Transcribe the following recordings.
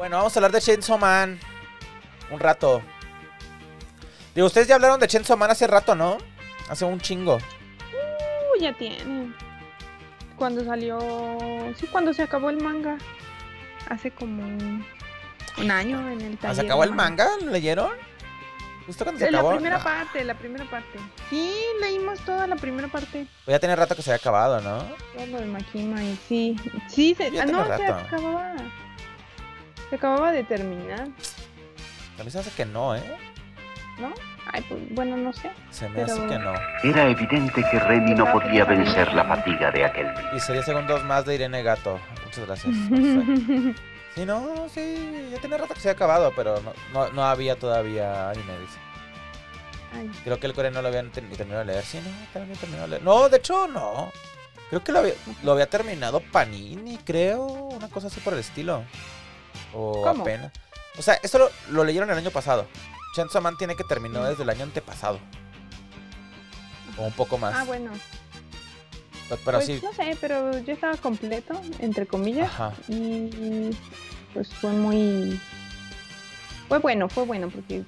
Bueno, vamos a hablar de Chainsaw Man un rato. Digo, ustedes ya hablaron de Chainsaw Man hace rato, ¿no? Hace un chingo. Ya tiene. Cuando salió... Sí, cuando se acabó el manga. Hace como un año en el taller. ¿Se acabó el manga? ¿Lo leyeron? ¿Justo cuando se acabó? La primera parte, la primera parte. Sí, leímos toda la primera parte. Pues ya tenía rato que se había acabado, ¿no? Todo lo de Makima y sí. Sí, se... Ah, no, se acababa. Se acababa de terminar. A mí se hace que no, ¿eh? ¿No? Ay, pues, bueno, no sé. Se me hace que no. Era evidente que Remy no podía vencer la fatiga de aquel día. Y sería segundos más de Irene Gato. Muchas gracias. Sí, no, sí. Ya tenía rato que se había acabado, pero no había todavía anime, dice. Ay. Creo que el coreano no lo habían terminado de leer. Sí, no, también terminó de leer. No, de hecho, no. Creo que lo había terminado Panini, creo. Una cosa así por el estilo. O ¿cómo? Apenas. O sea, esto lo leyeron el año pasado. Chainsaw Man tiene que terminar desde el año antepasado. O un poco más. Ah, bueno. Pero pues sí. No sé, pero yo estaba completo, entre comillas. Ajá. Y pues fue muy... fue bueno, porque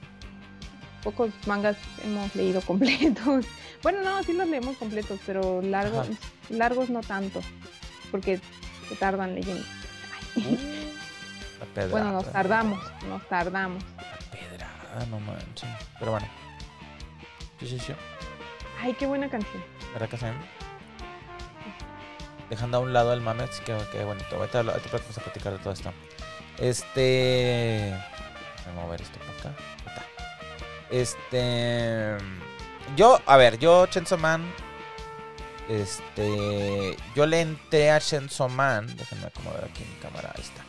pocos mangas hemos leído completos. Bueno, no, sí los leemos completos, pero largos no tanto, porque se tardan leyendo. Bueno, nos tardamos. Ah, no manches. Pero bueno. Sí. Ay, qué buena canción. ¿Verdad que se ven? Dejando a un lado el mame, sí, que bonito. Ahorita vamos a platicar de todo esto. Voy a mover esto para acá. Yo, Chainsaw Man. Yo le entré a Chainsaw Man. Déjenme acomodar aquí mi cámara. Ahí está.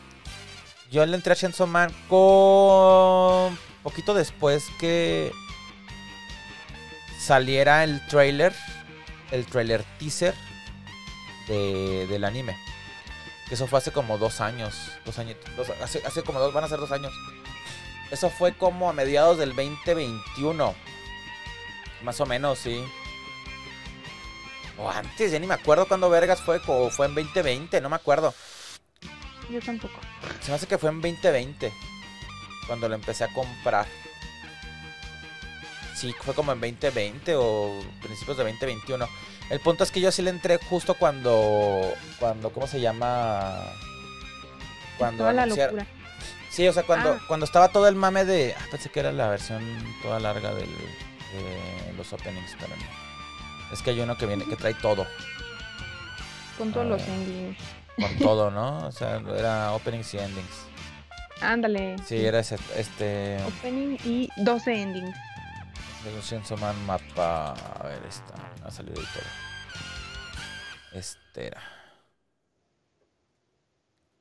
Yo le entré a Chainsaw Man con... poquito después que saliera el trailer teaser del anime. Que eso fue hace como 2 años. Van a ser 2 años. Eso fue como a mediados del 2021. Más o menos, sí. O antes, ya ni me acuerdo cuándo vergas fue. O fue en 2020, no me acuerdo. Yo tampoco. Se me hace que fue en 2020. Cuando lo empecé a comprar. Sí, fue como en 2020 o principios de 2021. El punto es que yo sí le entré justo cuando ¿cómo se llama? Cuando anunciaron... la locura. Sí, o sea, cuando estaba todo el mame de... Ah, pensé que era la versión toda larga de los openings, para mí. Es que hay uno que viene, que trae todo. Con todos los endings. Con todo, ¿no? O sea, era openings y endings. Ándale. Sí, era este... opening y 12 endings. Chainsaw Man MAPPA. A ver, esta. Ha salido de todo. Este era.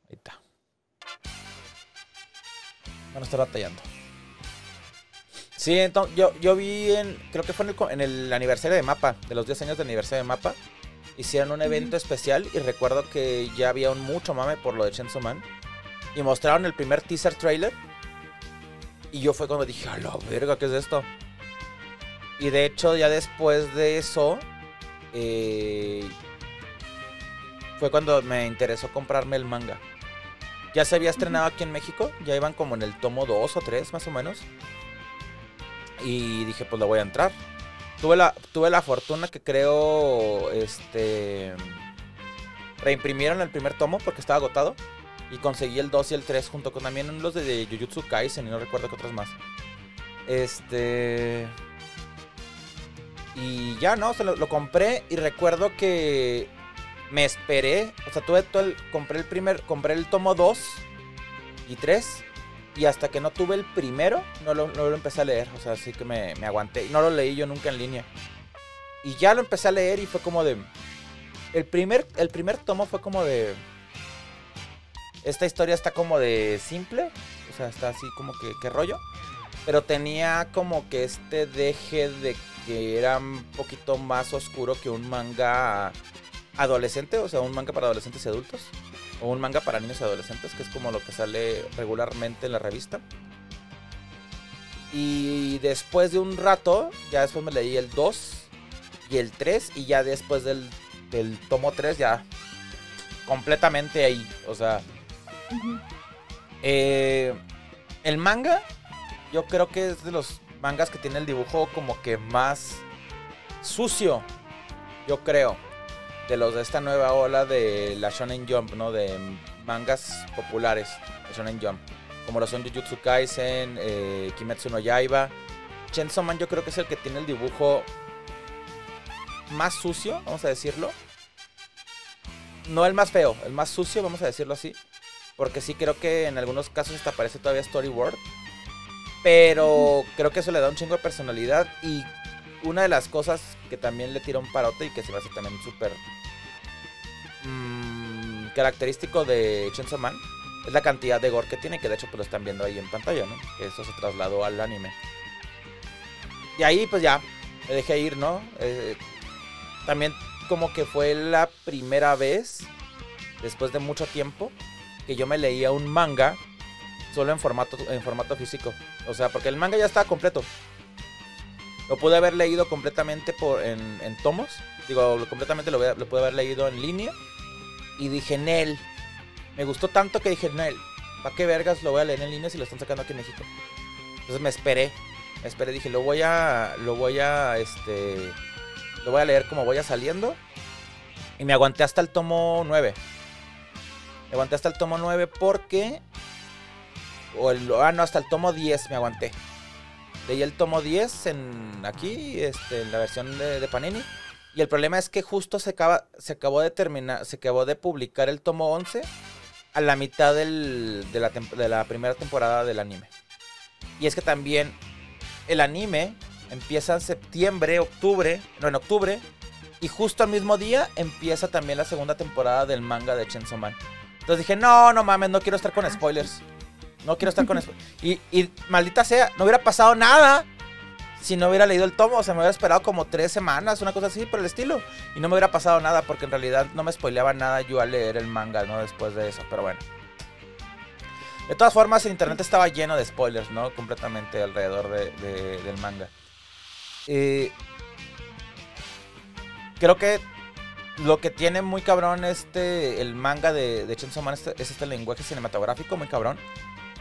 Ahí está. Bueno, está batallando. Sí, entonces yo vi en... Creo que fue en el aniversario de MAPPA. De los 10 años de aniversario de MAPPA. Hicieron un evento especial. Y recuerdo que ya había un mucho mame por lo de Chainsaw Man. Y mostraron el primer teaser trailer. Y yo fue cuando dije, a la verga, ¿qué es esto? Y de hecho, ya después de eso, fue cuando me interesó comprarme el manga. Ya se había estrenado aquí en México. Ya iban como en el tomo 2 o 3, más o menos. Y dije, pues le voy a entrar. Tuve la fortuna que creo, reimprimieron el primer tomo porque estaba agotado. Y conseguí el 2 y el 3 junto con también los de Jujutsu Kaisen y no recuerdo qué otros más. Y ya, ¿no? O sea, lo compré y recuerdo que me esperé. O sea, tuve todo el... Compré el tomo 2 y 3. Y hasta que no tuve el primero, no lo empecé a leer. O sea, así que me aguanté. No lo leí yo nunca en línea. Y ya lo empecé a leer y fue como de... El primer tomo fue como de... Esta historia está como de simple, o sea, está así como que qué rollo, pero tenía como que este deje de que era un poquito más oscuro que un manga adolescente, o sea, un manga para adolescentes y adultos, o un manga para niños y adolescentes, que es como lo que sale regularmente en la revista. Y después de un rato, ya después me leí el 2 y el 3, y ya después del tomo 3 ya completamente ahí, o sea... El manga, yo creo que es de los mangas que tiene el dibujo como que más sucio, yo creo, de los de esta nueva ola de la Shonen Jump, ¿no? De mangas populares de Shonen Jump, como lo son Jujutsu Kaisen, Kimetsu no Yaiba. Chainsaw Man yo creo que es el que tiene el dibujo más sucio, vamos a decirlo. No el más feo, el más sucio, vamos a decirlo así. Porque sí creo que en algunos casos hasta aparece todavía storyboard. Pero creo que eso le da un chingo de personalidad. Y una de las cosas que también le tira un parote y que se me hace también súper característico de Chainsaw Man es la cantidad de gore que tiene, que de hecho pues lo están viendo ahí en pantalla, ¿no? Que eso se trasladó al anime. Y ahí pues ya me dejé ir, ¿no? También como que fue la primera vez, después de mucho tiempo, que yo me leía un manga solo en formato físico. O sea, porque el manga ya estaba completo. Lo pude haber leído completamente en tomos. Digo, completamente lo pude haber leído en línea. Y dije, Nel, me gustó tanto que dije, Nel, ¿para qué vergas lo voy a leer en línea si lo están sacando aquí en México? Entonces me esperé, dije, lo voy a leer como vaya saliendo. Y me aguanté hasta el tomo 9. Me aguanté hasta el tomo 9 porque... hasta el tomo 10 me aguanté. Leí el tomo 10 en la versión de Panini. Y el problema es que justo se acabó de publicar el tomo 11 a la mitad de la primera temporada del anime. Y es que también el anime empieza en octubre. Y justo al mismo día empieza también la segunda temporada del manga de Chainsaw Man. Entonces dije, no mames, no quiero estar con spoilers. Y maldita sea, no hubiera pasado nada si no hubiera leído el tomo. O sea, me hubiera esperado como 3 semanas, una cosa así por el estilo. Y no me hubiera pasado nada porque en realidad no me spoileaba nada yo al leer el manga, ¿no? Después de eso, pero bueno. De todas formas, el internet estaba lleno de spoilers, ¿no? Completamente alrededor del manga. Creo que lo que tiene muy cabrón el manga de Chainsaw Man es este lenguaje cinematográfico muy cabrón.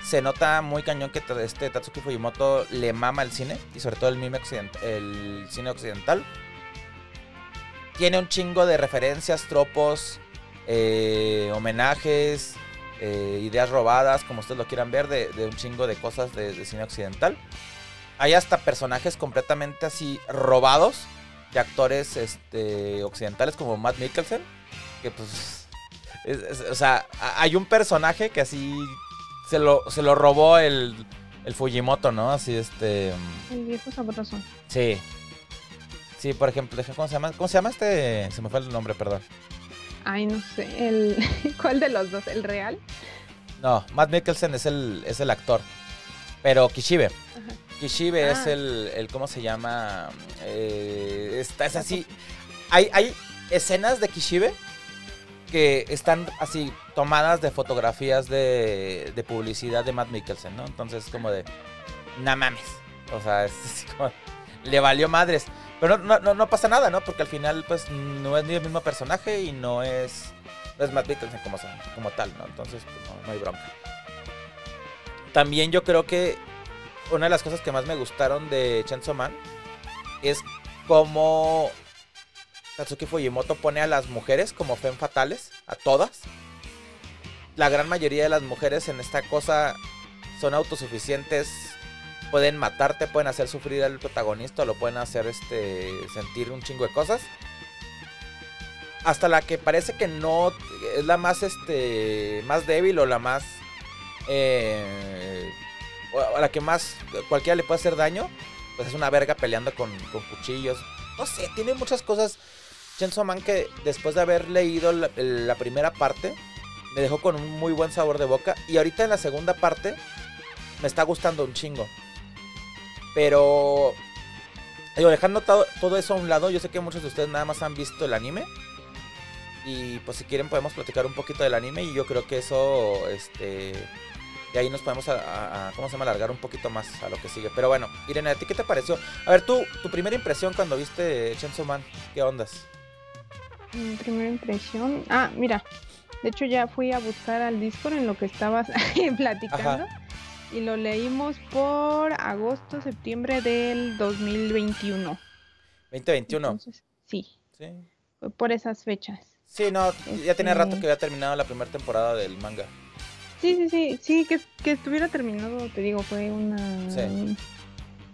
Se nota muy cañón que Tatsuki Fujimoto le mama el cine, y sobre todo el cine occidental. Tiene un chingo de referencias, tropos, homenajes, ideas robadas, como ustedes lo quieran ver, de un chingo de cosas de cine occidental. Hay hasta personajes completamente así robados de actores occidentales como Matt Mikkelsen, que pues... o sea, hay un personaje que así... Se lo robó el Fujimoto, ¿no? Así El viejo sabroso. Sí. Sí, por ejemplo, ¿cómo se llama? Se me fue el nombre, perdón. Ay, no sé. ¿Cuál de los dos? ¿El real? No, Matt Mikkelsen es el actor. Pero Kishibe. Ajá. Kishibe es el ¿cómo se llama? Es así. Hay escenas de Kishibe que están así tomadas de fotografías de publicidad de Matt Mikkelsen, ¿no? Entonces como de, no mames, o sea, es así como, le valió madres. Pero no pasa nada, ¿no? Porque al final pues no es ni el mismo personaje y no es Matt Mikkelsen como tal, ¿no? Entonces pues, no hay bronca. También yo creo que una de las cosas que más me gustaron de Chainsaw Man es como... Tatsuki Fujimoto pone a las mujeres como femme fatales, a todas. La gran mayoría de las mujeres en esta cosa son autosuficientes, pueden matarte, pueden hacer sufrir al protagonista, lo pueden hacer sentir un chingo de cosas. Hasta la que parece que no es la más más débil o la más a la que más cualquiera le puede hacer daño, pues es una verga peleando con cuchillos. No sé, tiene muchas cosas Chainsaw Man que después de haber leído la primera parte me dejó con un muy buen sabor de boca. Y ahorita en la segunda parte me está gustando un chingo. Pero digo, dejando todo eso a un lado, yo sé que muchos de ustedes nada más han visto el anime. Y pues si quieren podemos platicar un poquito del anime. Y yo creo que eso, de ahí nos podemos alargar un poquito más a lo que sigue. Pero bueno, Irene, ¿a ti qué te pareció? A ver, tú, tu primera impresión cuando viste Chainsaw Man, ¿qué ondas? Mi primera impresión... Ah, mira, De hecho, ya fui a buscar al Discord en lo que estabas platicando. Ajá. Y lo leímos por agosto, septiembre del 2021. 2021. Entonces, sí. Sí. Fue por esas fechas. Sí, no, ya tenía rato que había terminado la primera temporada del manga. Sí, sí, sí. Sí, que estuviera terminado, te digo, fue una... Sí.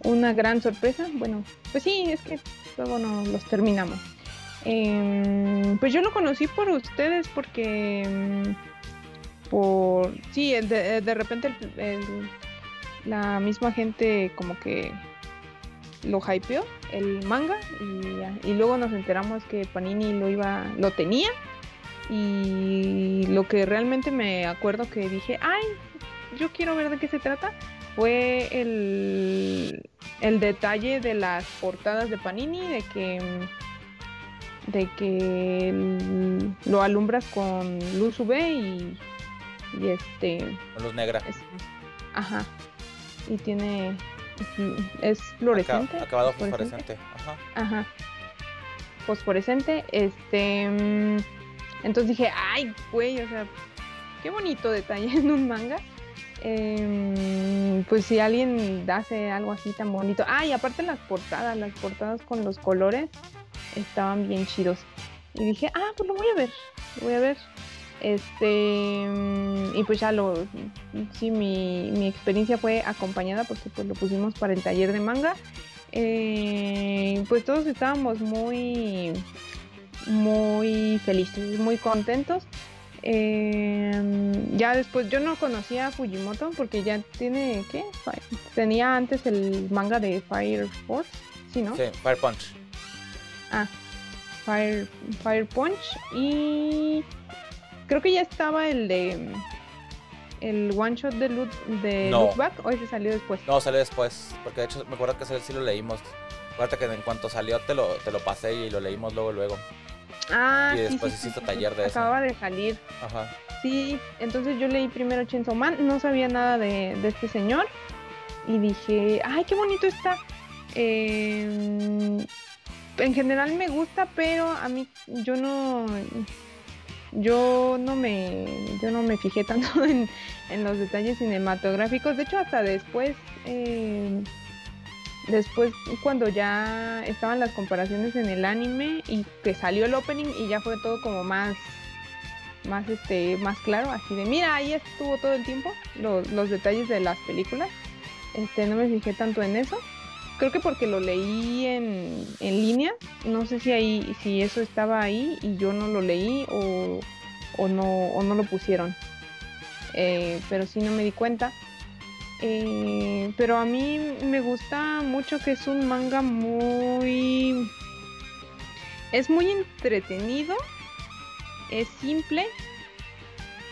Una gran sorpresa. Bueno, pues sí, es que luego no los terminamos. Pues yo lo conocí por ustedes porque... por sí, de repente la misma gente como que lo hypeó el manga y luego nos enteramos que Panini lo tenía, y lo que realmente me acuerdo que dije, ay, yo quiero ver de qué se trata, fue el detalle de las portadas de Panini, de que lo alumbras con luz UV y con luz negra. Ajá. Y tiene... es fluorescente. Acabado fosforescente. Ajá. Fosforescente. Entonces dije, ay, güey, o sea, qué bonito detalle en un manga. Pues si alguien hace algo así tan bonito. Ah, y aparte las portadas con los colores estaban bien chidos. Y dije, ah, pues lo voy a ver. Y pues ya sí, mi experiencia fue acompañada porque pues lo pusimos para el taller de manga. Pues todos estábamos muy, muy felices, muy contentos. Ya después, yo no conocía a Fujimoto porque ya tiene, ¿qué? Tenía antes el manga de Fire Force, ¿sí, no? Sí, Fire Punch. Ah, Fire Punch, y... creo que ya estaba el de... el one shot de Look Back, ¿o ese salió después? No, salió después, porque de hecho me acuerdo que ese sí lo leímos. Acuérdate que en cuanto salió te lo pasé y lo leímos luego. Ah, y después sí, hiciste taller de eso. Acababa de salir. Ajá. Sí, entonces yo leí primero Chainsaw Man, no sabía nada de este señor. Y dije, ay, qué bonito está. En general me gusta, pero a mí yo no me fijé tanto en los detalles cinematográficos. De hecho, hasta después cuando ya estaban las comparaciones en el anime y que salió el opening y ya fue todo como más claro, así de mira, ahí estuvo todo el tiempo los detalles de las películas. No me fijé tanto en eso. Creo que porque lo leí en línea, no sé si eso estaba ahí y yo no lo leí o no lo pusieron. Pero sí, no me di cuenta. Pero a mí me gusta mucho que es un manga muy... es muy entretenido, es simple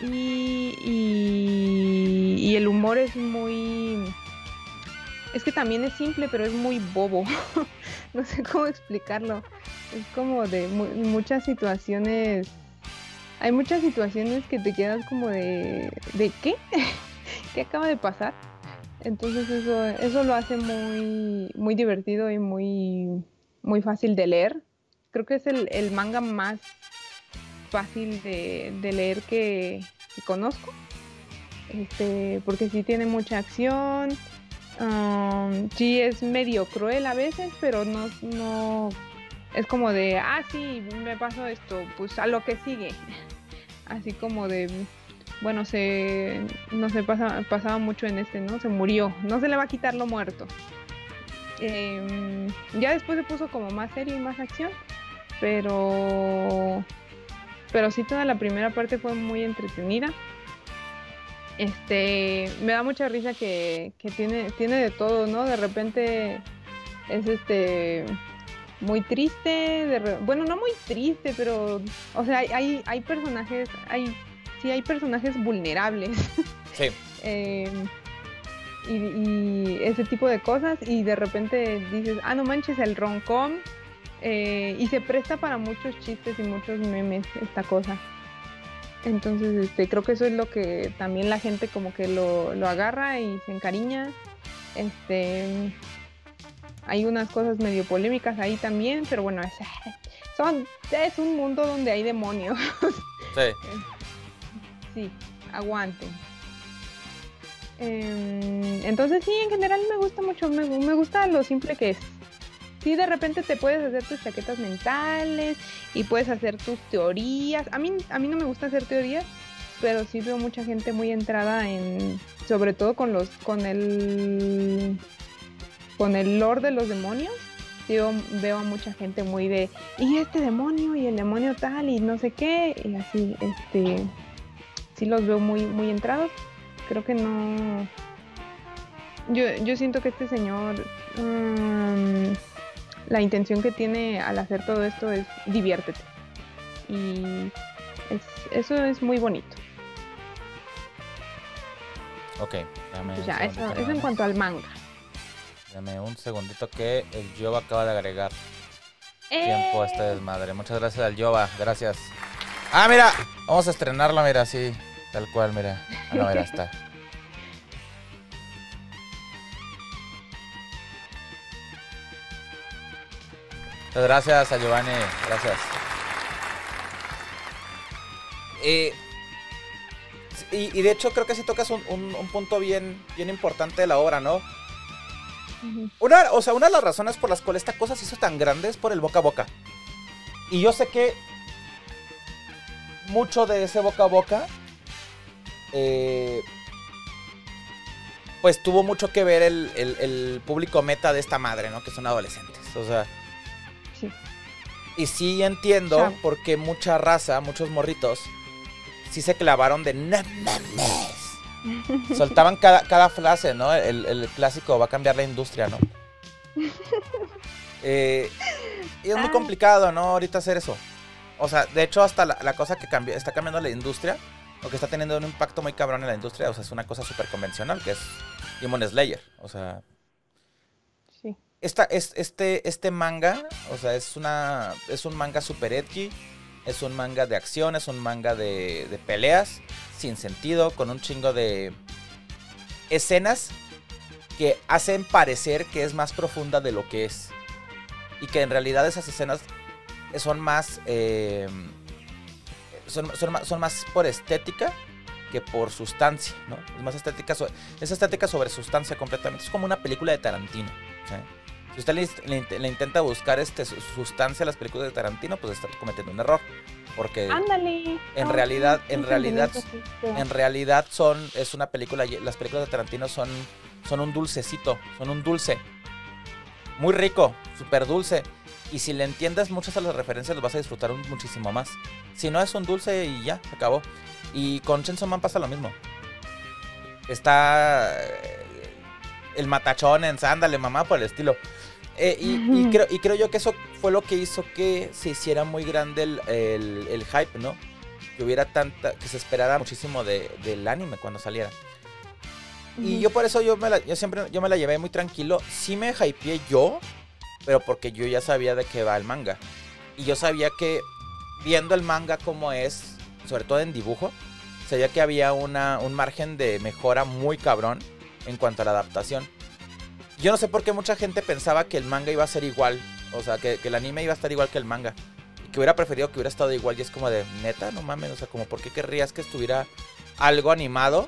y el humor es muy... es que también es simple, pero es muy bobo. No sé cómo explicarlo. Es como de muchas situaciones. Hay muchas situaciones que te quedas como ¿de qué? ¿Qué acaba de pasar? Entonces eso lo hace muy, muy divertido y muy, muy fácil de leer. Creo que es el manga más fácil de leer que conozco. Porque sí tiene mucha acción. Sí, es medio cruel a veces, pero no es como de, ah, sí, me pasó esto, pues a lo que sigue. Así como de, bueno, pasaba mucho en ¿no? Se murió, no se le va a quitar lo muerto. Ya después se puso como más serio y más acción, pero sí, toda la primera parte fue muy entretenida. Me da mucha risa que tiene de todo, ¿no? De repente es muy triste, bueno, no muy triste, pero o sea, hay personajes, hay personajes vulnerables. Sí. Y ese tipo de cosas, y de repente dices, ah, no manches, el rom-com, y se presta para muchos chistes y muchos memes esta cosa. Entonces, creo que eso es lo que también la gente como que lo agarra y se encariña. Hay unas cosas medio polémicas ahí también, pero bueno, es un mundo donde hay demonios. Sí. sí, aguanten. Entonces sí, en general me gusta mucho, me gusta lo simple que es. Sí, de repente te puedes hacer tus chaquetas mentales y puedes hacer tus teorías. A mí no me gusta hacer teorías, pero sí veo mucha gente muy entrada en, sobre todo con el lore de los demonios. Yo veo a mucha gente muy de, y este demonio, y el demonio tal, y no sé qué, y así, sí los veo muy, muy entrados. Creo que no, yo siento que este señor, la intención que tiene al hacer todo esto es diviértete, y eso es muy bonito. Ok, eso en cuanto al manga. Dame un segundito que el Yoba acaba de agregar tiempo a este desmadre. Muchas gracias al Yoba, gracias. ¡Ah, mira! Vamos a estrenarlo, mira, así, tal cual, mira. Ah, no, mira, está. Muchas gracias a Giovanni, gracias. Y de hecho creo que sí tocas un punto bien importante de la obra, ¿no? Una de las razones por las cuales esta cosa se hizo tan grande es por el boca a boca. Y yo sé que mucho de ese boca a boca pues tuvo mucho que ver el público meta de esta madre, ¿no? Que son adolescentes, o sea. Sí. Y sí entiendo por qué mucha raza, muchos morritos sí se clavaron de no mames. Soltaban cada frase, ¿no? El clásico va a cambiar la industria, ¿no? Y es muy complicado, ¿no? Ahorita hacer eso. O sea, de hecho, hasta la cosa que está cambiando la industria, o que está teniendo un impacto muy cabrón en la industria, o sea, es una cosa súper convencional, que es Demon Slayer. O sea, sí. Este manga, o sea, es un manga súper edgy. Es un manga de acción, es un manga de peleas, sin sentido, con un chingo de escenas que hacen parecer que es más profunda de lo que es. Y que en realidad esas escenas son más son más por estética que por sustancia, ¿no? Es más estética, es estética sobre sustancia completamente. Es como una película de Tarantino, ¿sí? Si usted le intenta buscar sustancia a las películas de Tarantino, pues está cometiendo un error, porque en realidad es una película. Las películas de Tarantino son un dulcecito, son un dulce muy rico, súper dulce, y si le entiendes muchas de las referencias, los vas a disfrutar muchísimo más. Si no, es un dulce y ya, se acabó. Y con Chainsaw Man pasa lo mismo. Está el matachón en sándale, mamá, por el estilo. Creo yo que eso fue lo que hizo que se hiciera muy grande el hype, ¿no? Que hubiera que se esperara muchísimo del anime cuando saliera. Y yo por eso yo me la llevé muy tranquilo. Sí me hypeé yo, pero porque yo ya sabía de qué va el manga. Y yo sabía que viendo el manga como es, sobre todo en dibujo, sabía que había un margen de mejora muy cabrón en cuanto a la adaptación. Yo no sé por qué mucha gente pensaba que el manga iba a ser igual, o sea, que el anime iba a estar igual que el manga, y que hubiera preferido que hubiera estado igual. Y es como de, neta, no mames, o sea, como por qué querrías que estuviera algo animado,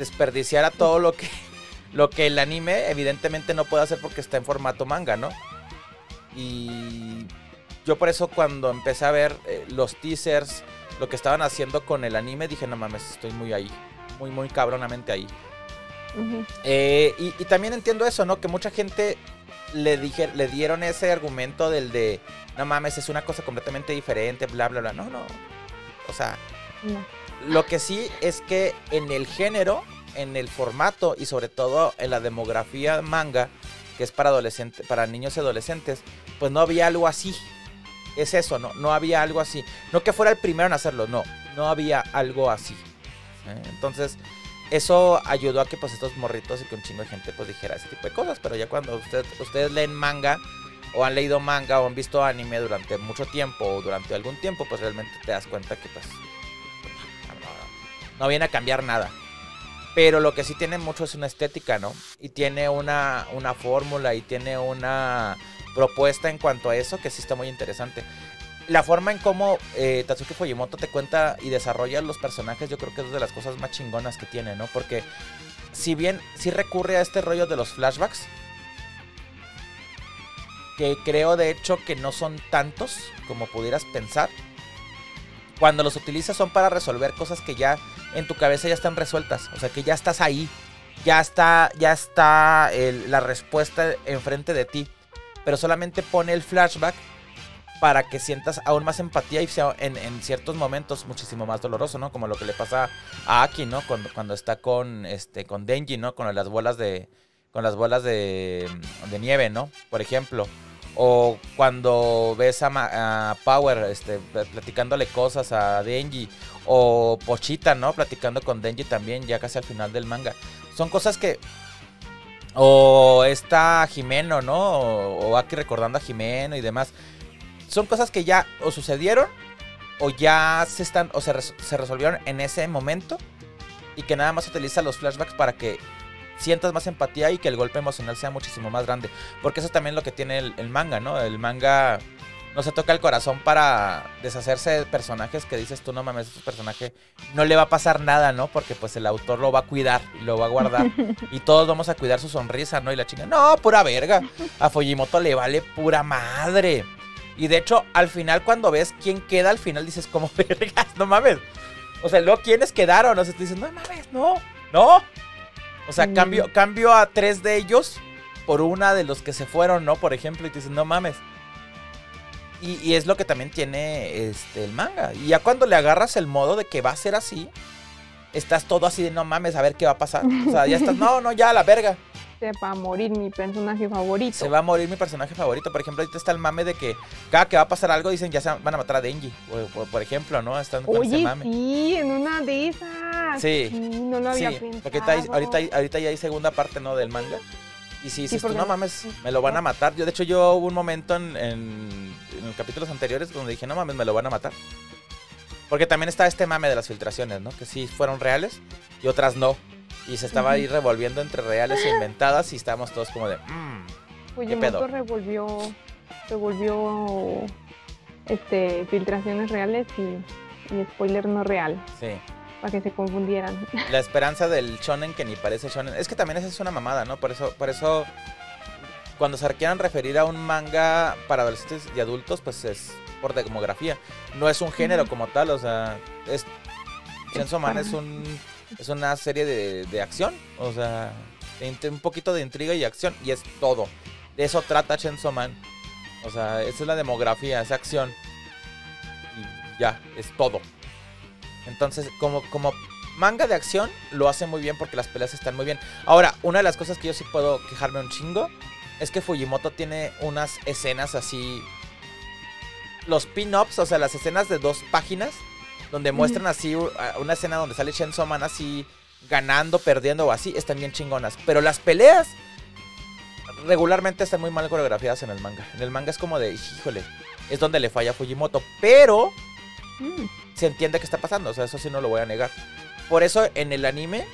desperdiciara todo lo que el anime evidentemente no puede hacer porque está en formato manga, ¿no? Y yo por eso, cuando empecé a ver los teasers, lo que estaban haciendo con el anime, dije, no mames, estoy muy ahí, muy, muy cabronamente ahí. Y también entiendo eso, ¿no? Que mucha gente le dieron ese argumento del de, no mames, es una cosa completamente diferente, bla, bla, bla. No. O sea, no. Lo que sí es que en el género, en el formato y sobre todo en la demografía manga, que es para niños y adolescentes, pues no había algo así. Es eso, ¿no? No había algo así. No que fuera el primero en hacerlo, no había algo así. Entonces, eso ayudó a que pues estos morritos y que un chingo de gente pues dijera ese tipo de cosas. Pero ya cuando ustedes leen manga, o han leído manga, o han visto anime durante mucho tiempo, o durante algún tiempo, pues realmente te das cuenta que pues no viene a cambiar nada. Pero lo que sí tiene mucho es una estética, ¿no? Y tiene una fórmula, y tiene una propuesta en cuanto a eso que sí está muy interesante. la forma en cómo Tatsuki Fujimoto te cuenta y desarrolla los personajes, yo creo que es de las cosas más chingonas que tiene, ¿no? Porque si bien sí recurre a este rollo de los flashbacks, que creo de hecho que no son tantos como pudieras pensar, cuando los utilizas son para resolver cosas que ya en tu cabeza ya están resueltas, o sea que ya estás ahí, ya está la respuesta enfrente de ti, pero solamente pone el flashback para que sientas aún más empatía y sea en ciertos momentos muchísimo más doloroso, ¿no? Como lo que le pasa a Aki, ¿no? Cuando está con Denji, ¿no? Con las bolas de nieve, ¿no? Por ejemplo. O cuando ves a Power platicándole cosas a Denji. O Pochita, ¿no? Platicando con Denji también ya casi al final del manga. Son cosas que... O está Himeno, ¿no? O Aki recordando a Himeno y demás. Son cosas que ya o sucedieron o ya se resolvieron en ese momento y que nada más utiliza los flashbacks para que sientas más empatía y que el golpe emocional sea muchísimo más grande. Porque eso es también lo que tiene el manga, ¿no? El manga no se toca el corazón para deshacerse de personajes que dices tú, no mames, ese personaje no le va a pasar nada, ¿no? Porque pues el autor lo va a cuidar y lo va a guardar y todos vamos a cuidar su sonrisa, ¿no? Y la chinga, no, pura verga, a Fujimoto le vale pura madre. Y de hecho, al final, cuando ves quién queda, al final dices, como vergas, no mames. O sea, luego, ¿quiénes quedaron? O sea, te dices, no mames, no. O sea, cambio a tres de ellos por una de los que se fueron, ¿no? Por ejemplo, y te dices, no mames. Y es lo que también tiene el manga. Y ya cuando le agarras el modo de que va a ser así, estás todo así de, no mames, a ver qué va a pasar. O sea, ya estás, no, ya, la verga. Se va a morir mi personaje favorito. Por ejemplo, ahorita está el mame de que cada que va a pasar algo dicen ya se van a matar a Denji. Por ejemplo, ¿no? Están con ese mame. Sí, en una de esas. Sí. No lo había pensado. Porque ahorita ya hay segunda parte, ¿no? Del manga. Y si dices tú, no mames, me lo van a matar. Yo, de hecho, hubo un momento en los capítulos anteriores donde dije, no mames, me lo van a matar. Porque también está este mame de las filtraciones, ¿no? Que sí fueron reales y otras no. Y se estaba ahí revolviendo entre reales e inventadas y estábamos todos como de... ¿Qué pedo? revolvió filtraciones reales y spoiler no real. Sí. Para que se confundieran. La esperanza del shonen que ni parece shonen. Es que también esa es una mamada, ¿no? Por eso cuando se quieran referir a un manga para adolescentes y adultos, pues es por demografía. No es un género como tal, o sea... Chainsaw Man es un... Es una serie de acción, o sea, un poquito de intriga y acción, y es todo. De eso trata Chainsaw Man. O sea, esa es la demografía, es acción. Y ya, es todo. Entonces, como manga de acción, lo hace muy bien porque las peleas están muy bien. Ahora, una de las cosas que yo sí puedo quejarme un chingo es que Fujimoto tiene unas escenas así... Los pin-ups, o sea, las escenas de 2 páginas... Donde muestran así una escena donde sale Chainsaw Man así ganando, perdiendo o así, están bien chingonas. Pero las peleas regularmente están muy mal coreografiadas en el manga. En el manga es como de, híjole, es donde le falla Fujimoto. Pero se entiende qué está pasando, o sea, eso sí no lo voy a negar. Por eso en el anime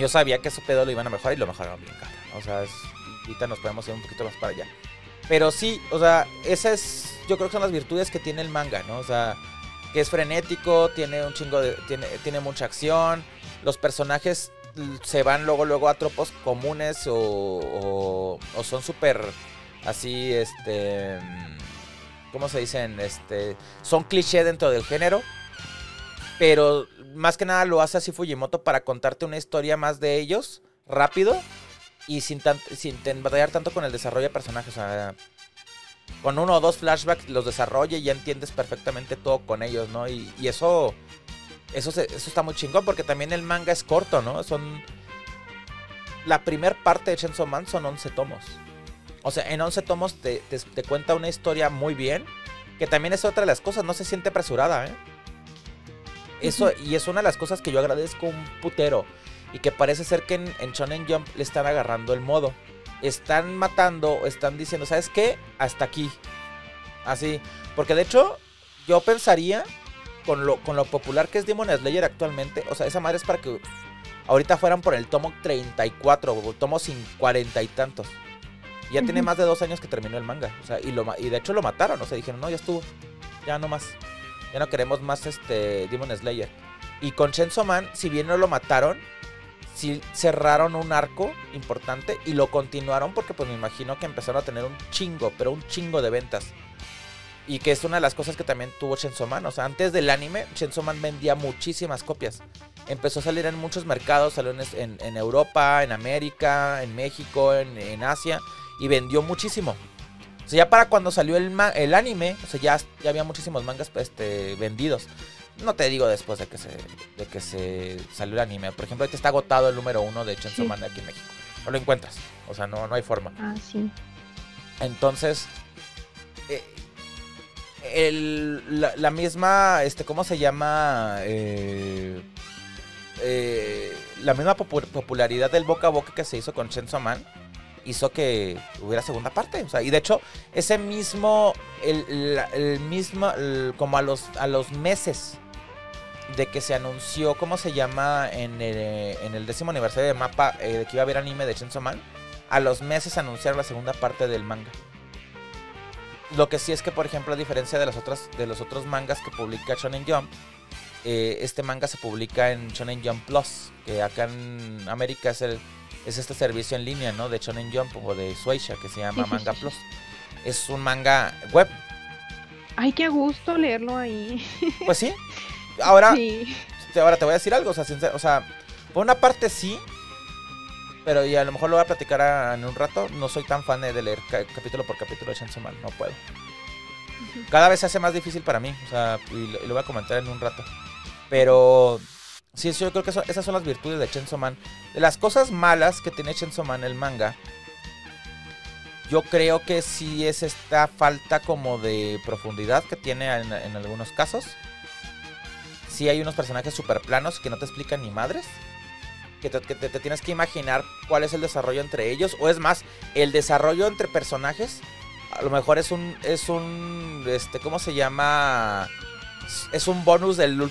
yo sabía que su pedo lo iban a mejorar y lo mejoraron bien, cara. O sea, ahorita nos podemos ir un poquito más para allá. Pero sí, o sea, esas yo creo que son las virtudes que tiene el manga, ¿no? O sea... Que es frenético, tiene un chingo de... Tiene mucha acción. Los personajes se van luego a tropos comunes o son súper así, ¿cómo se dicen? Son cliché dentro del género. Pero más que nada lo hace así Fujimoto para contarte una historia más de ellos, rápido. Y sin batallar tanto con el desarrollo de personajes, o sea... Con 1 o 2 flashbacks los desarrolla y ya entiendes perfectamente todo con ellos, ¿no? Y eso está muy chingón porque también el manga es corto, ¿no? La primer parte de Chainsaw Man son 11 tomos. O sea, en 11 tomos te cuenta una historia muy bien, que también es otra de las cosas, no se siente apresurada, ¿eh? Eso, y es una de las cosas que yo agradezco un putero y que parece ser que en Shonen Jump le están agarrando el modo. Están matando, están diciendo, ¿sabes qué? Hasta aquí. Así. Porque de hecho, yo pensaría, con lo popular que es Demon Slayer actualmente, o sea, esa madre es para que ahorita fueran por el tomo 34, o tomo 40 y tantos. Y ya tiene más de 2 años que terminó el manga. O sea, y de hecho lo mataron, o sea, dijeron, no, ya estuvo. ya no más. Ya no queremos más Demon Slayer. Y con Chainsaw Man, si bien no lo mataron, sí cerraron un arco importante y lo continuaron porque pues me imagino que empezaron a tener un chingo, pero un chingo de ventas. Y que es una de las cosas que también tuvo Chainsaw Man. O sea, antes del anime, Chainsaw Man vendía muchísimas copias. Empezó a salir en muchos mercados, salió en Europa, en América, en México, en Asia. Y vendió muchísimo. O sea, ya para cuando salió el anime, o sea, ya había muchísimos mangas vendidos. No te digo después de que se salió el anime. Por ejemplo, ahorita está agotado el número 1 de Chainsaw Man aquí en México. No lo encuentras. O sea, no hay forma. Ah, sí. Entonces... La misma, ¿cómo se llama? La misma popularidad del boca a boca que se hizo con Chainsaw Man hizo que hubiera segunda parte. O sea, y de hecho, ese mismo, como a los meses de que se anunció, ¿cómo se llama? En el 10º aniversario de MAPPA, de que iba a haber anime de Chainsaw Man, a los meses anunciaron la segunda parte del manga. Lo que sí es que, por ejemplo, a diferencia de los otros mangas que publica Shonen Jump, este manga se publica en Shonen Jump Plus, que acá en América es este servicio en línea, ¿no? De Shonen Jump o de Shueisha, que se llama Manga Plus. Es un manga web. Ay, qué gusto leerlo ahí. Pues sí. Ahora, sí. Ahora te voy a decir algo, o sea, por una parte sí, pero y a lo mejor lo voy a platicar en un rato. No soy tan fan de leer capítulo por capítulo de Chainsaw Man, no puedo. Cada vez se hace más difícil para mí, o sea, y lo voy a comentar en un rato. Pero sí, yo creo que esas son las virtudes de Chainsaw Man. De las cosas malas que tiene Chainsaw Man el manga, yo creo que sí es esta falta como de profundidad que tiene en algunos casos. Sí hay unos personajes super planos que no te explican ni madres. Que te tienes que imaginar cuál es el desarrollo entre ellos. O es más, el desarrollo entre personajes. A lo mejor ¿cómo se llama? Es un bonus del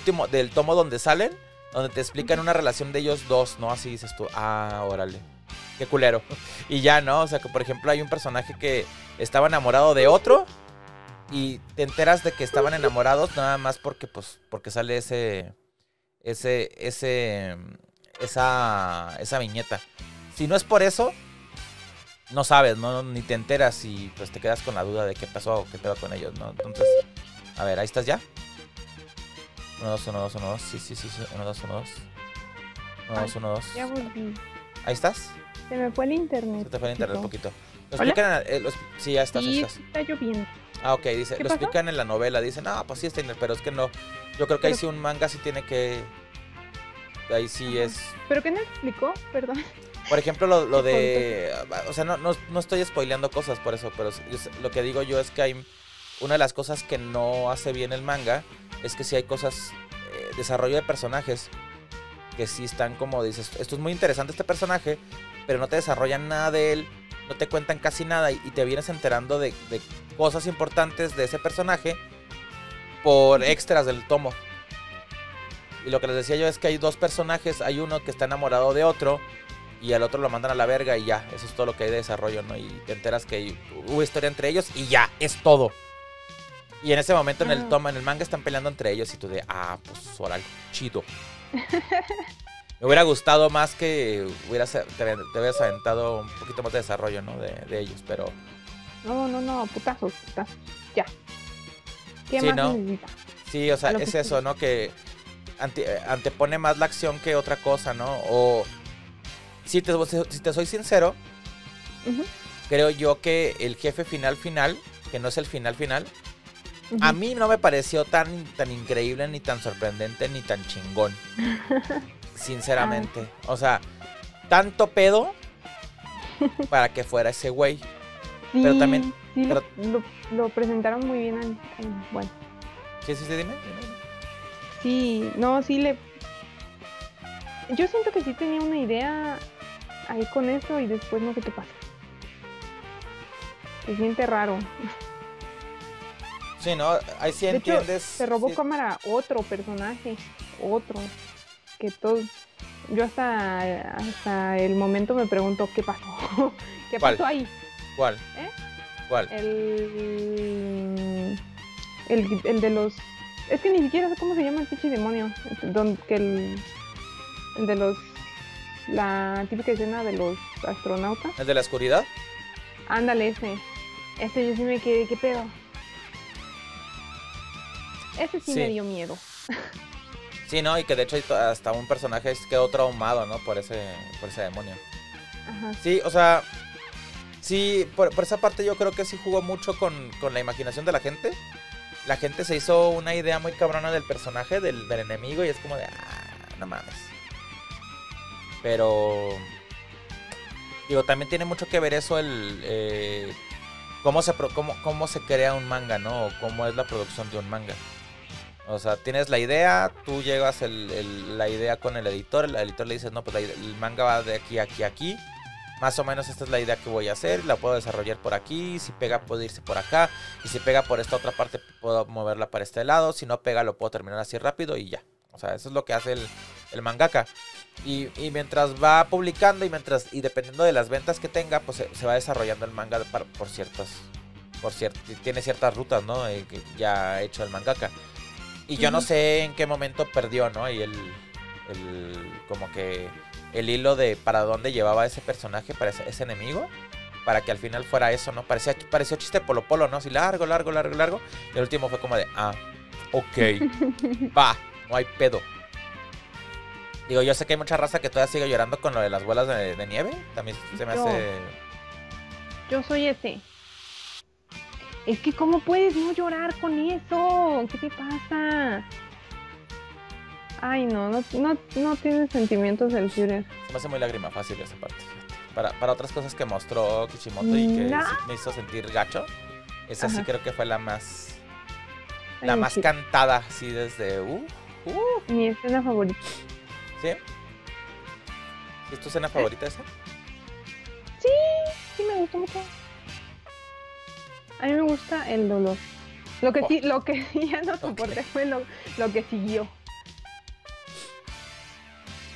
tomo donde salen. Donde te explican una relación de ellos dos, ¿no? Así dices tú, ah, órale, qué culero. Y ya, ¿no? O sea, que por ejemplo hay un personaje que estaba enamorado de otro y te enteras de que estaban enamorados nada más porque sale esa viñeta. Si no es por eso, no sabes, ¿no? Ni te enteras y pues te quedas con la duda de qué pasó o qué pedo con ellos, ¿no? Entonces, a ver, ahí estás ya. 1, 2, 1, 2, 1, 2. Sí. 1, 2, 1, 2. 1, 2, 1, 2. Ya volví. ¿Ahí estás? Se me fue el internet. Se te fue el internet un poquito. Sí, ya estás. Sí, está lloviendo. Ah, ok, dice. Lo explican en la novela. Dicen, ah, pues sí está internet, pero es que no. Yo creo que ahí sí un manga sí tiene que... Ahí sí. Ajá. Es... ¿Pero qué no explicó? Perdón. Por ejemplo, lo de... O sea, no estoy spoileando cosas por eso, pero lo que digo yo es que hay... Una de las cosas que no hace bien el manga es que sí hay cosas... desarrollo de personajes que sí están como dices... Esto es muy interesante este personaje, pero no te desarrollan nada de él, no te cuentan casi nada y te vienes enterando de cosas importantes de ese personaje por extras del tomo. Y lo que les decía yo es que hay dos personajes, hay uno que está enamorado de otro y al otro lo mandan a la verga y ya, eso es todo lo que hay de desarrollo, ¿no? Y te enteras que hubo historia entre ellos y ya, es todo. Y en ese momento en el toma, en el manga están peleando entre ellos y tú de, ah, pues oral, chido. Me hubiera gustado más que te hubieras aventado un poquito más de desarrollo, ¿no? De ellos, pero... No, putazos, ya. ¿Qué más necesita? Sí, o sea, es eso, ¿no? Que... antepone más la acción que otra cosa, ¿no? O si te soy sincero, creo yo que el jefe final, que no es el final, a mí no me pareció tan increíble, ni tan sorprendente, ni tan chingón. Sinceramente. O sea, tanto pedo para que fuera ese güey. Sí, pero también... Sí, pero... Lo presentaron muy bien. Bueno. ¿Sí, dime? Sí, no, sí le... Yo siento que sí tenía una idea ahí con eso y después no sé qué pasa. Se siente raro. Sí, ¿no? Ahí sí entiendes... De hecho, se robó cámara otro personaje, que todo... Yo hasta el momento me pregunto qué pasó. ¿Qué pasó ahí? ¿Cuál? ¿Eh? ¿Cuál? El... el de los... Es que ni siquiera sé cómo se llama el pinche demonio. El de los... La típica escena de los astronautas. ¿El de la oscuridad? Ándale, ese. Ese yo sí me quedé, ¿qué pedo? Ese sí, sí me dio miedo. Sí, no, y que de hecho hasta un personaje quedó traumado, ¿no? Por ese demonio. Ajá. Sí, o sea... Sí, por esa parte yo creo que sí jugó mucho con la imaginación de la gente. La gente se hizo una idea muy cabrona del personaje, del enemigo, y es como de... Ah, no mames. Pero... Digo, también tiene mucho que ver eso el... Cómo se crea un manga, ¿no? O cómo es la producción de un manga. O sea, tienes la idea, tú llevas la idea con el editor le dices, no, pues el manga va de aquí, aquí, aquí. Más o menos esta es la idea que voy a hacer, la puedo desarrollar por aquí, si pega puede irse por acá, y si pega por esta otra parte puedo moverla para este lado, si no pega lo puedo terminar así rápido y ya. O sea, eso es lo que hace el mangaka. Y mientras va publicando y dependiendo de las ventas que tenga, pues se va desarrollando el manga tiene ciertas rutas, ¿no? Que ya ha hecho el mangaka. Y yo no sé en qué momento perdió, ¿no? Y como que el hilo de para dónde llevaba ese personaje, para ese enemigo, para que al final fuera eso, ¿no? Pareció chiste polo polo, ¿no? Así largo, largo, largo, largo. Y el último fue como de, ah, ok, va, no hay pedo. Digo, yo sé que hay mucha raza que todavía sigue llorando con lo de las bolas de nieve. También se me hace... Yo soy ese. Es que ¿cómo puedes no llorar con eso? ¿Qué te pasa? Ay, no tiene sentimientos el Führer. Se me hace muy lágrima fácil esa parte. Para otras cosas que mostró Kishimoto y que me hizo sentir gacho, esa sí creo que fue la más cantada, así desde... Mi escena favorita. ¿Sí? ¿Es tu escena favorita esa? Sí, sí me gustó mucho. A mí me gusta el dolor. Lo que sí ya no soporté fue lo que siguió.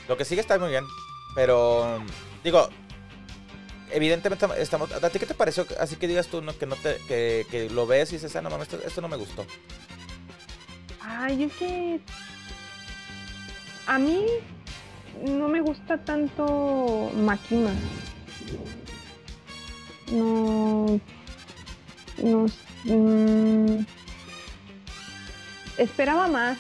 Lo que sigue está muy bien, pero digo, evidentemente estamos... ¿A ti qué te pareció? Así que digas tú, ¿no? que lo ves y dices, ah, no mames, esto no me gustó. Ay, es que... A mí no me gusta tanto Makima. Esperaba más.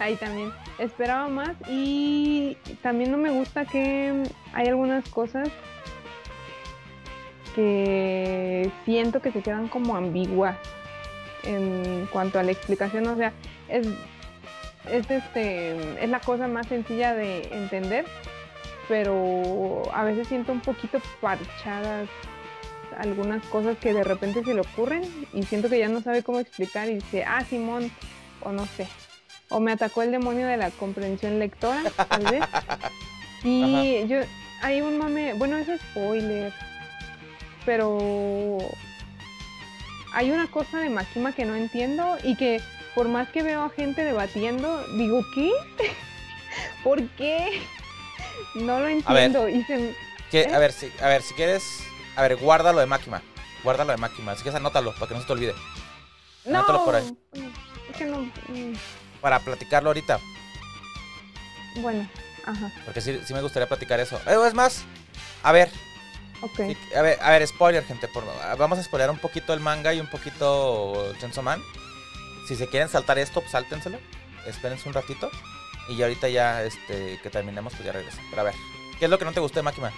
Ahí también. Esperaba más y también no me gusta que hay algunas cosas que siento que se quedan como ambiguas en cuanto a la explicación. O sea, es la cosa más sencilla de entender, pero a veces siento un poquito parchadas algunas cosas que de repente se le ocurren y siento que ya no sabe cómo explicar y dice, ah, Simón, o no sé, o me atacó el demonio de la comprensión lectora, tal vez. Y ajá, hay un mame, bueno, es spoiler, pero hay una cosa de Makima que no entiendo y que por más que veo a gente debatiendo, digo, ¿qué? ¿Por qué? No lo entiendo. A ver, a ver, si quieres... A ver, guárdalo de Makima, así que anótalo para que no se te olvide. No, anótalo por ahí. Es que no... Para platicarlo ahorita. Bueno, ajá. Porque sí me gustaría platicar eso. Es más, a ver. Ok. Sí, a ver, spoiler, gente. Vamos a spoilear un poquito el manga y un poquito Chainsaw Man. Si se quieren saltar esto, pues sáltenselo. Espérense un ratito. Y ya ahorita ya que terminemos, pues ya regresan. Pero a ver, ¿qué es lo que no te gustó de Makima?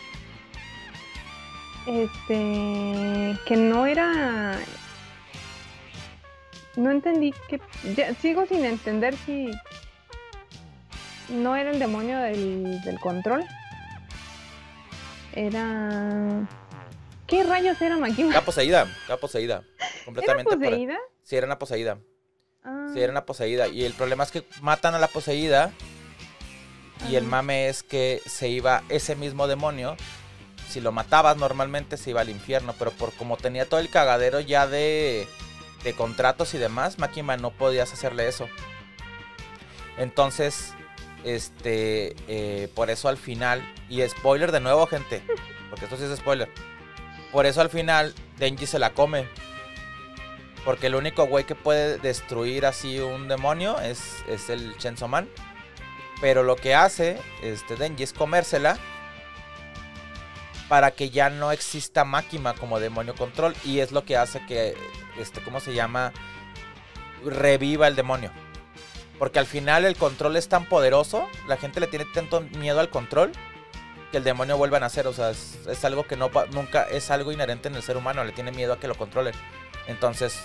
Que no era... No entendí que... Ya, sigo sin entender si... No era el demonio del control. Era... ¿Qué rayos era Makima? Era poseída. Completamente. ¿Era poseída? Sí, era una poseída. Ah. Sí, era una poseída. Y el problema es que matan a la poseída. Ajá. Y el mame es que se iba ese mismo demonio... Si lo matabas normalmente se iba al infierno, pero por como tenía todo el cagadero ya de contratos y demás, Makima no podías hacerle eso. Entonces, por eso al final, y spoiler de nuevo, gente, porque esto sí es spoiler, por eso al final Denji se la come. Porque el único güey que puede destruir así un demonio es el Chainsaw Man. Pero lo que hace Denji es comérsela para que ya no exista Makima como demonio control. Y es lo que hace que, ¿cómo se llama? Reviva el demonio. Porque al final el control es tan poderoso, la gente le tiene tanto miedo al control, que el demonio vuelva a nacer. O sea, es algo que no, nunca es algo inherente en el ser humano, le tiene miedo a que lo controlen. Entonces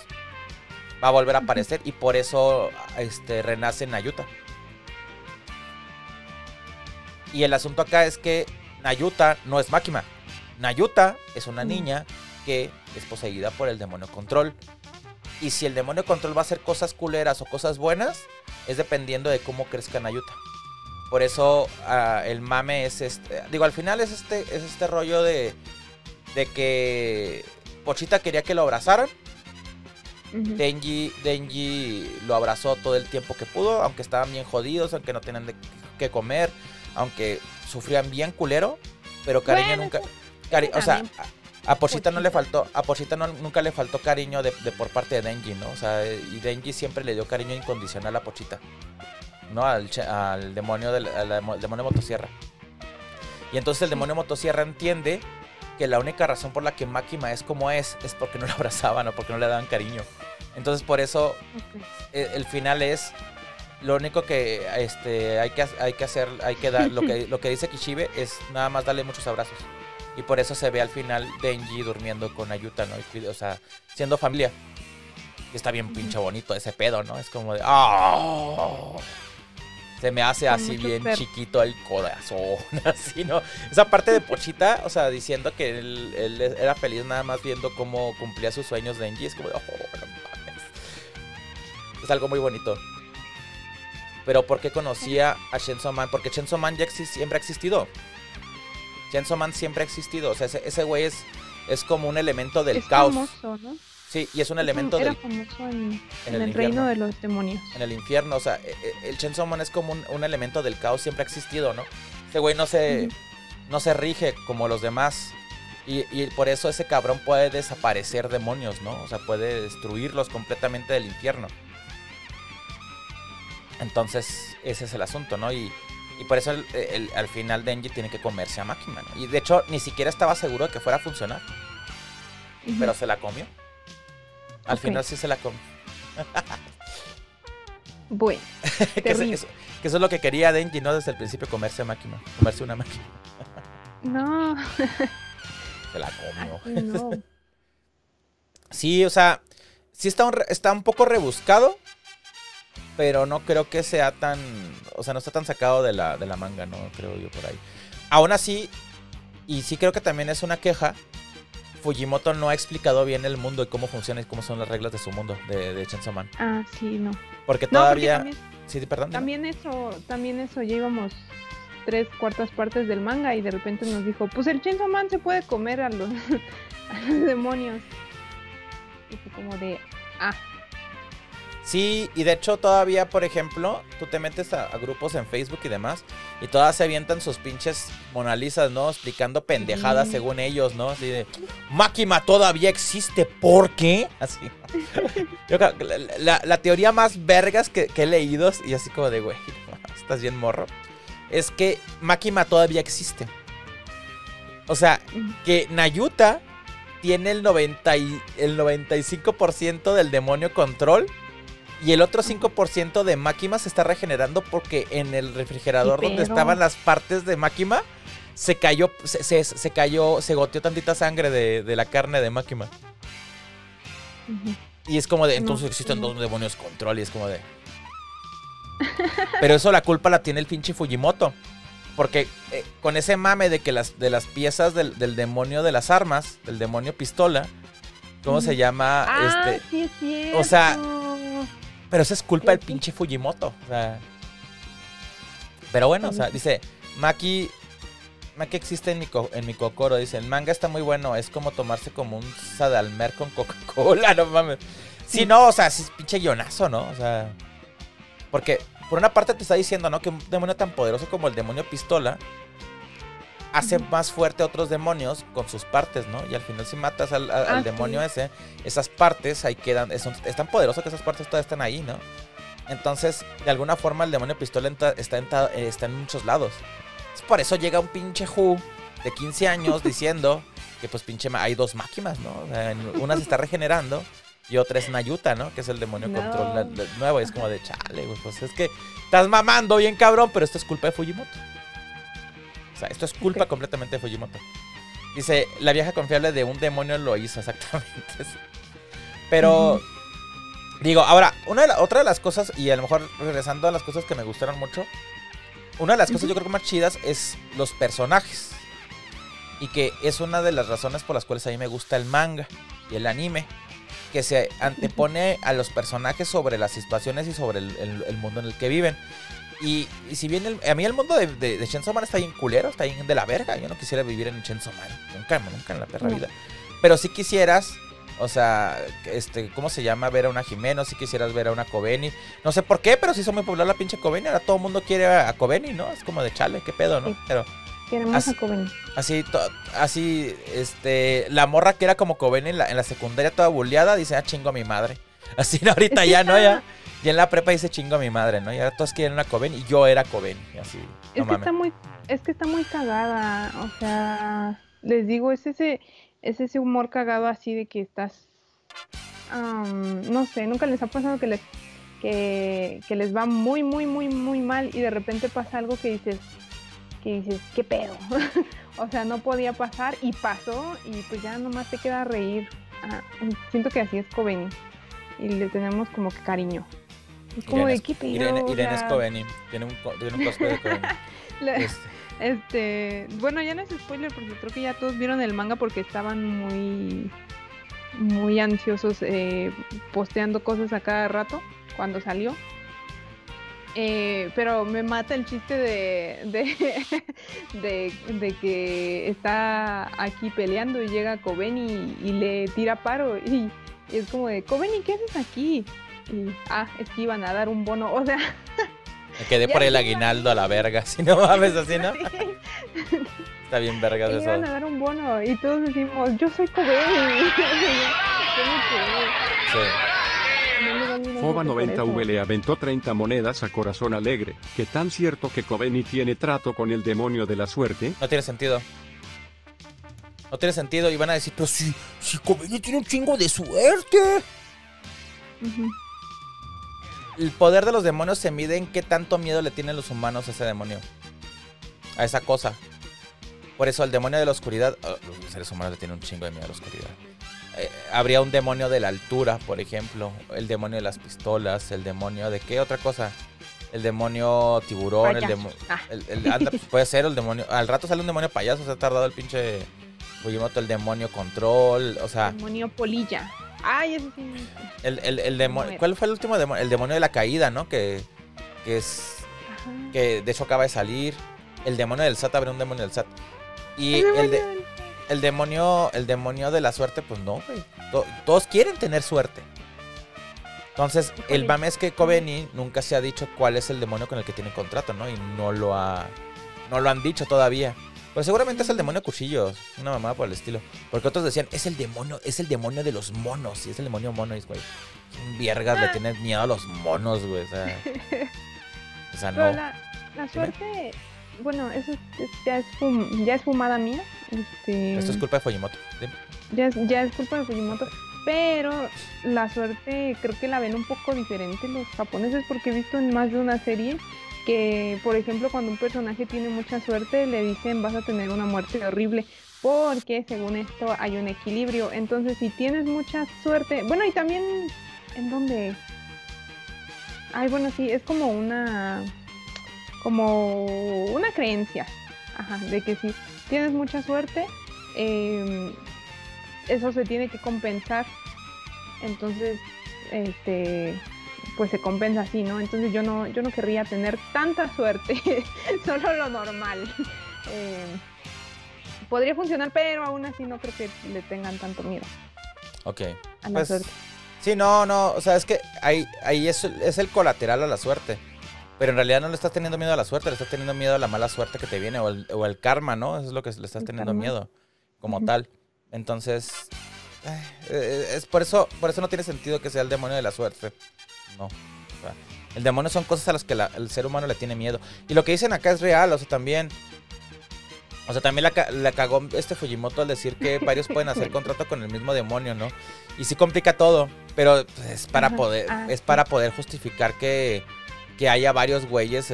va a volver a aparecer y por eso renace Nayuta. Y el asunto acá es que Nayuta no es Makima. Nayuta es una niña que es poseída por el demonio control. Y si el demonio control va a hacer cosas culeras o cosas buenas, es dependiendo de cómo crezca Nayuta. Por eso el mame es Digo, al final es este rollo de que Pochita quería que lo abrazaran. Denji lo abrazó todo el tiempo que pudo, aunque estaban bien jodidos, aunque no tenían que comer, aunque sufrían bien culero, pero cariño bueno, nunca... o sea, a Pochita no le faltó, a Pochita nunca le faltó cariño de por parte de Denji, ¿no? O sea, y Denji siempre le dio cariño incondicional a Pochita, ¿no? Al demonio demonio motosierra. Y entonces el demonio motosierra entiende que la única razón por la que Makima es como es porque no la abrazaban o porque no le daban cariño. Entonces por eso el final es... Lo único que hay que hacer, lo que dice Kishibe es nada más darle muchos abrazos. Y por eso se ve al final Denji durmiendo con Nayuta, ¿no? O sea, siendo familia. Y está bien pinche bonito ese pedo, ¿no? Es como de... ¡Oh! Se me hace así bien chiquito el corazón, así, ¿no? Esa parte de Pochita, o sea, diciendo que él era feliz nada más viendo cómo cumplía sus sueños Denji. Es como de... ¡Oh, no mames! Es algo muy bonito. Pero ¿por qué conocía a Chainsaw Man? Porque Chainsaw Man ya siempre ha existido. Chainsaw Man siempre ha existido. O sea, ese güey es como un elemento del caos. Famoso, ¿no? Sí, y es un elemento del... Era famoso en el reino de los demonios. En el infierno, o sea, el Chainsaw Man es como un elemento del caos, siempre ha existido, ¿no? Ese güey no se rige como los demás. Y por eso ese cabrón puede desaparecer demonios, ¿no? O sea, puede destruirlos completamente del infierno. Entonces, ese es el asunto, ¿no? Y por eso al final Denji tiene que comerse a Makima, ¿no? Y de hecho, ni siquiera estaba seguro de que fuera a funcionar. Pero se la comió. Al final sí se la comió. Bueno. que eso es lo que quería Denji, ¿no? Desde el principio, comerse a Makima. Comerse una Makima. No. Se la comió. Ay, no. Sí, o sea, sí está un poco rebuscado. Pero no creo que sea tan... O sea, no está tan sacado de la manga, ¿no? Creo yo por ahí. Aún así, y sí creo que también es una queja, Fujimoto no ha explicado bien el mundo y cómo funciona y cómo son las reglas de su mundo, de Chainsaw Man. Ah, sí, no. Porque todavía... No, porque también, sí, perdón. También eso, llevamos 3/4 partes del manga y de repente nos dijo, pues el Chainsaw Man se puede comer a los demonios. Y fue como de... Ah. Sí, y de hecho todavía, por ejemplo, tú te metes a grupos en Facebook y demás, y todas se avientan sus pinches Mona Lisas, ¿no? Explicando pendejadas según ellos, ¿no? Así de, Makima todavía existe, ¿por qué? Así. Yo, la teoría más vergas que he leído, y así como de, güey, estás bien morro, es que Makima todavía existe. O sea, que Nayuta tiene el 95% del demonio control. Y el otro 5% de Makima se está regenerando porque en el refrigerador donde estaban las partes de Makima se goteó tantita sangre de la carne de Makima. Y es como de, entonces existen dos demonios control y es como de... Pero eso la culpa la tiene el pinche Fujimoto. Porque con ese mame de que las piezas del demonio de las armas, del demonio pistola, ¿cómo se llama? Ah, sí es cierto. O sea... Pero eso es culpa del pinche Fujimoto. O sea. Pero bueno, o sea, dice, Maki existe en mi Kokoro. Dice, el manga está muy bueno. Es como tomarse como un Sadalmer con Coca-Cola. No mames. Sí, no, o sea, es pinche guionazo, ¿no? O sea. Porque, por una parte te está diciendo, ¿no? Que un demonio tan poderoso como el demonio pistola hace más fuerte a otros demonios con sus partes, ¿no? Y al final si matas al demonio ese, esas partes ahí quedan, es tan poderoso que esas partes todas están ahí, ¿no? Entonces, de alguna forma el demonio pistola está en muchos lados. Es por eso llega un pinche Who de 15 años diciendo que pues pinche hay dos máquinas, ¿no? O sea, una se está regenerando y otra es Nayuta, ¿no? Que es el demonio control nuevo. Y es como de chale, güey, pues es que estás mamando bien cabrón, pero esto es culpa de Fujimoto. O sea, esto es culpa completamente de Fujimoto. Dice, la vieja confiable de un demonio lo hizo, exactamente. Pero, digo, ahora, otra de las cosas, y a lo mejor regresando a las cosas que me gustaron mucho, una de las cosas yo creo que más chidas es los personajes. Y que es una de las razones por las cuales a mí me gusta el manga y el anime, que se antepone a los personajes sobre las situaciones y sobre el mundo en el que viven. Y si bien a mí el mundo de Chainsaw Man está bien culero, está bien de la verga. Yo no quisiera vivir en Chainsaw Man, nunca en la perra vida. Pero si quisieras, o sea, ¿cómo se llama? Ver a una Himeno, si quisieras ver a una Kobeni. No sé por qué, pero sí hizo muy popular la pinche Kobeni. Ahora todo el mundo quiere a Kobeni, ¿no? Es como de chale, qué pedo, ¿no? Pero queremos así, a Kobeni. Así, la morra que era como Kobeni en la secundaria toda buleada, dice, ah, chingo a mi madre. Así, ¿no? Ahorita ya, ¿no? Ya. Y en la prepa dice chingo a mi madre, ¿no? Y ahora todos quieren una Kobeni y yo era Kobeni, así. Es que está muy, cagada, o sea, les digo, es ese humor cagado así de que estás, no sé, nunca les ha pasado que les va muy, muy, muy, muy mal y de repente pasa algo que dices, ¿qué pedo? O sea, no podía pasar y pasó y pues ya nomás te queda reír. Ah, siento que así es Kobeni y le tenemos como que cariño. Es como Irene, de qué pedo. Irene es Kobeni, tiene un cosplay de Kobeni. Bueno, ya no es spoiler porque creo que ya todos vieron el manga porque estaban muy, muy ansiosos posteando cosas a cada rato cuando salió. Pero me mata el chiste de que está aquí peleando y llega Kobeni y le tira paro y es como de, Kobeni, ¿qué haces aquí? Y, es que iban a dar un bono, o sea... Me quedé por el aguinaldo a la verga, si no mames, así, ¿no? Sí. Está bien verga eso. Iban a dar un bono y todos decimos, yo soy Kobeni. Sí. Foba 90 VL aventó 30 monedas a Corazón Alegre, que tan cierto que Kobeni tiene trato con el demonio de la suerte. No tiene sentido. No tiene sentido y van a decir, pero si Kobeni tiene un chingo de suerte. El poder de los demonios se mide en qué tanto miedo le tienen los humanos a ese demonio, a esa cosa. Por eso el demonio de la oscuridad, los seres humanos le tienen un chingo de miedo a la oscuridad. Habría un demonio de la altura, por ejemplo, el demonio de las pistolas, el demonio de qué otra cosa, el demonio tiburón, puede ser el demonio, al rato sale un demonio payaso, se ha tardado el pinche Fujimoto, el demonio control, o sea... Demonio polilla. Ay, ese sí. El demonio, ¿cuál fue el último demonio? El demonio de la caída, ¿no? Que es... Ajá. Que de hecho acaba de salir. El demonio del SAT, habrá un demonio del SAT. Y el demonio de la suerte, pues no, güey. Todos quieren tener suerte. Entonces, el mame es que Kobeni nunca se ha dicho cuál es el demonio con el que tiene contrato, ¿no? Y no lo han dicho todavía. Pero seguramente es el demonio de cuchillos, una mamada por el estilo. Porque otros decían, es el demonio de los monos. Y es el demonio mono, güey. ¿Quién viergas le tienes miedo a los monos, güey? O sea no. Pero la suerte, bueno, eso ya es fumada mía. Esto es culpa de Fujimoto. Ya es culpa de Fujimoto. Pero la suerte creo que la ven un poco diferente los japoneses porque he visto en más de una serie... Que, por ejemplo, cuando un personaje tiene mucha suerte, le dicen vas a tener una muerte horrible, porque según esto hay un equilibrio. Entonces, si tienes mucha suerte... Bueno, y también, ¿en dónde? Ay, bueno, sí, es como una creencia, ajá, de que si tienes mucha suerte, eso se tiene que compensar. Entonces, pues se compensa así, ¿no? Entonces yo no querría tener tanta suerte, solo lo normal. Podría funcionar, pero aún así no creo que le tengan tanto miedo. Ok. A la suerte. Sí, no, o sea, es que ahí es el colateral a la suerte. Pero en realidad no le estás teniendo miedo a la suerte, le estás teniendo miedo a la mala suerte que te viene o al karma, ¿no? Eso es lo que le estás teniendo miedo como tal. Entonces, es por eso no tiene sentido que sea el demonio de la suerte. No. O sea, el demonio son cosas a las que el ser humano le tiene miedo. Y lo que dicen acá es real, o sea, también... O sea, también la cagó Fujimoto al decir que varios pueden hacer contrato con el mismo demonio, ¿no? Y sí complica todo, pero es para poder, justificar que haya varios güeyes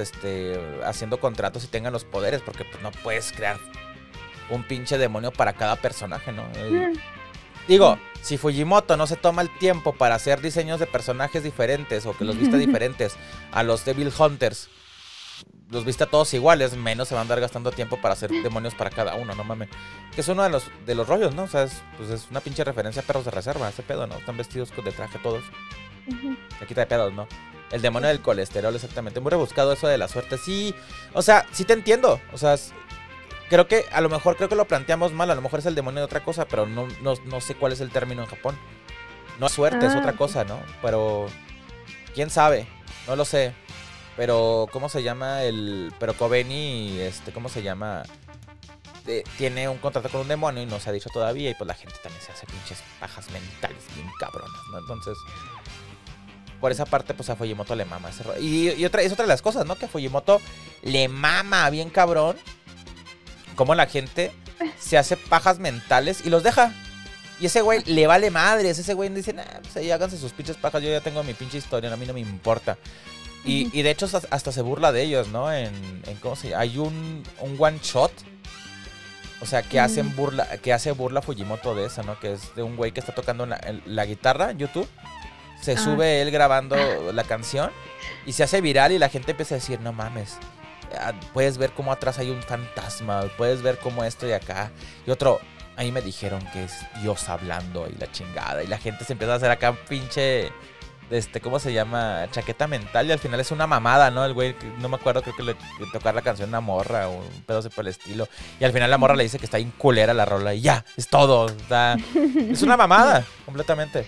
haciendo contratos y tengan los poderes, porque pues, no puedes crear un pinche demonio para cada personaje, ¿no? Digo, si Fujimoto no se toma el tiempo para hacer diseños de personajes diferentes o que los vista diferentes a los Devil Hunters... Los viste a todos iguales, menos se van a andar gastando tiempo para hacer demonios para cada uno, no mames. Que es uno de los rollos, ¿no? O sea, pues es una pinche referencia a perros de reserva, ese pedo, ¿no? Están vestidos de traje todos. Se quita de pedos, ¿no? El demonio del colesterol, exactamente. Muy rebuscado eso de la suerte. Sí, o sea, sí te entiendo. O sea, creo que a lo mejor lo planteamos mal. A lo mejor es el demonio de otra cosa, pero no sé cuál es el término en Japón. No es suerte, es otra cosa, ¿no? Pero quién sabe, no lo sé. Pero, ¿cómo se llama el...? Pero Kobeni, ¿cómo se llama? Tiene un contrato con un demonio y no se ha dicho todavía. Y pues la gente también se hace pinches pajas mentales bien cabronas, ¿no? Entonces, por esa parte, pues a Fujimoto le mama ese rollo. Es otra de las cosas, ¿no? Que a Fujimoto le mama bien cabrón cómo la gente se hace pajas mentales y los deja. Y ese güey le vale madres. Ese güey dice, nah, pues ahí háganse sus pinches pajas. Yo ya tengo mi pinche historia, a mí no me importa. Y de hecho hasta se burla de ellos, ¿no? ¿Cómo se llama? Hay un one shot. O sea, que hace burla Fujimoto de esa, ¿no? Que es de un güey que está tocando la guitarra en YouTube. Se sube él grabando la canción y se hace viral y la gente empieza a decir, no mames, puedes ver cómo atrás hay un fantasma, puedes ver cómo esto y acá. Y otro, ahí me dijeron que es Dios hablando y la chingada. Y la gente se empieza a hacer acá pinche... ¿cómo se llama? Chaqueta mental. Y al final es una mamada, ¿no? El güey, no me acuerdo, creo que le tocar la canción a una morra o un pedo así por el estilo. Y al final la morra le dice que está bien culera la rola y ya, es todo. ¿Verdad? Es una mamada, completamente.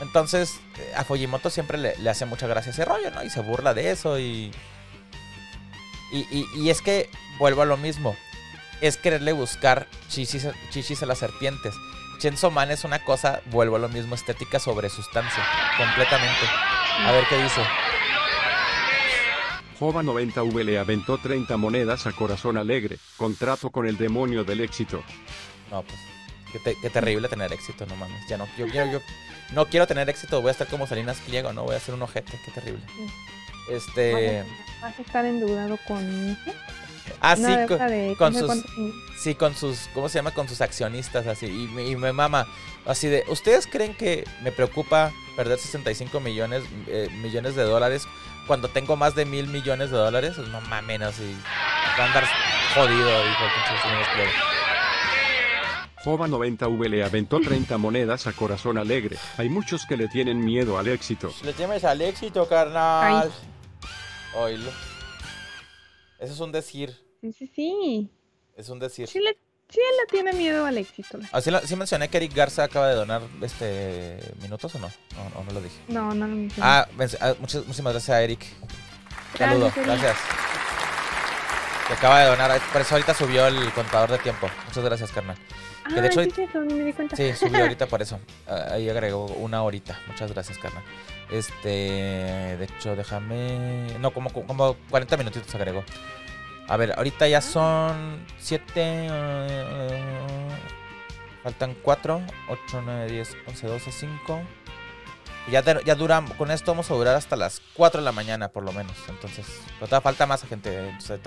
Entonces, a Fujimoto siempre le hace mucha gracia ese rollo, ¿no? Y se burla de eso y es que, vuelvo a lo mismo, es quererle buscar chichis a las serpientes. Chainsaw Man es una cosa, vuelvo a lo mismo, estética sobre sustancia, completamente. A ver qué dice. Jova 90V le aventó 30 monedas a Corazón Alegre, contrato con el demonio del éxito. No, pues, qué terrible tener éxito, no mames. Ya no, yo no quiero tener éxito, voy a estar como Salinas Pliego, no voy a ser un ojete, qué terrible. ¿Vas a estar endeudado con... Ah, sí, con sus, ¿cómo se llama? Con sus accionistas, así, y me mama, así de, ¿ustedes creen que me preocupa perder 65 millones de dólares cuando tengo más de 1,000 millones de dólares? No mames, así, va a andar jodido, dijo el Jova 90V le aventó 30 monedas a Corazón Alegre, hay muchos que le tienen miedo al éxito. Le temes al éxito, carnal. Oílo. Eso es un decir. Sí. Es un decir. Sí le tiene miedo al éxito. ¿Sí mencioné que Eric Garza acaba de donar minutos o no? ¿O no lo dije? No lo mencioné. Muchísimas gracias a Eric. Saludos, gracias. Que acaba de donar. Por eso ahorita subió el contador de tiempo. Muchas gracias, carnal. Que de hecho, sí, me di cuenta. Sí, subió ahorita por eso. Ahí agregó una horita. Muchas gracias, carnal. De hecho, déjame... No, como 40 minutitos agregó. A ver, ahorita ya son 7... faltan 4, 8, 9, 10, 11, 12, 5... Ya dura, con esto vamos a durar hasta las 4 de la mañana por lo menos. Entonces, pero falta más gente. Entonces,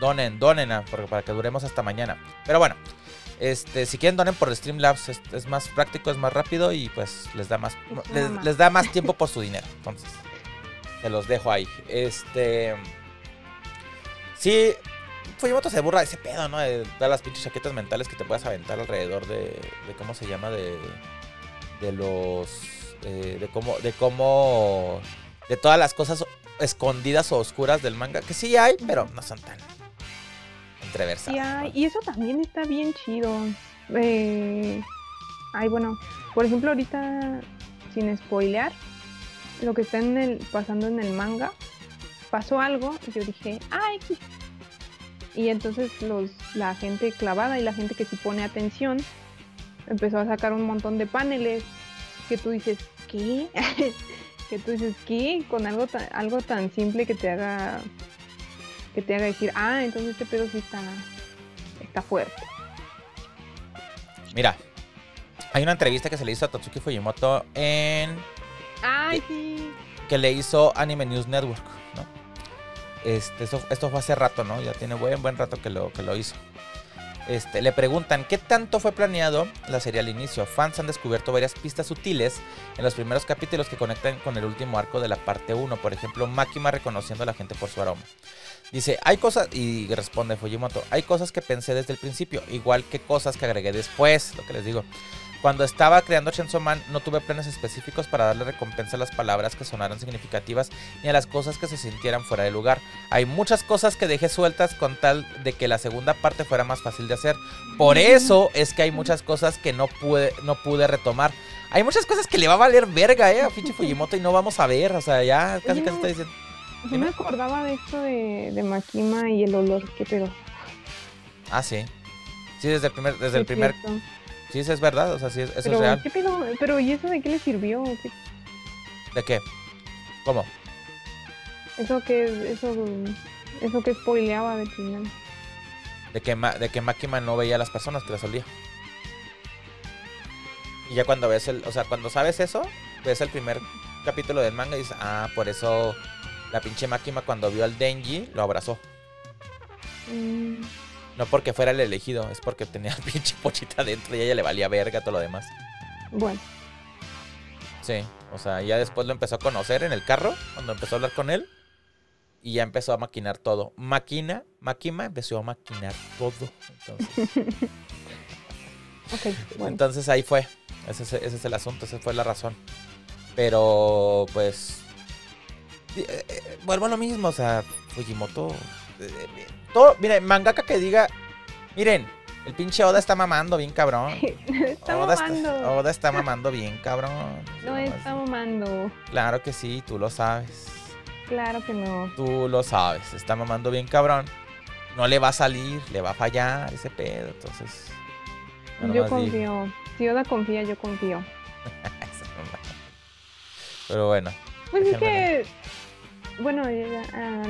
donen, para que duremos hasta mañana. Pero bueno, si quieren donen por Streamlabs, es más práctico, es más rápido y pues les da más tiempo por su dinero. Entonces, se los dejo ahí. Sí, Fujimoto se burla de ese pedo, ¿no? De dar las pinches chaquetas mentales que te puedas aventar alrededor de ¿cómo se llama? De los... de todas las cosas escondidas o oscuras del manga, que sí hay, pero no son tan entreversadas. Y eso también está bien chido. Bueno, por ejemplo, ahorita, sin spoilear, lo que está pasando en el manga pasó algo y yo dije, ¡ay! Y entonces la gente clavada y la gente que sí pone atención empezó a sacar un montón de paneles que tú dices, ¿qué? Que tú dices, ¿qué? Con algo tan simple que te haga decir, ah, entonces este pedo sí está fuerte. Mira, hay una entrevista que se le hizo a Tatsuki Fujimoto en... ¡Ay, sí! Que le hizo Anime News Network, ¿no? Esto fue hace rato, ¿no? Ya tiene buen rato que lo hizo. Le preguntan, ¿qué tanto fue planeado la serie al inicio? Fans han descubierto varias pistas sutiles en los primeros capítulos que conectan con el último arco de la parte 1. Por ejemplo, Makima reconociendo a la gente por su aroma. Dice, hay cosas, y responde Fujimoto, hay cosas que pensé desde el principio, igual que cosas que agregué después, lo que les digo. Cuando estaba creando Chainsaw Man, no tuve planes específicos para darle recompensa a las palabras que sonaran significativas ni a las cosas que se sintieran fuera de lugar. Hay muchas cosas que dejé sueltas con tal de que la segunda parte fuera más fácil de hacer. Por eso es que hay muchas cosas que no pude retomar. Hay muchas cosas que le va a valer verga, a pinche Fujimoto y no vamos a ver, o sea, ya casi está diciendo... Yo me acordaba de esto de Makima y el olor, qué pedo. Ah, sí. Sí, desde el primer. Sí, eso es verdad, o sea, sí, eso es real. ¿Qué pedo? Pero ¿y eso de qué le sirvió? ¿Qué? ¿De qué? ¿Cómo? Eso que spoileaba del final. De que Makima no veía a las personas, que las olía. Y ya cuando ves o sea, cuando sabes eso, ves el primer capítulo del manga y dices, ah, por eso. La pinche Makima cuando vio al Denji lo abrazó. No porque fuera el elegido, es porque tenía al pinche Pochita dentro y a ella le valía verga todo lo demás. Bueno. Sí, o sea, ya después lo empezó a conocer en el carro, cuando empezó a hablar con él. Y ya empezó a maquinar todo. Makima empezó a maquinar todo. Entonces, okay, bueno. Entonces ahí fue. Ese es el asunto, esa fue la razón. Pero pues... vuelvo a lo mismo, o sea, Fujimoto. Todo, miren, mangaka que diga, miren, el pinche Oda está mamando bien cabrón. Oda está mamando bien cabrón. No está mamando. Claro que sí, tú lo sabes. Claro que no. Tú lo sabes, está mamando bien cabrón. No le va a salir, le va a fallar ese pedo, entonces. Yo confío. Digo. Si Oda confía, yo confío. Pero bueno. Pues es que... Bueno,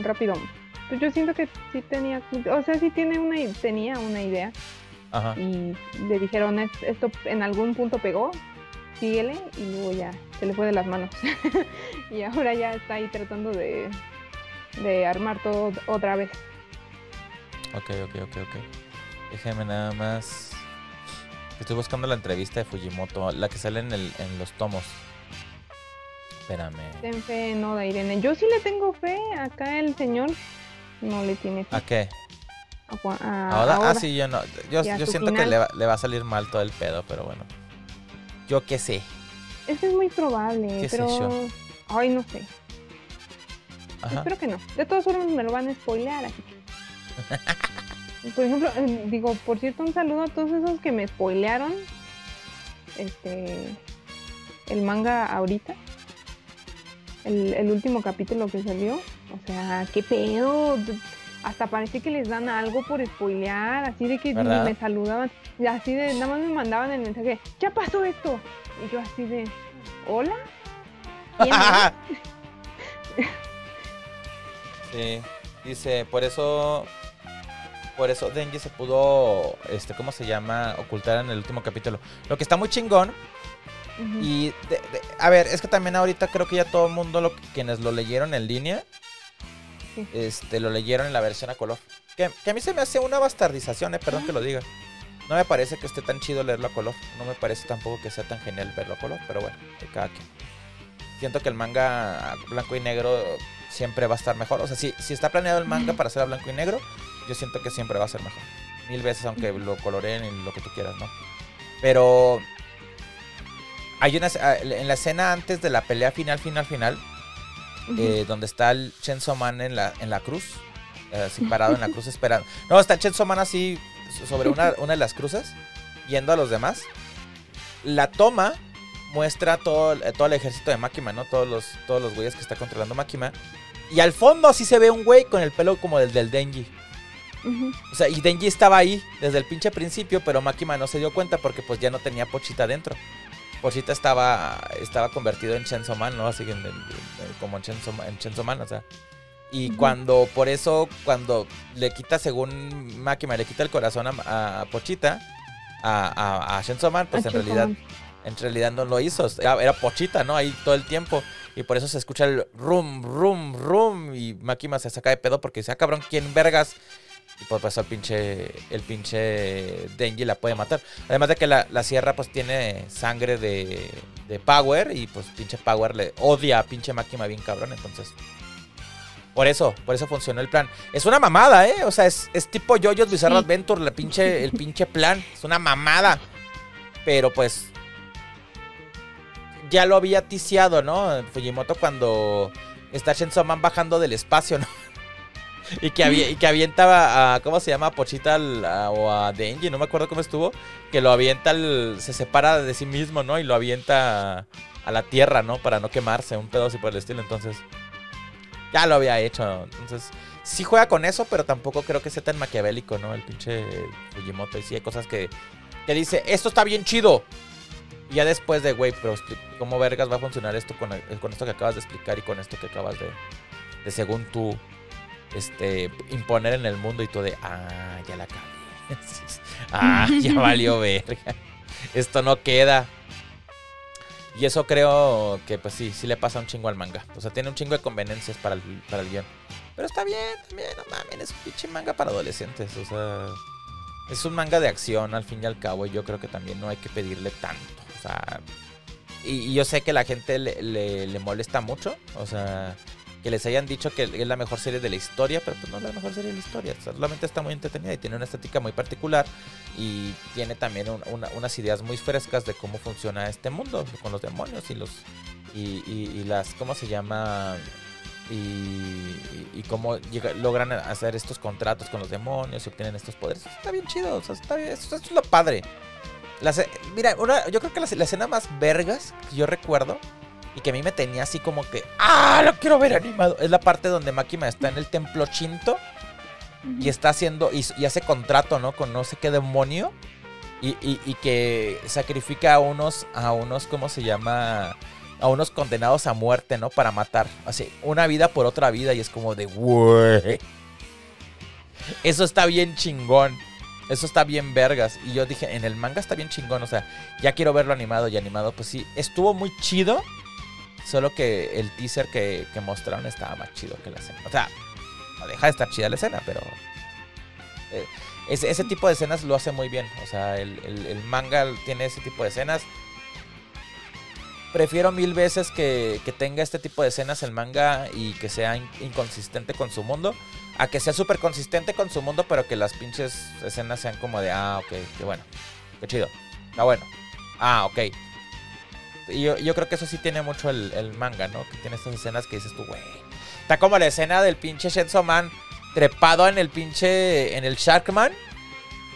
rápido. Yo siento que sí tenía... O sea, sí tenía una idea. Ajá. Y le dijeron, esto en algún punto pegó, síguele, y luego ya se le fue de las manos. Y ahora ya está ahí tratando de armar todo otra vez. Ok. Déjame nada más... Estoy buscando la entrevista de Fujimoto, la que sale en los tomos. Espérame. Ten fe, no, da Irene. Yo sí le tengo fe. Acá el señor no le tiene fe. ¿A qué? Ahora. Ah, sí, yo no. Yo siento final. Que le va a salir mal todo el pedo, pero bueno. Yo qué sé. Eso es muy probable, ¿Qué pero... sé yo? Ay, no sé. Ajá. Espero que no. De todas formas me lo van a spoilear, así que... Por ejemplo, digo, por cierto, un saludo a todos esos que me spoilearon el manga ahorita. El último capítulo que salió, o sea, qué pedo, hasta parece que les dan algo por spoilear, así de que ¿verdad? Me saludaban, así de, nada más me mandaban el mensaje, ya pasó esto, y yo así de, ¿hola? Sí, dice, por eso Denji se pudo, ¿cómo se llama? Ocultar en el último capítulo, lo que está muy chingón. Y, a ver, es que también ahorita creo que ya todo el mundo, quienes lo leyeron en línea, sí. Lo leyeron en la versión a color. Que a mí se me hace una bastardización, perdón que lo diga. No me parece que esté tan chido leerlo a color. No me parece tampoco que sea tan genial verlo a color, pero bueno, de cada quien. Siento que el manga blanco y negro siempre va a estar mejor. O sea, si está planeado el manga para ser a blanco y negro, yo siento que siempre va a ser mejor. Mil veces, aunque lo coloreen y lo que tú quieras, ¿no? Pero... Hay una, en la escena antes de la pelea final, donde está el Chainsaw Man en la cruz, así parado en la cruz esperando. No, está el Chainsaw Man así sobre una de las cruces, yendo a los demás. La toma muestra todo el ejército de Makima, ¿no? Todos los güeyes que está controlando Makima. Y al fondo sí se ve un güey con el pelo como el del Denji. Uh-huh. O sea, y Denji estaba ahí desde el pinche principio, pero Makima no se dio cuenta porque pues ya no tenía Pochita dentro. Pochita estaba convertido en Chainsaw Man, ¿no? Así que como en Chainsaw Man, o sea. Y uh-huh. Por eso, cuando le quita, según Makima, le quita el corazón a Pochita, a Chainsaw Man, pues en realidad no lo hizo. Era Pochita, ¿no? Ahí todo el tiempo. Y por eso se escucha el rum, rum, rum. Y Makima se saca de pedo porque dice, ah, cabrón, ¿quién vergas? Y pues pasó el pinche Denji la puede matar. Además de que la sierra pues tiene sangre de Power. Y pues pinche Power le odia a pinche Makima bien cabrón. Entonces, por eso funcionó el plan. Es una mamada, ¿eh? O sea, es tipo JoJo's Bizarre Adventure, el pinche plan. Es una mamada. Pero pues ya lo había ticiado, ¿no? Fujimoto cuando está Chainsaw Man bajando del espacio, ¿no? Y que avientaba a, ¿cómo se llama? A Pochita o a Denji, no me acuerdo cómo estuvo. Que lo avienta, se separa de sí mismo, ¿no? Y lo avienta a la tierra, ¿no? Para no quemarse, un pedo así por el estilo. Entonces, ya lo había hecho, ¿no? Entonces, sí juega con eso, pero tampoco creo que sea tan maquiavélico, ¿no? El pinche Fujimoto. Y sí hay cosas que dice, esto está bien chido. Y ya después de, güey, pero ¿cómo vergas va a funcionar esto con esto que acabas de explicar y con esto que acabas de según tú, imponer en el mundo? Y todo de, ah, ya la cagué. Ah, ya valió verga. Esto no queda. Y eso creo que, pues sí le pasa un chingo al manga. O sea, tiene un chingo de conveniencias para el guión. Pero está bien, también, no mames, es un pinche manga para adolescentes. O sea, es un manga de acción al fin y al cabo. Y yo creo que también no hay que pedirle tanto. O sea, y yo sé que la gente le molesta mucho. O sea, que les hayan dicho que es la mejor serie de la historia, pero pues no es la mejor serie de la historia. O sea, solamente está muy entretenida y tiene una estética muy particular y tiene también unas ideas muy frescas de cómo funciona este mundo con los demonios y las, ¿cómo se llama? Y cómo logran hacer estos contratos con los demonios y obtienen estos poderes. Está bien chido, o sea, está bien, eso es lo padre. Mira, yo creo que la escena más vergas que yo recuerdo y que a mí me tenía así como que, ¡ah, lo quiero ver animado! Es la parte donde Makima está en el templo Shinto y está haciendo, y hace contrato, ¿no? Con no sé qué demonio y que sacrifica a unos, ¿cómo se llama? A unos condenados a muerte, ¿no? Para matar, así, una vida por otra vida. Y es como de, ¡güey! Eso está bien chingón. Eso está bien vergas. Y yo dije, en el manga está bien chingón. O sea, ya quiero verlo animado. Y animado, pues sí, estuvo muy chido. Solo que el teaser que mostraron estaba más chido que la escena. O sea, no deja de estar chida la escena, pero ese tipo de escenas lo hace muy bien. O sea, el manga tiene ese tipo de escenas. Prefiero mil veces que tenga este tipo de escenas el manga y que sea inconsistente con su mundo, a que sea súper consistente con su mundo, pero que las pinches escenas sean como de, ah, ok, qué bueno, qué chido, está bueno, ah, ok. Y yo creo que eso sí tiene mucho el manga, ¿no? Que tiene estas escenas que dices tú, güey. Está como la escena del pinche Chainsaw Man trepado en el Sharkman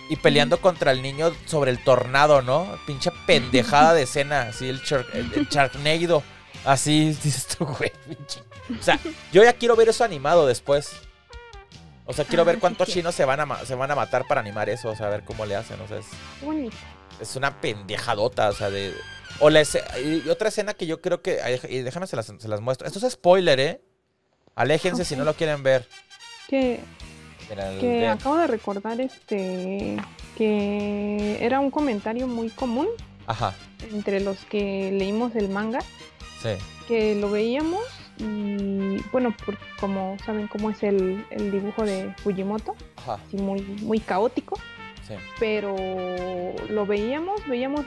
y peleando contra el niño sobre el tornado, ¿no? Pinche pendejada de escena, así el Sharknado. Así dices tú, güey, pinche. O sea, yo ya quiero ver eso animado después. O sea, quiero ver cuántos chinos se van a matar para animar eso, o sea, a ver cómo le hacen, o sea, es una pendejadota, o sea, de... O y otra escena que yo creo que... Y déjame se las muestro. Esto es spoiler, ¿eh? Aléjense si no lo quieren ver. Que acabo de recordar que era un comentario muy común. Ajá. Entre los que leímos el manga. Sí. Que lo veíamos y... Bueno, como saben cómo es el dibujo de Fujimoto. Ajá. Así muy, muy caótico. Sí. Pero lo veíamos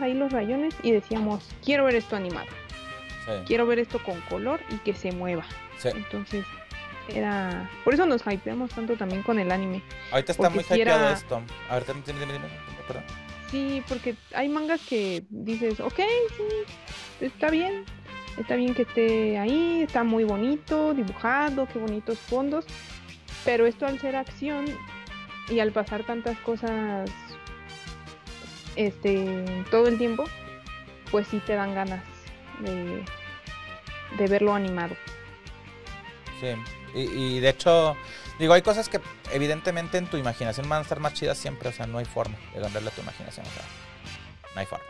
ahí los rayones y decíamos, quiero ver esto animado, sí, quiero ver esto con color y que se mueva, sí. Entonces era, por eso nos hypeamos tanto también con el anime. Ahorita está muy hypeado esto. A ver, dime, perdón. Sí, porque hay mangas que dices, ok, sí, está bien que esté ahí, está muy bonito dibujado, qué bonitos fondos, pero esto al ser acción y al pasar tantas cosas todo el tiempo, pues sí te dan ganas de verlo animado. Sí. Y de hecho, digo, hay cosas que evidentemente en tu imaginación van a estar más chidas siempre. O sea, no hay forma de ganarle a tu imaginación. O sea, no hay forma.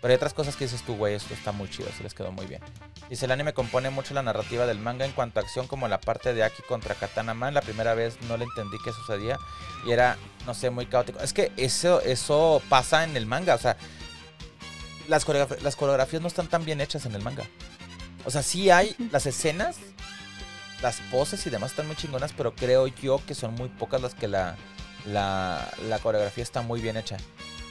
Pero hay otras cosas que dices tú, güey, esto está muy chido, se les quedó muy bien. Dice, el anime compone mucho la narrativa del manga en cuanto a acción, como la parte de Aki contra Katana Man. La primera vez no le entendí qué sucedía y era, no sé, muy caótico. Es que eso pasa en el manga, o sea, las coreografías no están tan bien hechas en el manga. O sea, sí hay las escenas, las poses y demás están muy chingonas, pero creo yo que son muy pocas las que la coreografía está muy bien hecha.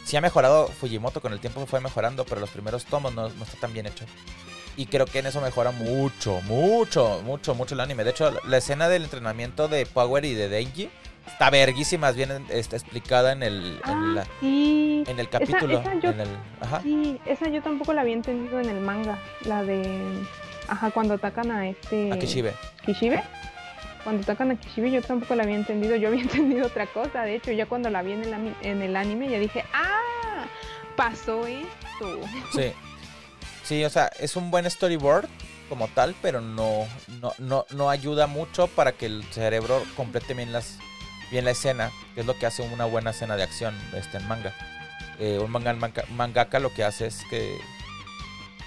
Sí ha mejorado Fujimoto, con el tiempo que fue mejorando, pero los primeros tomos no está tan bien hecho. Y creo que en eso mejora mucho el anime. De hecho, la escena del entrenamiento de Power y de Denji está verguísima, es bien explicada en el capítulo. Esa yo tampoco la había entendido en el manga. La de... Ajá, cuando atacan a a Kishibe. ¿Kishibe? Cuando atacan a Kishibe yo tampoco la había entendido, yo había entendido otra cosa. De hecho, ya cuando la vi en el anime ya dije, ¡ah! Pasó esto. Sí, sí, o sea, es un buen storyboard como tal, pero no ayuda mucho para que el cerebro complete bien la escena, que es lo que hace una buena escena de acción en manga. Un mangaka lo que hace es que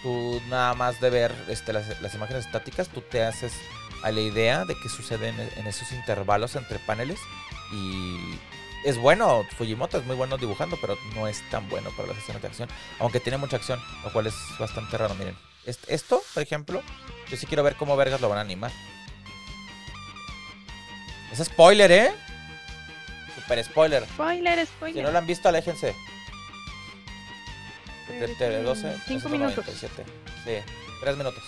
tú nada más de ver las imágenes estáticas, tú te haces a la idea de qué sucede en esos intervalos entre paneles. Y es bueno, Fujimoto es muy bueno dibujando, pero no es tan bueno para las escenas de acción, aunque tiene mucha acción, lo cual es bastante raro. Miren, esto, por ejemplo, yo sí quiero ver cómo vergas lo van a animar. Es spoiler, super spoiler. Spoiler. Si no lo han visto, aléjense. 12, 5 minutos. 97. Sí, 3 minutos.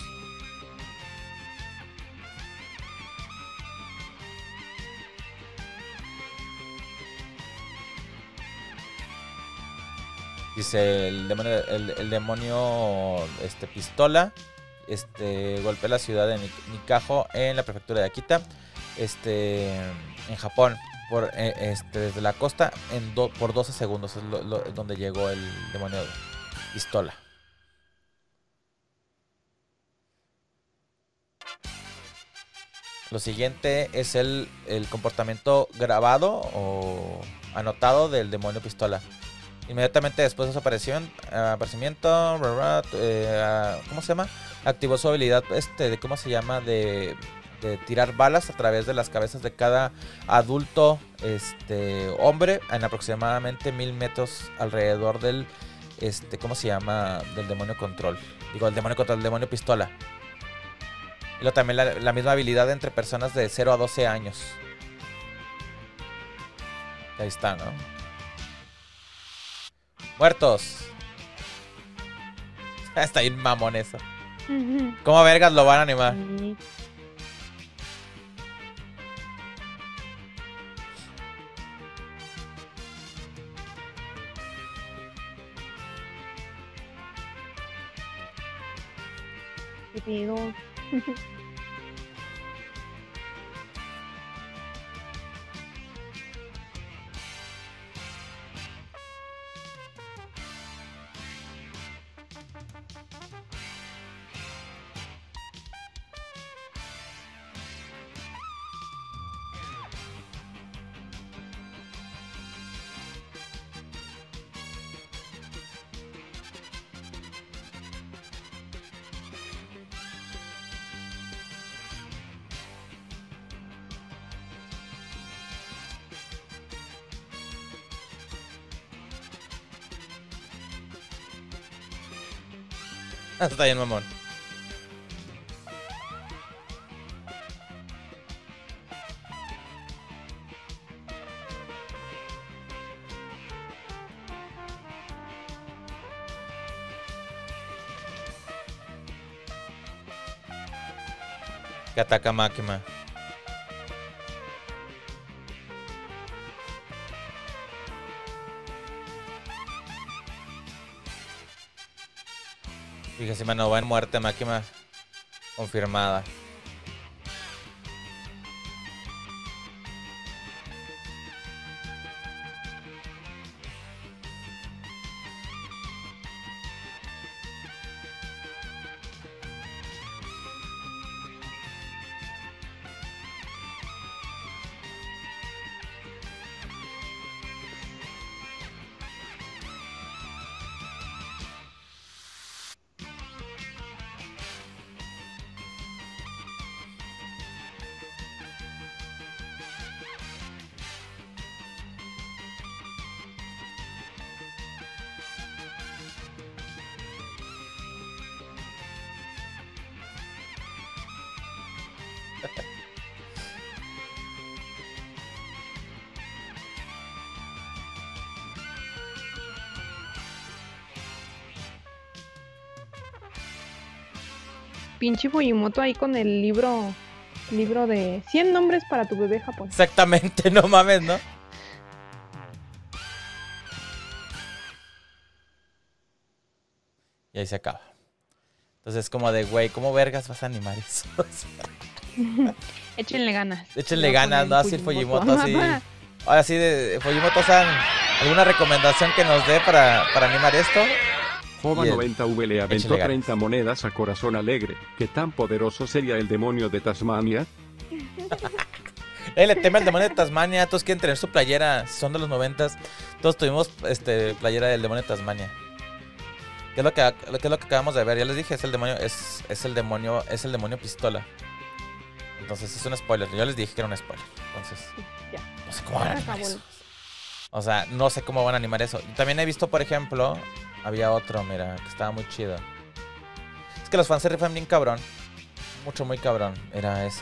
Dice el demonio pistola golpea la ciudad de Nikajo en la prefectura de Akita en Japón por desde la costa por 12 segundos es donde llegó el demonio pistola. Lo siguiente es el comportamiento grabado o anotado del demonio pistola. Inmediatamente después de su aparecimiento, ¿cómo se llama? Activó su habilidad, de tirar balas a través de las cabezas de cada adulto, hombre, en aproximadamente 1000 metros alrededor del, del demonio control. Digo, el demonio control, el demonio pistola. Y luego también la misma habilidad entre personas de 0 a 12 años. Ahí está, ¿no? Muertos. Está bien mamón eso. ¿Cómo vergas lo van a animar? ¿Qué pedo? Está bien, mamón. Que ataca Makima. Fíjense, mano, va en muerte Makima. Confirmada. pinche Fujimoto ahí con el libro de 100 nombres para tu bebé japonés. Exactamente, no mames, ¿no? Y ahí se acaba. Entonces es como de, güey, ¿cómo vergas vas a animar eso? Échenle ganas. Échenle ganas, ¿no? Así el Fujimoto, así. Ahora sí, de Fujimoto-san, ¿alguna recomendación que nos dé para animar esto? Jova 90V le aventó 30 monedas a Corazón Alegre. ¿Qué tan poderoso sería el demonio de Tasmania? Le teme al demonio de Tasmania. Todos quieren tener su playera. Si son de los 90s, todos tuvimos playera del demonio de Tasmania. ¿Qué es lo que acabamos de ver? Ya les dije, es el demonio, es el demonio pistola. Entonces es un spoiler. Yo les dije que era un spoiler. Entonces, no sé cómo van a animar eso. O sea, no sé cómo van a animar eso. También he visto, por ejemplo, había otro, mira, que estaba muy chido. Es que los fans se rifan bien cabrón. Mucho, muy cabrón. Mira, es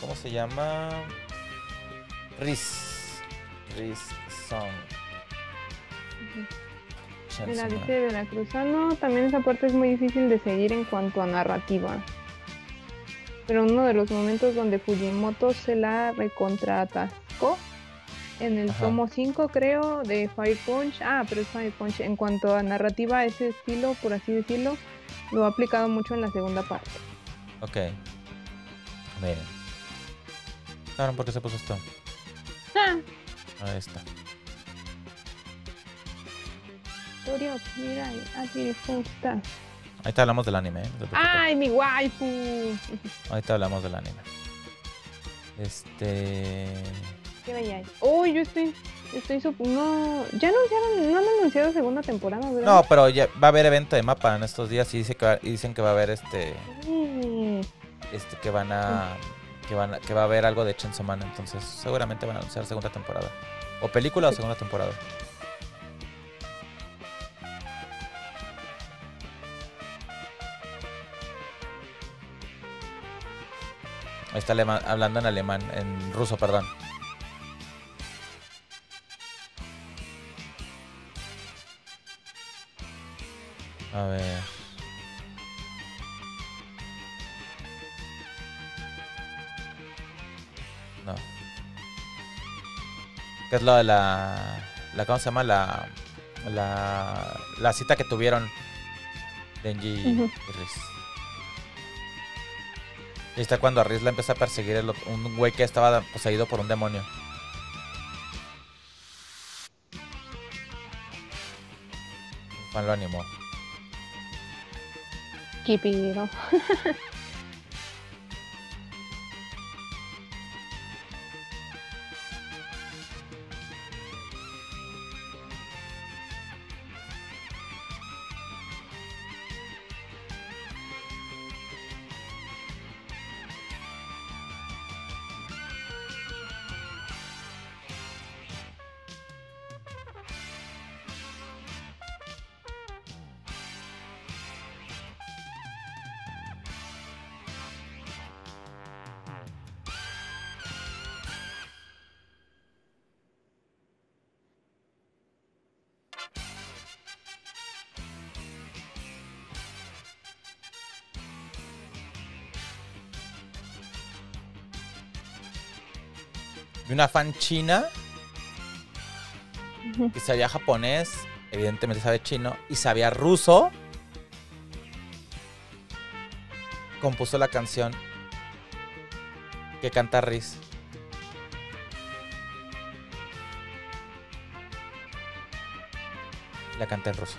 ¿cómo se llama? Riz Song. Mira, dice veracruzano. También esa parte es muy difícil de seguir en cuanto a narrativa. Pero uno de los momentos donde Fujimoto se la recontratascó en el tomo 5, creo, de Fire Punch. Ah, pero es Fire Punch. En cuanto a narrativa, ese estilo, por así decirlo, lo ha aplicado mucho en la segunda parte. Ok. Miren. Claro, ¿por qué se puso esto? Ahí está. Mira, aquí está. Ahí te hablamos del anime, ¿eh? ¡Ay, mi waifu! Ahí te hablamos del anime. ¿Qué veíais? ¡Uy, yo estoy no! Ya anunciaron, no han anunciado segunda temporada, ¿verdad? No, pero ya va a haber evento de MAPPA en estos días y dicen que va a haber que va a haber algo de Chainsaw Man, entonces seguramente van a anunciar segunda temporada. O película o segunda temporada. Está hablando en alemán, en ruso, perdón. A ver. No. ¿Qué es lo de la cómo se llama? La cita que tuvieron Denji y Riz. Y está cuando a Riz la empieza a perseguir un güey que estaba poseído por un demonio. Juan lo animó. Qué pido. Una fan china que sabía japonés, evidentemente sabe chino y sabía ruso, compuso la canción que canta Riz. La canta en ruso.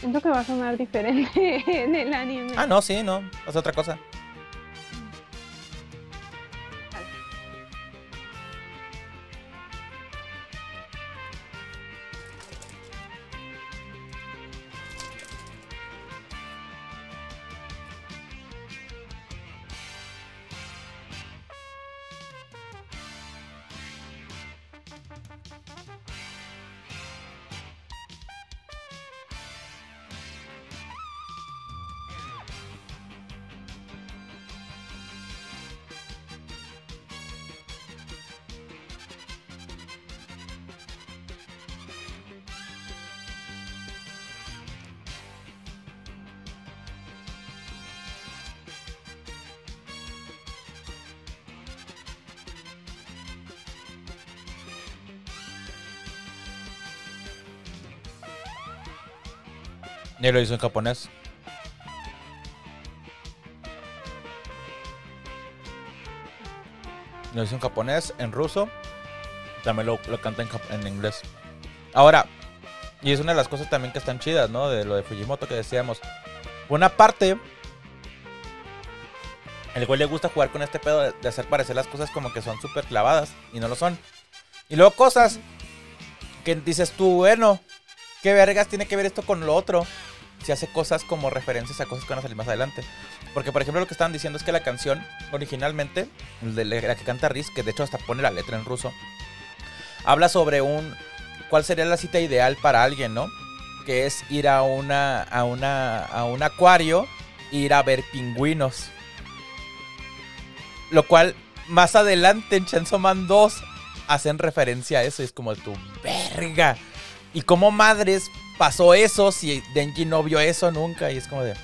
Siento que va a sonar diferente en el anime. Ah, no, sí, no. Es otra cosa. Ni lo hizo en japonés. Lo hizo en japonés, en ruso. También lo canta en inglés. Ahora, y es una de las cosas también que están chidas, ¿no? De lo de Fujimoto que decíamos. Una parte, el güey le gusta jugar con este pedo de hacer parecer las cosas como que son súper clavadas y no lo son. Y luego cosas que dices tú, bueno, ¿qué vergas tiene que ver esto con lo otro? Si hace cosas como referencias a cosas que van a salir más adelante. Porque, por ejemplo, lo que estaban diciendo es que la canción originalmente, la que canta Riz, que de hecho hasta pone la letra en ruso, habla sobre un... ¿Cuál sería la cita ideal para alguien, no? Que es ir a un acuario e ir a ver pingüinos. Lo cual, más adelante en Chainsaw Man 2, hacen referencia a eso. Y es como, tu verga. ¿Y cómo madres pasó eso si Denji no vio eso nunca? Y es como de...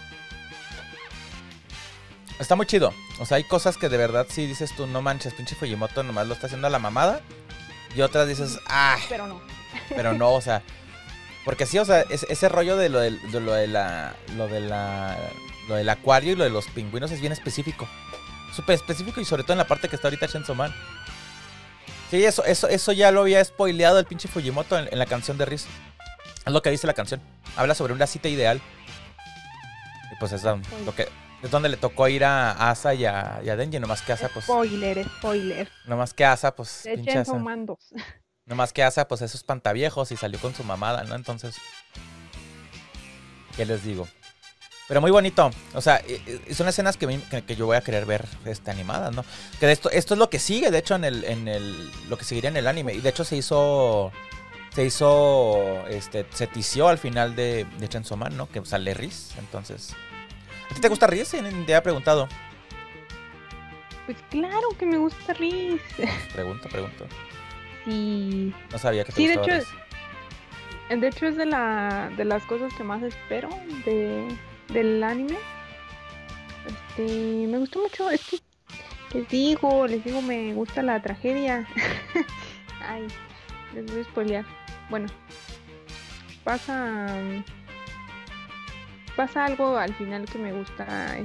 Está muy chido. O sea, hay cosas que de verdad sí dices tú, no manches, pinche Fujimoto nomás lo está haciendo a la mamada. Y otras dices, ah, pero no. Pero no, o sea, porque sí, o sea, ese rollo de lo del acuario y lo de los pingüinos es bien específico. Súper específico, y sobre todo en la parte que está ahorita Chainsaw Man. Sí, eso ya lo había spoileado el pinche Fujimoto en la canción de Riz. Es lo que dice la canción. Habla sobre una cita ideal. Y pues eso, es donde le tocó ir a Asa y a Denji, nomás que Asa, pues... Spoiler. Nomás que Asa, pues... De pinche Asa. Nomás que Asa, pues, esos pantaviejos y salió con su mamada, ¿no? Entonces, ¿qué les digo? Pero muy bonito. O sea, son escenas que yo voy a querer ver animadas, ¿no? Que de esto es lo que sigue, de hecho, lo que seguiría en el anime. Y de hecho se tició al final de Chainsaw Man, ¿no? Que sale Riz, entonces... ¿A ti te gusta Riz? Te había preguntado. Pues claro que me gusta Riz. Pregunto. Sí. No sabía que te gustaba Riz. De hecho es de las cosas que más espero del anime. Me gustó mucho. Les digo, me gusta la tragedia. Ay, les voy a spoilear. Bueno, pasa algo al final que me gusta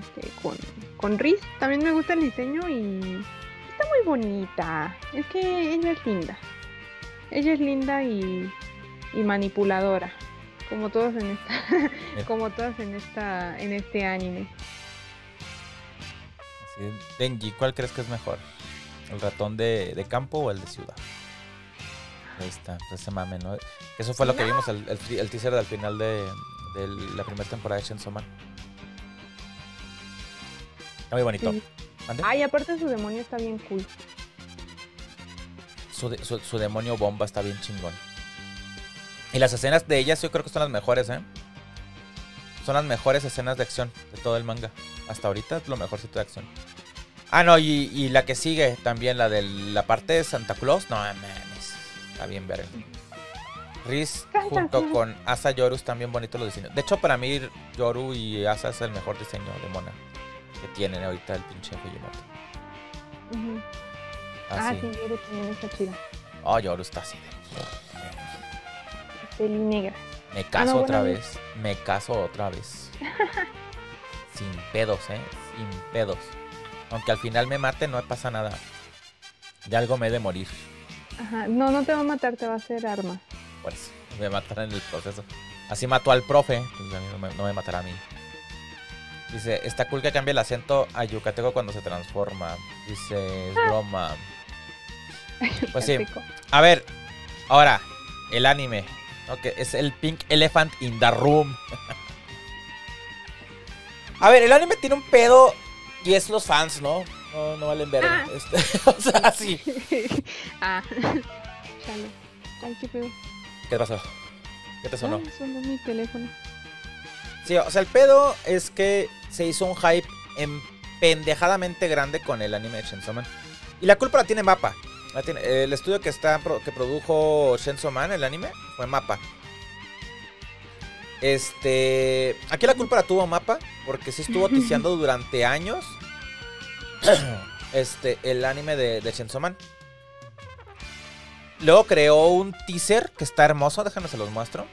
con Riz. También me gusta el diseño y está muy bonita. Es que ella es linda. Ella es linda y manipuladora, como todos en esta en este anime. Sí. Denji, ¿cuál crees que es mejor? ¿El ratón de campo o el de ciudad? Ahí está, ese mame, ¿no? Eso fue lo que vimos el teaser del final de la primera temporada de Chainsaw Man. Está muy bonito. Sí. Ay, aparte su demonio está bien cool. Su demonio bomba está bien chingón. Y las escenas de ellas yo creo que son las mejores, ¿eh? Son las mejores escenas de acción de todo el manga. Hasta ahorita es lo mejorcito de acción. Ah, no, y la que sigue también, la de la parte de Santa Claus. No, mames, está bien verga. Riz junto con Asa, Yoru, también bonitos los diseños. De hecho, para mí, Yoru y Asa es el mejor diseño de mona que tienen ahorita el pinche Fujimoto. Uh-huh. Sí, Yoru también está chida. Oh, Yoru está así de peli negra. Me caso otra vez. Me caso otra vez. Sin pedos, sin pedos. Aunque al final me mate, no me pasa nada. De algo me he de morir. Ajá. No, no te va a matar, te va a hacer arma. Pues me mataron en el proceso. Así mató al profe, pues a mí no me matará a mí. Dice, está cool que cambie el acento a yucateco cuando se transforma. Dice, es broma. Pues sí. A ver, ahora, el anime, ¿no? Que es el Pink Elephant in the Room. A ver, el anime tiene un pedo y es los fans, ¿no? No valen ver. O sea, sí. Chale. Ay, qué pedo. ¿Qué pasó? ¿Qué te sonó? Sonó mi teléfono. Sí, o sea, el pedo es que se hizo un hype pendejadamente grande con el anime de Chainsaw Man. Y la culpa la tiene MAPPA. El estudio que produjo Chainsaw Man, el anime, fue MAPPA. Aquí la culpa la tuvo MAPPA, porque sí estuvo ticiando durante años el anime de Chainsaw Man. Luego creó un teaser que está hermoso, déjenme se los muestro.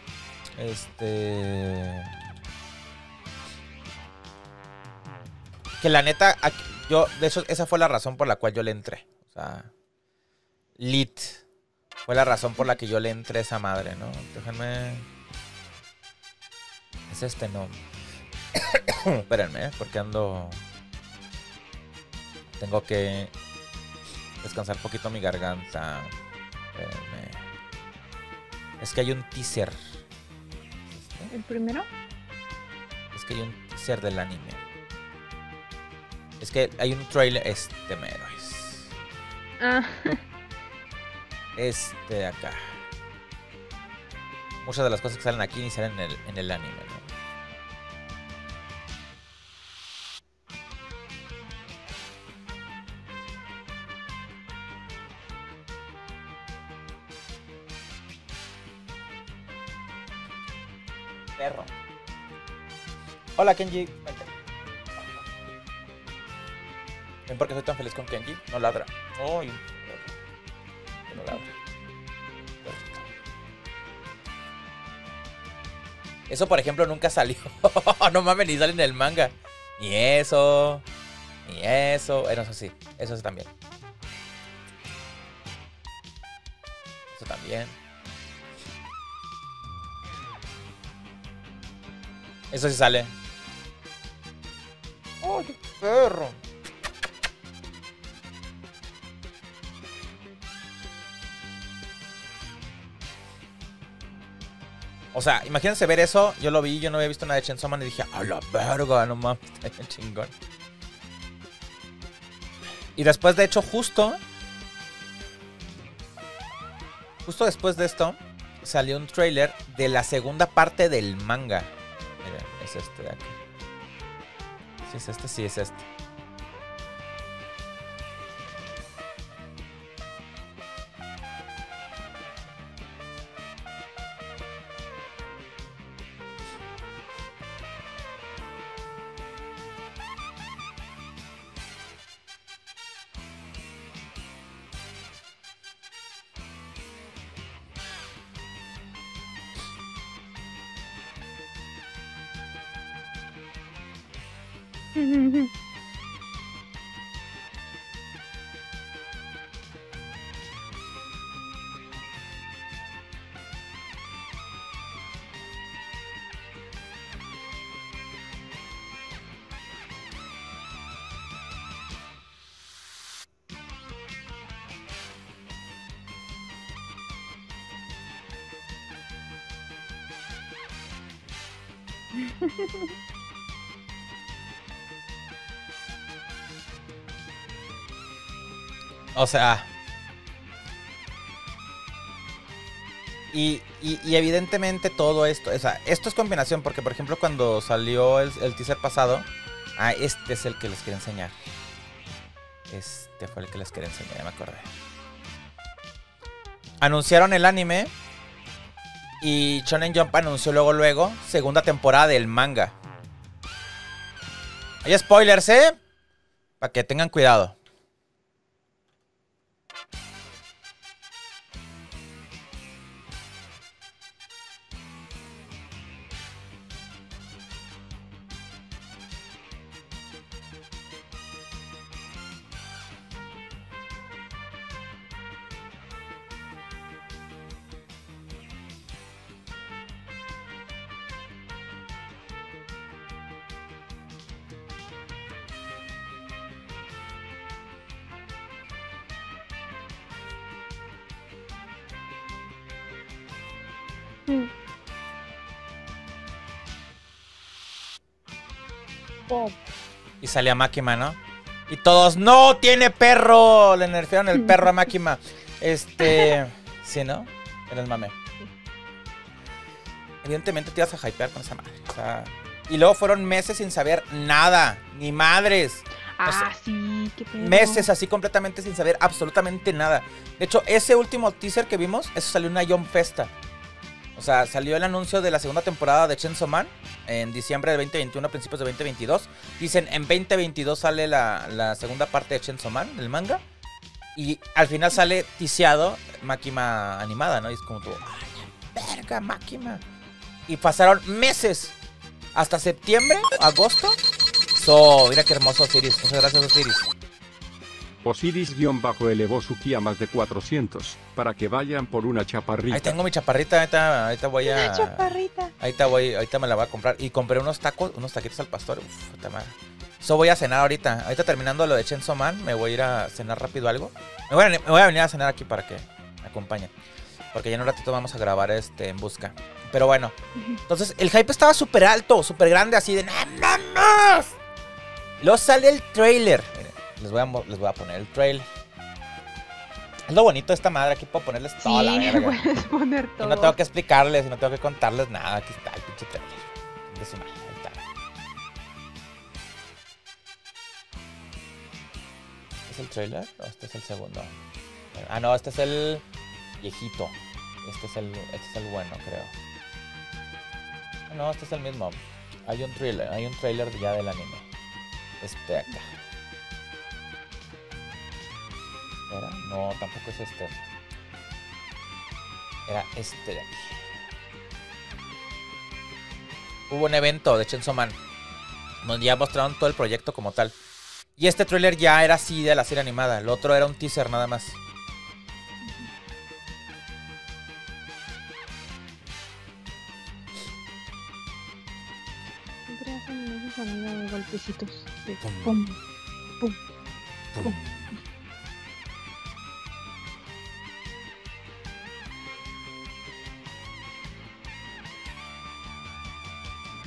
Que la neta, aquí, yo, de eso, esa fue la razón por la cual yo le entré. O sea, Lit fue la razón por la que yo le entré a esa madre, ¿no? Déjenme... Es este, no. Espérenme, ¿eh? Porque ando... Tengo que descansar un poquito mi garganta. Espérenme. Es que hay un teaser. ¿El primero? Es que hay un teaser del anime. Es que hay un trailer. Este mero es. Ah. Este de acá. Muchas de las cosas que salen aquí ni salen en el anime, ¿no? Perro. Hola, Kenji. Vente. ¿Ven por qué soy tan feliz con Kenji? No ladra. Ay, no ladra. Perfecto. Eso, por ejemplo, nunca salió. No mames, ni sale en el manga. Ni eso. Ni eso. No, eso sí. Eso sí también. Eso también. Eso sí sale. ¡Oh, qué perro! O sea, imagínense ver eso. Yo lo vi, yo no había visto nada de Chainsaw Man y dije, ¡a la verga! No mames, está bien chingón. Y después, de hecho, justo después de esto, salió un tráiler de la segunda parte del manga. Es este de aquí. Sí, es este, sí, es este. O sea, y evidentemente todo esto, o sea, esto es combinación porque, por ejemplo, cuando salió el teaser pasado, este es el que les quería enseñar. Este fue el que les quería enseñar, ya me acordé. Anunciaron el anime y Shonen Jump anunció luego segunda temporada del manga. Hay spoilers, ¿eh? Para que tengan cuidado. Y salía Makima, ¿no? Y todos, ¡no tiene perro! Le nerfearon el perro a Makima. Sí, ¿no? Era el mame. Evidentemente te ibas a hypear con esa madre. O sea, y luego fueron meses sin saber nada. Ni madres. O sea, sí, qué pedo. Meses así completamente sin saber absolutamente nada. De hecho, ese último teaser que vimos, eso salió una Jump Festa. O sea, salió el anuncio de la segunda temporada de Chainsaw Man en diciembre de 2021, principios de 2022. Dicen, en 2022 sale la segunda parte de Chainsaw Man, del manga. Y al final sale tiseado Makima animada, ¿no? Y es como todo, ¡ay, verga, Makima! Y pasaron meses, hasta septiembre, agosto, So, mira qué hermoso Osiris. Muchas gracias, Osiris. Osiris- elevó su ki a más de 400, para que vayan por una chaparrita. Ahí tengo mi chaparrita, ahorita voy a... Una chaparrita. Ahorita me la voy a comprar. Y compré unos tacos, unos taquitos al pastor. Uf, puta madre. So, voy a cenar ahorita. Ahorita terminando lo de Chainsaw Man, me voy a ir a cenar rápido algo. Me voy a venir a cenar aquí para que me acompañen. Porque ya en un ratito vamos a grabar En Busca. Pero bueno. Entonces, el hype estaba súper alto, súper grande, así de... ¡No! Luego sale el trailer. Les voy a poner el trailer. Es lo bonito de esta madre, aquí puedo ponerles toda la verga. Puedes poner todo. Y no tengo que explicarles, y no tengo que contarles nada. Aquí está el pinche trailer. De su madre, ahí está. ¿Es el trailer? ¿O este es el segundo? Ah, no, este es el viejito. Este es el bueno, creo. No, este es el mismo. Hay un trailer ya del anime. Acá. Era, no, tampoco es este. Era este de aquí. Hubo un evento de Chainsaw Man donde ya mostraron todo el proyecto como tal. Y este trailer ya era así de la serie animada. El otro era un teaser nada más. Siempre hacen esos sonidos de golpecitos. Pum, pum, pum.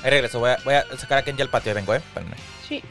Ahí regreso, voy a sacar a Kenji al patio y vengo, Espérenme. Sí.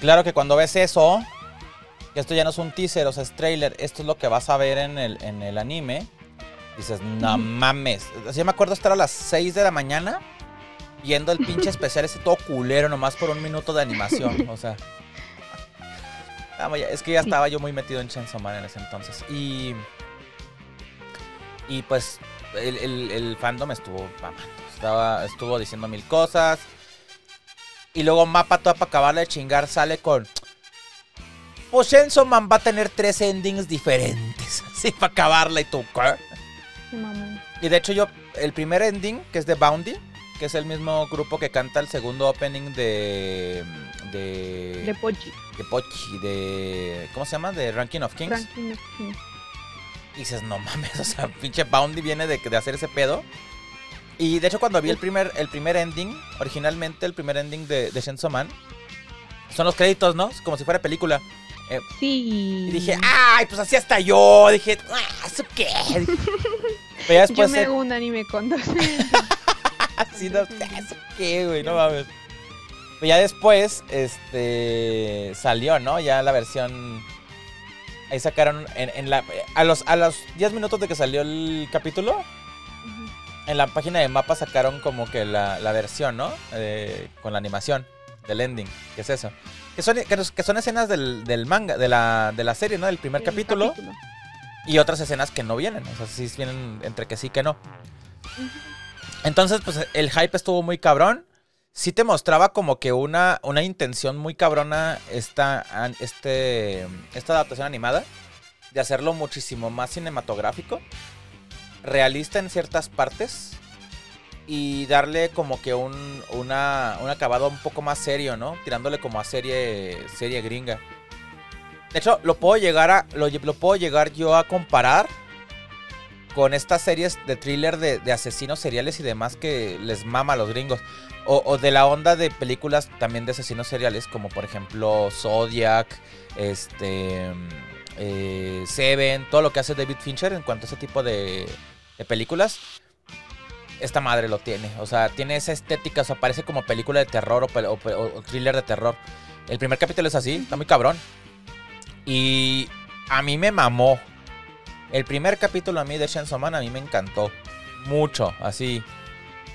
Claro que cuando ves eso, que esto ya no es un teaser, o sea, es trailer, esto es lo que vas a ver en el anime, dices, no mames. Así yo me acuerdo estar a las 6 de la mañana viendo el pinche especial ese todo culero, nomás por un minuto de animación, o sea. Es que ya estaba yo muy metido en Chainsaw Man en ese entonces. Y pues el fandom estuvo mamando, estuvo diciendo mil cosas. Y luego MAPPA, toda para acabarla de chingar, sale con... Pues Chainsaw Man va a tener 3 endings diferentes. Así para acabarla y tú... Sí, mamá. Y de hecho yo, el primer ending, que es de Boundy, que es el mismo grupo que canta el segundo opening de Pochi. De Pochi, de... ¿Cómo se llama? De Ranking of Kings. Ranking of Kings. Y dices, no mames, o sea, pinche Boundy viene de hacer ese pedo. Y de hecho cuando vi el primer ending, originalmente el primer ending de Chainsaw Man, son los créditos, ¿no? Como si fuera película. Sí. Y dije, ¡ay! Pues así hasta yo. Dije, ¿eso qué? Pero ya después yo me hago un anime con 2 endings. Así, ¿eso qué, güey? No mames. Pero ya después salió, ¿no? Ya la versión... Ahí sacaron a los 10 minutos de que salió el capítulo, en la página de MAPPA sacaron como que la versión, ¿no? Con la animación del ending. ¿Qué es eso? Que son escenas del manga, de la serie, ¿no? Del primer capítulo. Y otras escenas que no vienen. O sea, sí vienen entre que sí que no. Entonces, pues el hype estuvo muy cabrón. Sí te mostraba como que una intención muy cabrona esta adaptación animada, de hacerlo muchísimo más cinematográfico, realista en ciertas partes y darle como que un acabado un poco más serio, ¿no? Tirándole como a serie gringa. De hecho, lo puedo llegar yo a comparar con estas series de thriller de asesinos seriales y demás que les mama a los gringos. O de la onda de películas también de asesinos seriales, como por ejemplo Zodiac, Seven, todo lo que hace David Fincher en cuanto a ese tipo de películas. Esta madre lo tiene, o sea, tiene esa estética, o sea, parece como película de terror o thriller de terror. El primer capítulo es así, está muy cabrón. Y a mí me mamó. El primer capítulo a mí de Chainsaw Man, a mí me encantó mucho, así...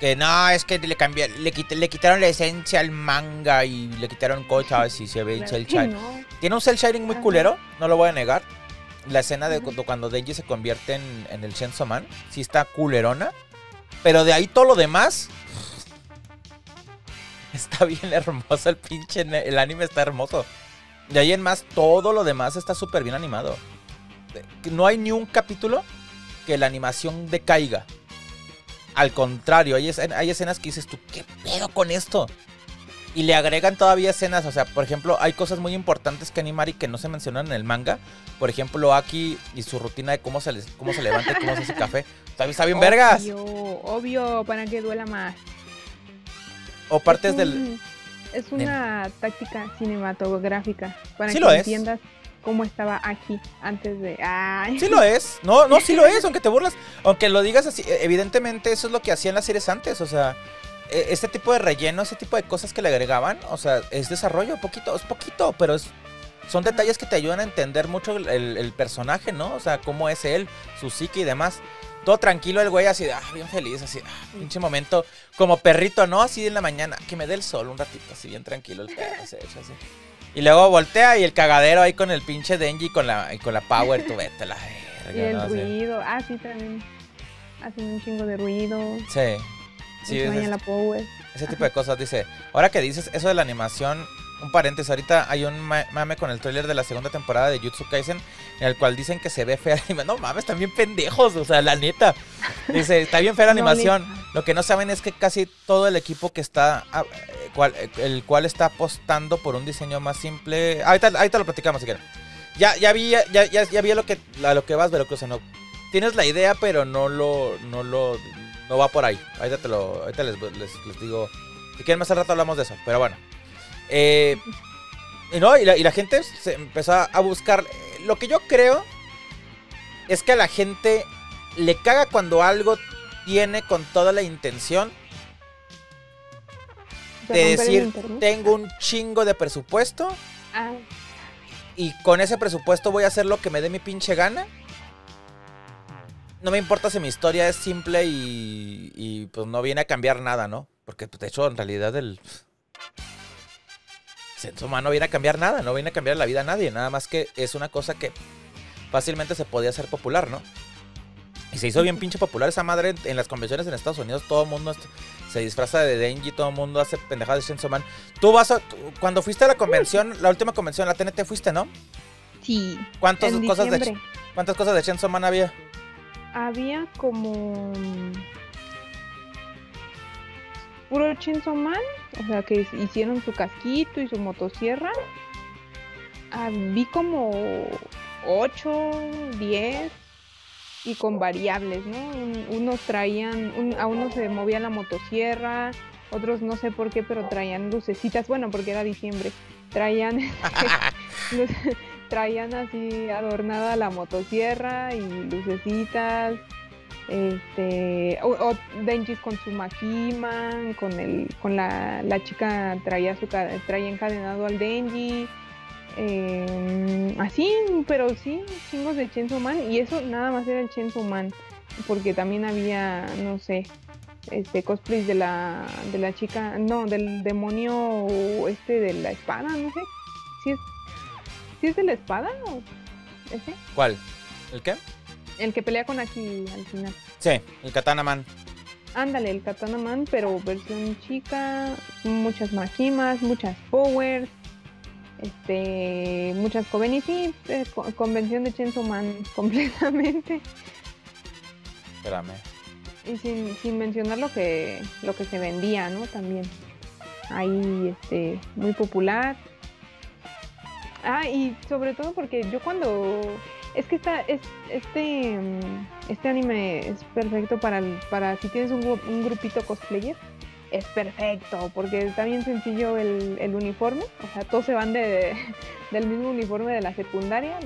Que no, es que le quitaron la esencia al manga y le quitaron cosas y se ve el cel shading. No. Tiene un cel shading muy culero, no lo voy a negar. La escena de cuando Denji se convierte en el Chainsaw Man, sí está culerona. Pero de ahí todo lo demás... Está bien hermoso el pinche... El anime está hermoso. De ahí en más, todo lo demás está súper bien animado. No hay ni un capítulo que la animación decaiga. Al contrario, hay escenas que dices tú, ¿qué pedo con esto? Y le agregan todavía escenas, o sea, por ejemplo, hay cosas muy importantes que animar y que no se mencionan en el manga. Por ejemplo, Aki y su rutina de cómo se levanta y cómo se hace café. Está bien vergas. Obvio, para que duela más. O partes del... Es una táctica cinematográfica, para que entiendas cómo estaba Aki antes de... Ay. Sí lo es, no, sí lo es, aunque te burlas, aunque lo digas así, evidentemente eso es lo que hacían las series antes, o sea, este tipo de relleno, ese tipo de cosas que le agregaban, o sea, es desarrollo, es poquito, pero son detalles que te ayudan a entender mucho el personaje, ¿no? O sea, cómo es él, su psique y demás. Todo tranquilo el güey, así, bien feliz, así, pinche momento, como perrito, ¿no? Así en la mañana, que me dé el sol un ratito, así bien tranquilo el perro, se echa así. Y luego voltea y el cagadero ahí con el pinche Denji con la Power, tú vete la verga. Y el ruido, sí también. Hacen un chingo de ruido. Sí. La Power. Ese tipo de cosas, dice. Ahora que dices eso de la animación, un paréntesis, ahorita hay un mame con el tráiler de la segunda temporada de Jujutsu Kaisen, en el cual dicen que se ve fea la animación. No mames, están bien pendejos, o sea, la neta. Dice, está bien fea la animación. Lo que no saben es que casi todo el equipo que está, el cual está apostando por un diseño más simple. Ahorita lo platicamos si quieren. Ya vi a lo que vas, Veracruz. No, tienes la idea, pero no va por ahí. Ahorita les digo. Si quieren más al rato hablamos de eso, pero bueno. Y la gente se empezó a buscar. Lo que yo creo es que a la gente le caga cuando algo tiene con toda la intención de decir, tengo un chingo de presupuesto y con ese presupuesto voy a hacer lo que me dé mi pinche gana. No me importa si mi historia es simple y pues no viene a cambiar nada, ¿no? Porque de hecho en realidad el... Chainsaw Man no viene a cambiar nada, no viene a cambiar la vida a nadie, nada más que es una cosa que fácilmente se podía hacer popular, ¿no? Y se hizo bien pinche popular esa madre en las convenciones en Estados Unidos, todo el mundo se disfraza de Denji, todo el mundo hace pendejadas de Chainsaw Man. Tú, cuando fuiste a la convención, la última convención, la TNT fuiste, ¿no? Sí. ¿Cuántas cosas de Chainsaw Man había? Había como... Puro Chainsaw Man, o sea, que hicieron su casquito y su motosierra. Vi como 8, 10 y con variables, ¿no? Unos traían, a uno se movía la motosierra, otros no sé por qué, pero traían lucecitas, bueno, porque era diciembre. Traían así adornada la motosierra y lucecitas. O Denji con su Makima, con la chica traía encadenado al Denji, así, pero sí, chingos de Chainsaw Man, y eso nada más era el Chainsaw Man, porque también había, no sé, cosplays de la chica, no, del demonio de la espada, no sé, ¿sí es de la espada o ese? ¿Cuál? ¿El qué? El que pelea con Aki al final. Sí, el Katana Man. Ándale, el Katana Man, pero versión chica, muchas Makimas, muchas Powers, muchas Kobeni, sí, convención de Chainsaw Man completamente. Espérame. Y sin mencionar lo que se vendía, ¿no? También. Ahí, muy popular. Ah, y sobre todo porque yo cuando... Es que este anime es perfecto para si tienes un grupito cosplayer, es perfecto, porque está bien sencillo el uniforme, o sea, todos se van del mismo uniforme de la secundaria,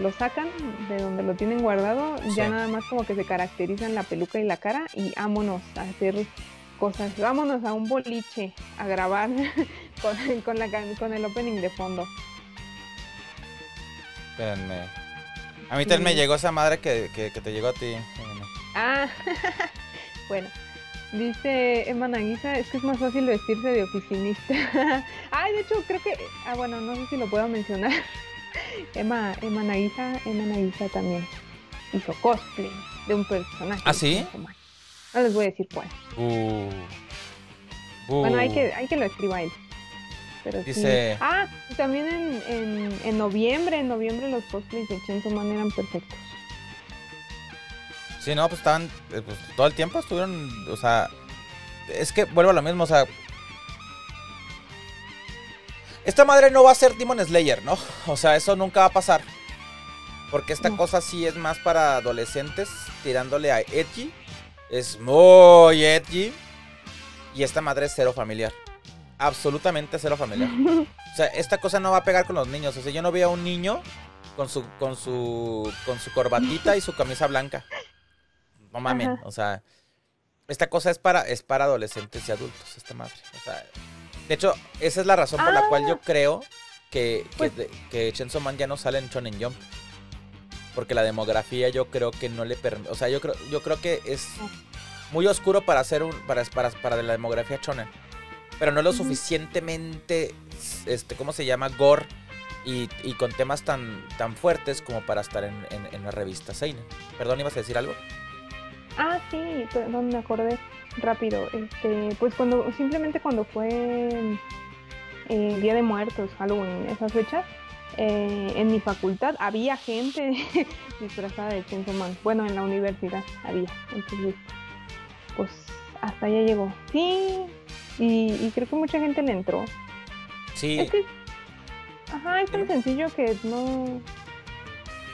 lo sacan de donde lo tienen guardado, sí. Ya nada más como que se caracterizan la peluca y la cara y vámonos a hacer cosas, vámonos a un boliche a grabar con el opening de fondo. Espérenme. A mí sí. También me llegó esa madre que te llegó a ti. Ah, bueno. Dice Emma Naguisa, es que es más fácil vestirse de oficinista. Ay, de hecho, creo que... Ah, bueno, no sé si lo puedo mencionar. Emma Naguisa también hizo cosplay de un personaje. ¿Ah, sí? No les voy a decir cuál. Bueno, hay que lo escriba él. Pero dice... sí. Ah, y también en noviembre los cosplays de Chainsaw Man eran perfectos. Sí, no, pues estaban, pues, todo el tiempo estuvieron, o sea, es que vuelvo a lo mismo, o sea, esta madre no va a ser Demon Slayer, ¿no? O sea, eso nunca va a pasar, porque esta cosa sí es más para adolescentes, tirándole a edgy, es muy edgy, y esta madre es cero familiar. Absolutamente cero familiar. O sea, esta cosa no va a pegar con los niños. O sea, yo no veo a un niño con su corbatita y su camisa blanca. No mamen. Ajá. O sea, esta cosa es para adolescentes y adultos, esta madre. O sea, de hecho, esa es la razón por la cual yo creo que Chainsaw Man ya no sale en Shonen Jump. Porque la demografía yo creo que no le permite. O sea, yo creo que es muy oscuro para hacer para la demografía Shonen. Pero no lo suficientemente, ¿cómo se llama? Gore y con temas tan fuertes como para estar en la revista Seinen. Perdón, ¿ibas a decir algo? Ah, sí, perdón, me acordé rápido. Pues simplemente cuando fue Día de Muertos, Halloween, esas fechas, en mi facultad había gente disfrazada de Chainsaw Man. Bueno, en la universidad había. Entonces, pues hasta allá llegó. Sí. Y creo que mucha gente le entró. Sí. Es tan sencillo que no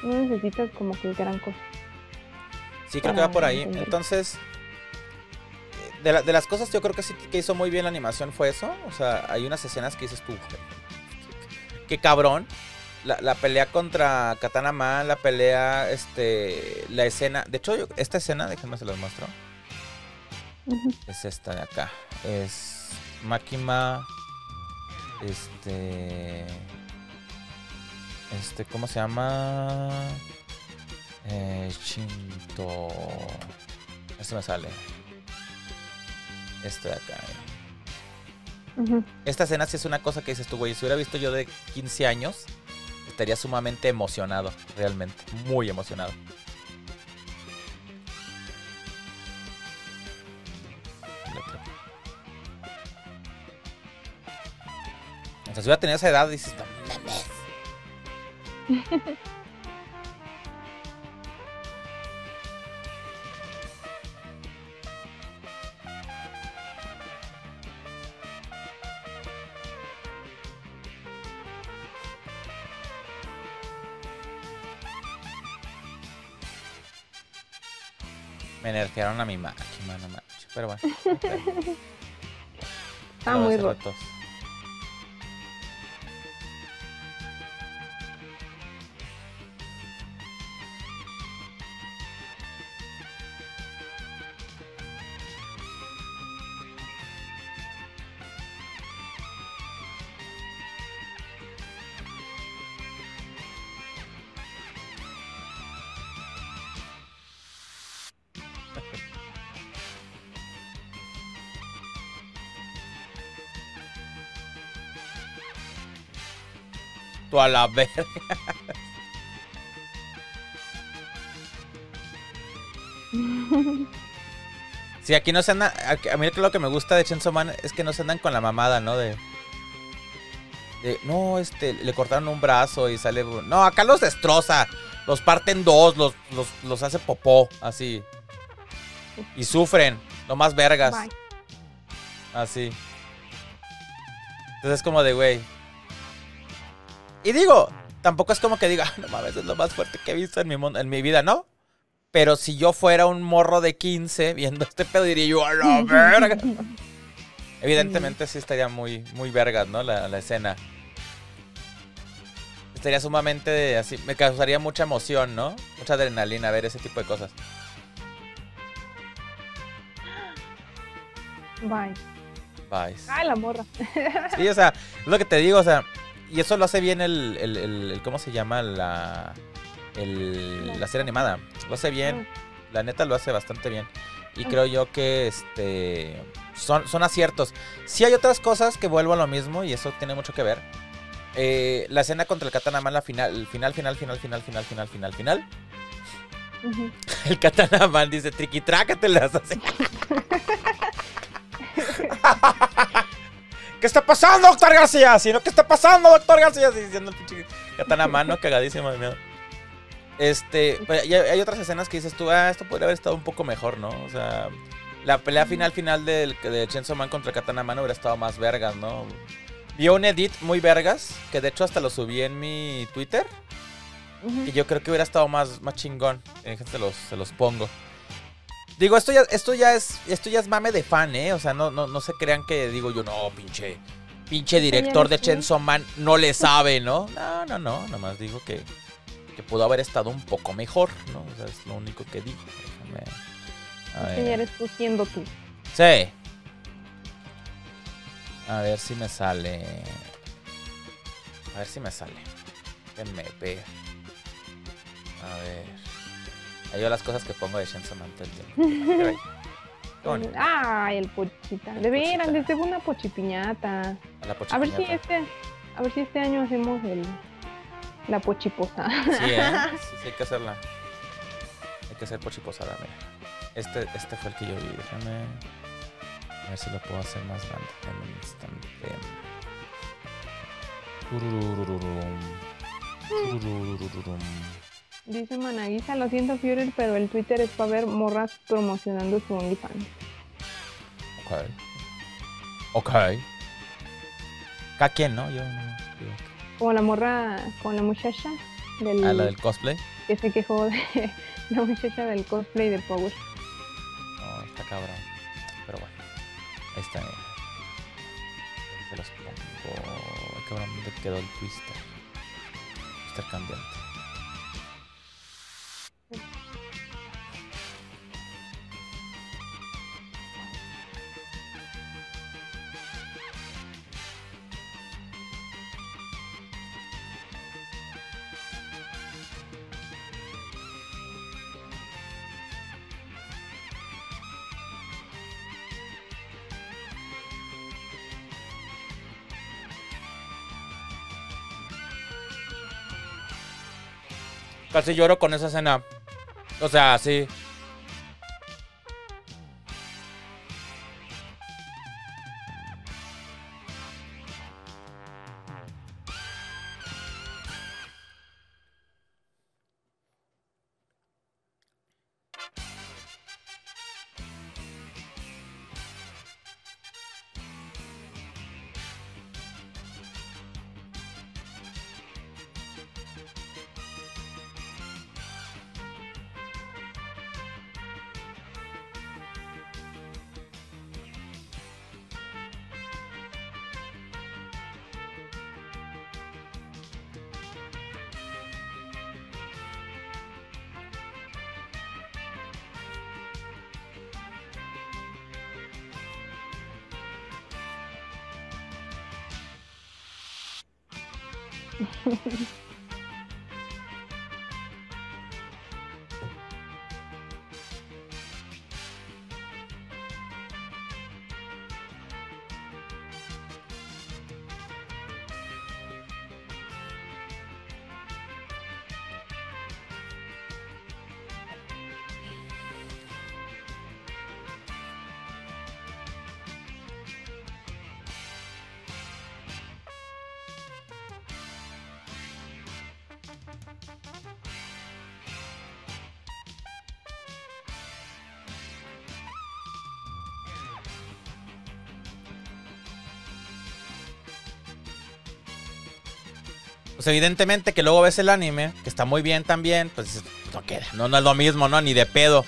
necesitas como que gran cosa. Sí, creo que va por ahí. Entender. Entonces, de las cosas yo creo que sí que hizo muy bien la animación fue eso. O sea, hay unas escenas que dices tú, qué cabrón. La pelea contra Katana Man, la pelea, la escena. De hecho, esta escena, déjenme se las muestro. Es esta de acá. Es Makima. ¿Cómo se llama? Shinto. Este me sale. Este de acá. Esta escena sí es una cosa que dices tú, güey. Si hubiera visto yo de 15 años, estaría sumamente emocionado. Realmente, muy emocionado. O sea, si hubiera tenido esa edad, dices, no mames. Me nerfearon a mi máquina, no manches. Pero bueno. Okay. Está muy roto. Tú a la verga. Sí, aquí no se andan. A mí lo que me gusta de Chainsaw Man es que no se andan con la mamada, ¿no? No, le cortaron un brazo y sale... No, acá los destroza. Los parte en dos, los hace popó, así. Y sufren, nomás vergas. Bye. Así. Entonces es como de, güey. Y digo, tampoco es como que diga, no mames, es lo más fuerte que he visto en mi vida, ¿no? Pero si yo fuera un morro de 15 viendo este pedo, diría yo, a la verga. Evidentemente sí estaría muy, muy vergas, ¿no? La escena. Estaría sumamente así, me causaría mucha emoción, ¿no? Mucha adrenalina ver ese tipo de cosas. Bye. Bye. Ay, la morra. Sí, o sea, es lo que te digo, o sea, y eso lo hace bien el ¿cómo se llama? La serie animada. Lo hace bien, la neta lo hace bastante bien. Y creo yo que son aciertos. Sí hay otras cosas que vuelvo a lo mismo y eso tiene mucho que ver. La escena contra el Katanaman, el final. Uh-huh. El Katanaman dice, triqui, trácatelas. Así. ¿Qué está pasando, doctor García? Sino, ¿qué está pasando, doctor García? Sí, diciendo el pinche Katanaman, ¿no? Cagadísimo de miedo. Hay otras escenas que dices tú, esto podría haber estado un poco mejor, ¿no? O sea, la pelea final de Chainsaw Man contra el Katanaman hubiera estado más vergas, ¿no? Vio un edit muy vergas, que de hecho hasta lo subí en mi Twitter. Uh-huh. Y yo creo que hubiera estado más chingón. Se los pongo. Digo, esto ya es mame de fan, ¿eh? O sea, no se crean que digo yo, no, pinche director de Chainsaw Man no le sabe, ¿no? No, nomás digo que pudo haber estado un poco mejor, ¿no? O sea, es lo único que digo. Déjame... tú siendo tú. Sí. A ver si me sale. Déjenme ver. A ver. Ahí veo las cosas que pongo de Chainsaw Man. Ah, el Pochita. De veras, les debo una pochipiñata. A ver si este año hacemos la pochiposada. Sí, sí, hay que hacerla. Hay que hacer pochiposada, mira. Este fue el que yo vi, déjame... A ver si lo puedo hacer más grande en un instante. Dice Managuisa, lo siento Fiorel, pero el Twitter es para ver morras promocionando su OnlyFans. Ok. ¿A quién, no? Yo no. Como la morra, con la muchacha del... ¿A la del cosplay? Que se quejó de la muchacha del cosplay de Power. No, está cabrón. Pero bueno. Ahí está. Se los pongo. Ay, cabrón, ¿dónde quedó el twister? Twister cambiante. Casi lloro con esa escena. O sea, sí. pues evidentemente que luego ves el anime, que está muy bien también, pues no queda, no es lo mismo, ¿no? Ni de pedo.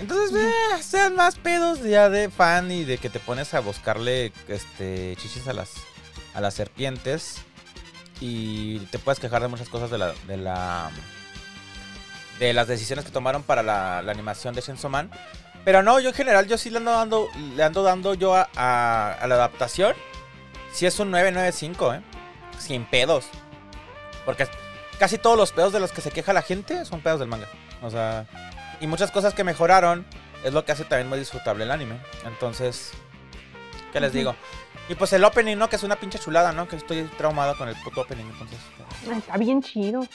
Entonces, sean más pedos ya de fan y de que te pones a buscarle chichis a las serpientes y te puedes quejar de muchas cosas de las decisiones que tomaron para la animación de Chainsaw Man. Pero no, yo en general, yo sí le ando dando yo a la adaptación. Sí es un 9.95, sin pedos. Porque casi todos los pedos de los que se queja la gente son pedos del manga. O sea, y muchas cosas que mejoraron es lo que hace también muy disfrutable el anime. Entonces, ¿qué les digo? Y pues el opening, ¿no? Que es una pinche chulada, ¿no? Que estoy traumado con el puto opening, entonces. Está bien chido.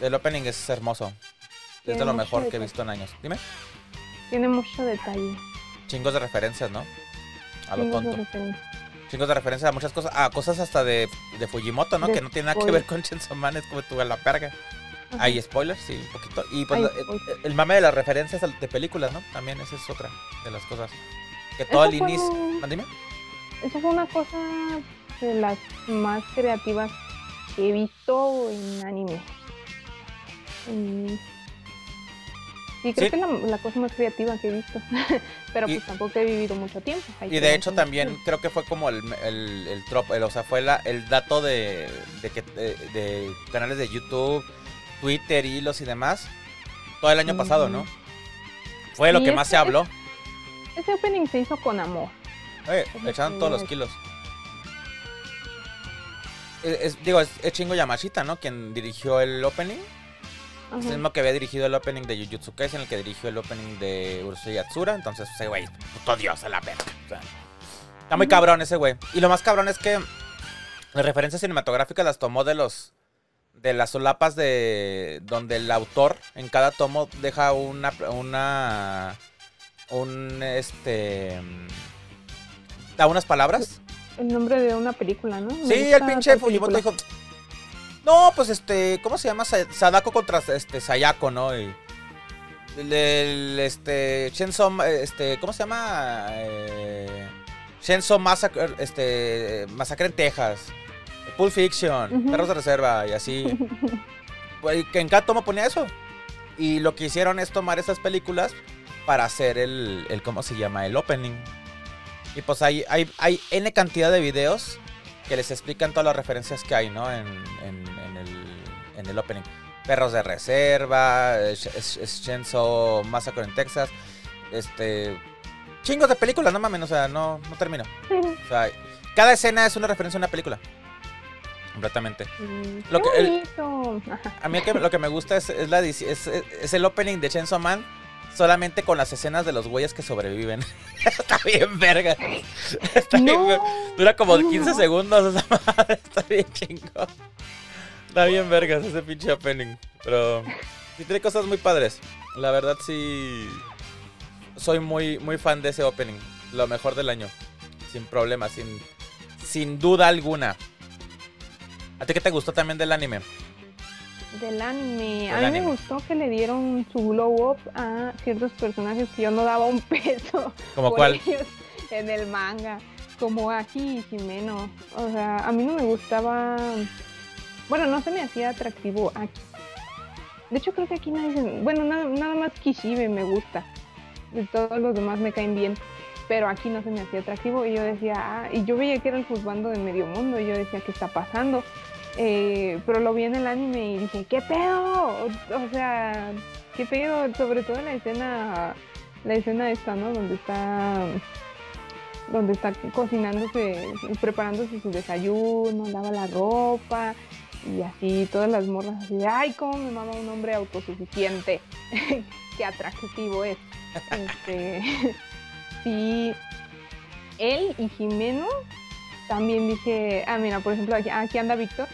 El opening es hermoso. Es de lo mejor que he visto en años. Dime. Tiene mucho detalle. Chingos de referencias, ¿no? A lo tonto. Chingos de referencias a muchas cosas. A cosas hasta de Fujimoto, ¿no? Que no tiene nada que ver con Chainsaw Man. Es como tú a la perga. Hay spoilers, sí, un poquito. Y pues el mame de las referencias de películas, ¿no? También esa es otra de las cosas. Que todo el inicio... Dime. Esa fue una cosa de las más creativas que he visto en anime. Sí, creo que la cosa más creativa que he visto. Pero pues tampoco he vivido mucho tiempo. Y de hecho también creo que fue como el trop, o sea, fue el dato de canales de YouTube, Twitter, hilos y demás, todo el año pasado, ¿no? Fue lo que más se habló. Ese opening se hizo con amor. Le echaron todos los kilos. Es Shingo Yamashita, ¿no? Quien dirigió el opening. Es el mismo que había dirigido el opening de Jujutsu Kaisen, el que dirigió el opening de Urusei Yatsura. Entonces ese güey, puto dios a la verga. O sea, está muy cabrón ese güey. Y lo más cabrón es que las referencias cinematográficas las tomó de las solapas de donde el autor en cada tomo deja da unas palabras. El nombre de una película, ¿no? Sí, el pinche Fujimoto dijo... No, pues ¿cómo se llama? Sadako contra Sayako, ¿no? Y ¿cómo se llama? Chainsaw Massacre, Masacre en Texas, Pulp Fiction, Perros de Reserva y así. Pues, que en cada tomo ponía eso. Y lo que hicieron es tomar esas películas para hacer el ¿cómo se llama? El opening. Y pues hay N cantidad de videos que les explican todas las referencias que hay, ¿no? En el opening. Perros de Reserva, Chainsaw Massacre en Texas, chingos de películas, no mames, o sea, no termino. O sea, cada escena es una referencia a una película. Completamente. Lo que me gusta es el opening de Chainsaw Man solamente con las escenas de los güeyes que sobreviven. Está bien verga. Dura como 15 segundos esa madre. Está bien chingón. Está bien vergas ese pinche opening. Pero sí tiene cosas muy padres. La verdad sí soy muy, muy fan de ese opening. Lo mejor del año. Sin problema, sin duda alguna. ¿A ti qué te gustó también del anime? A mí me gustó que le dieron su glow up a ciertos personajes que yo no daba un peso. ¿Como cuál? Ellos en el manga, como Aki y Himeno. O sea, a mí no me gustaba... Bueno, no se me hacía atractivo Aki. De hecho, creo que aquí nadie se... Bueno, nada más Kishibe me gusta. De todos los demás me caen bien. Pero Aki no se me hacía atractivo y yo decía... y yo veía que era el juzgando de medio mundo y yo decía, ¿qué está pasando? Pero lo vi en el anime y dije, ¿qué pedo? O sea, ¿qué pedo? Sobre todo en la escena esta, ¿no? Donde está cocinándose, preparándose su desayuno, lava la ropa y así, todas las morras así, ¡ay, cómo me mama un hombre autosuficiente! ¡Qué atractivo es! Sí, él y Himeno también dije, mira, por ejemplo, aquí anda Víctor.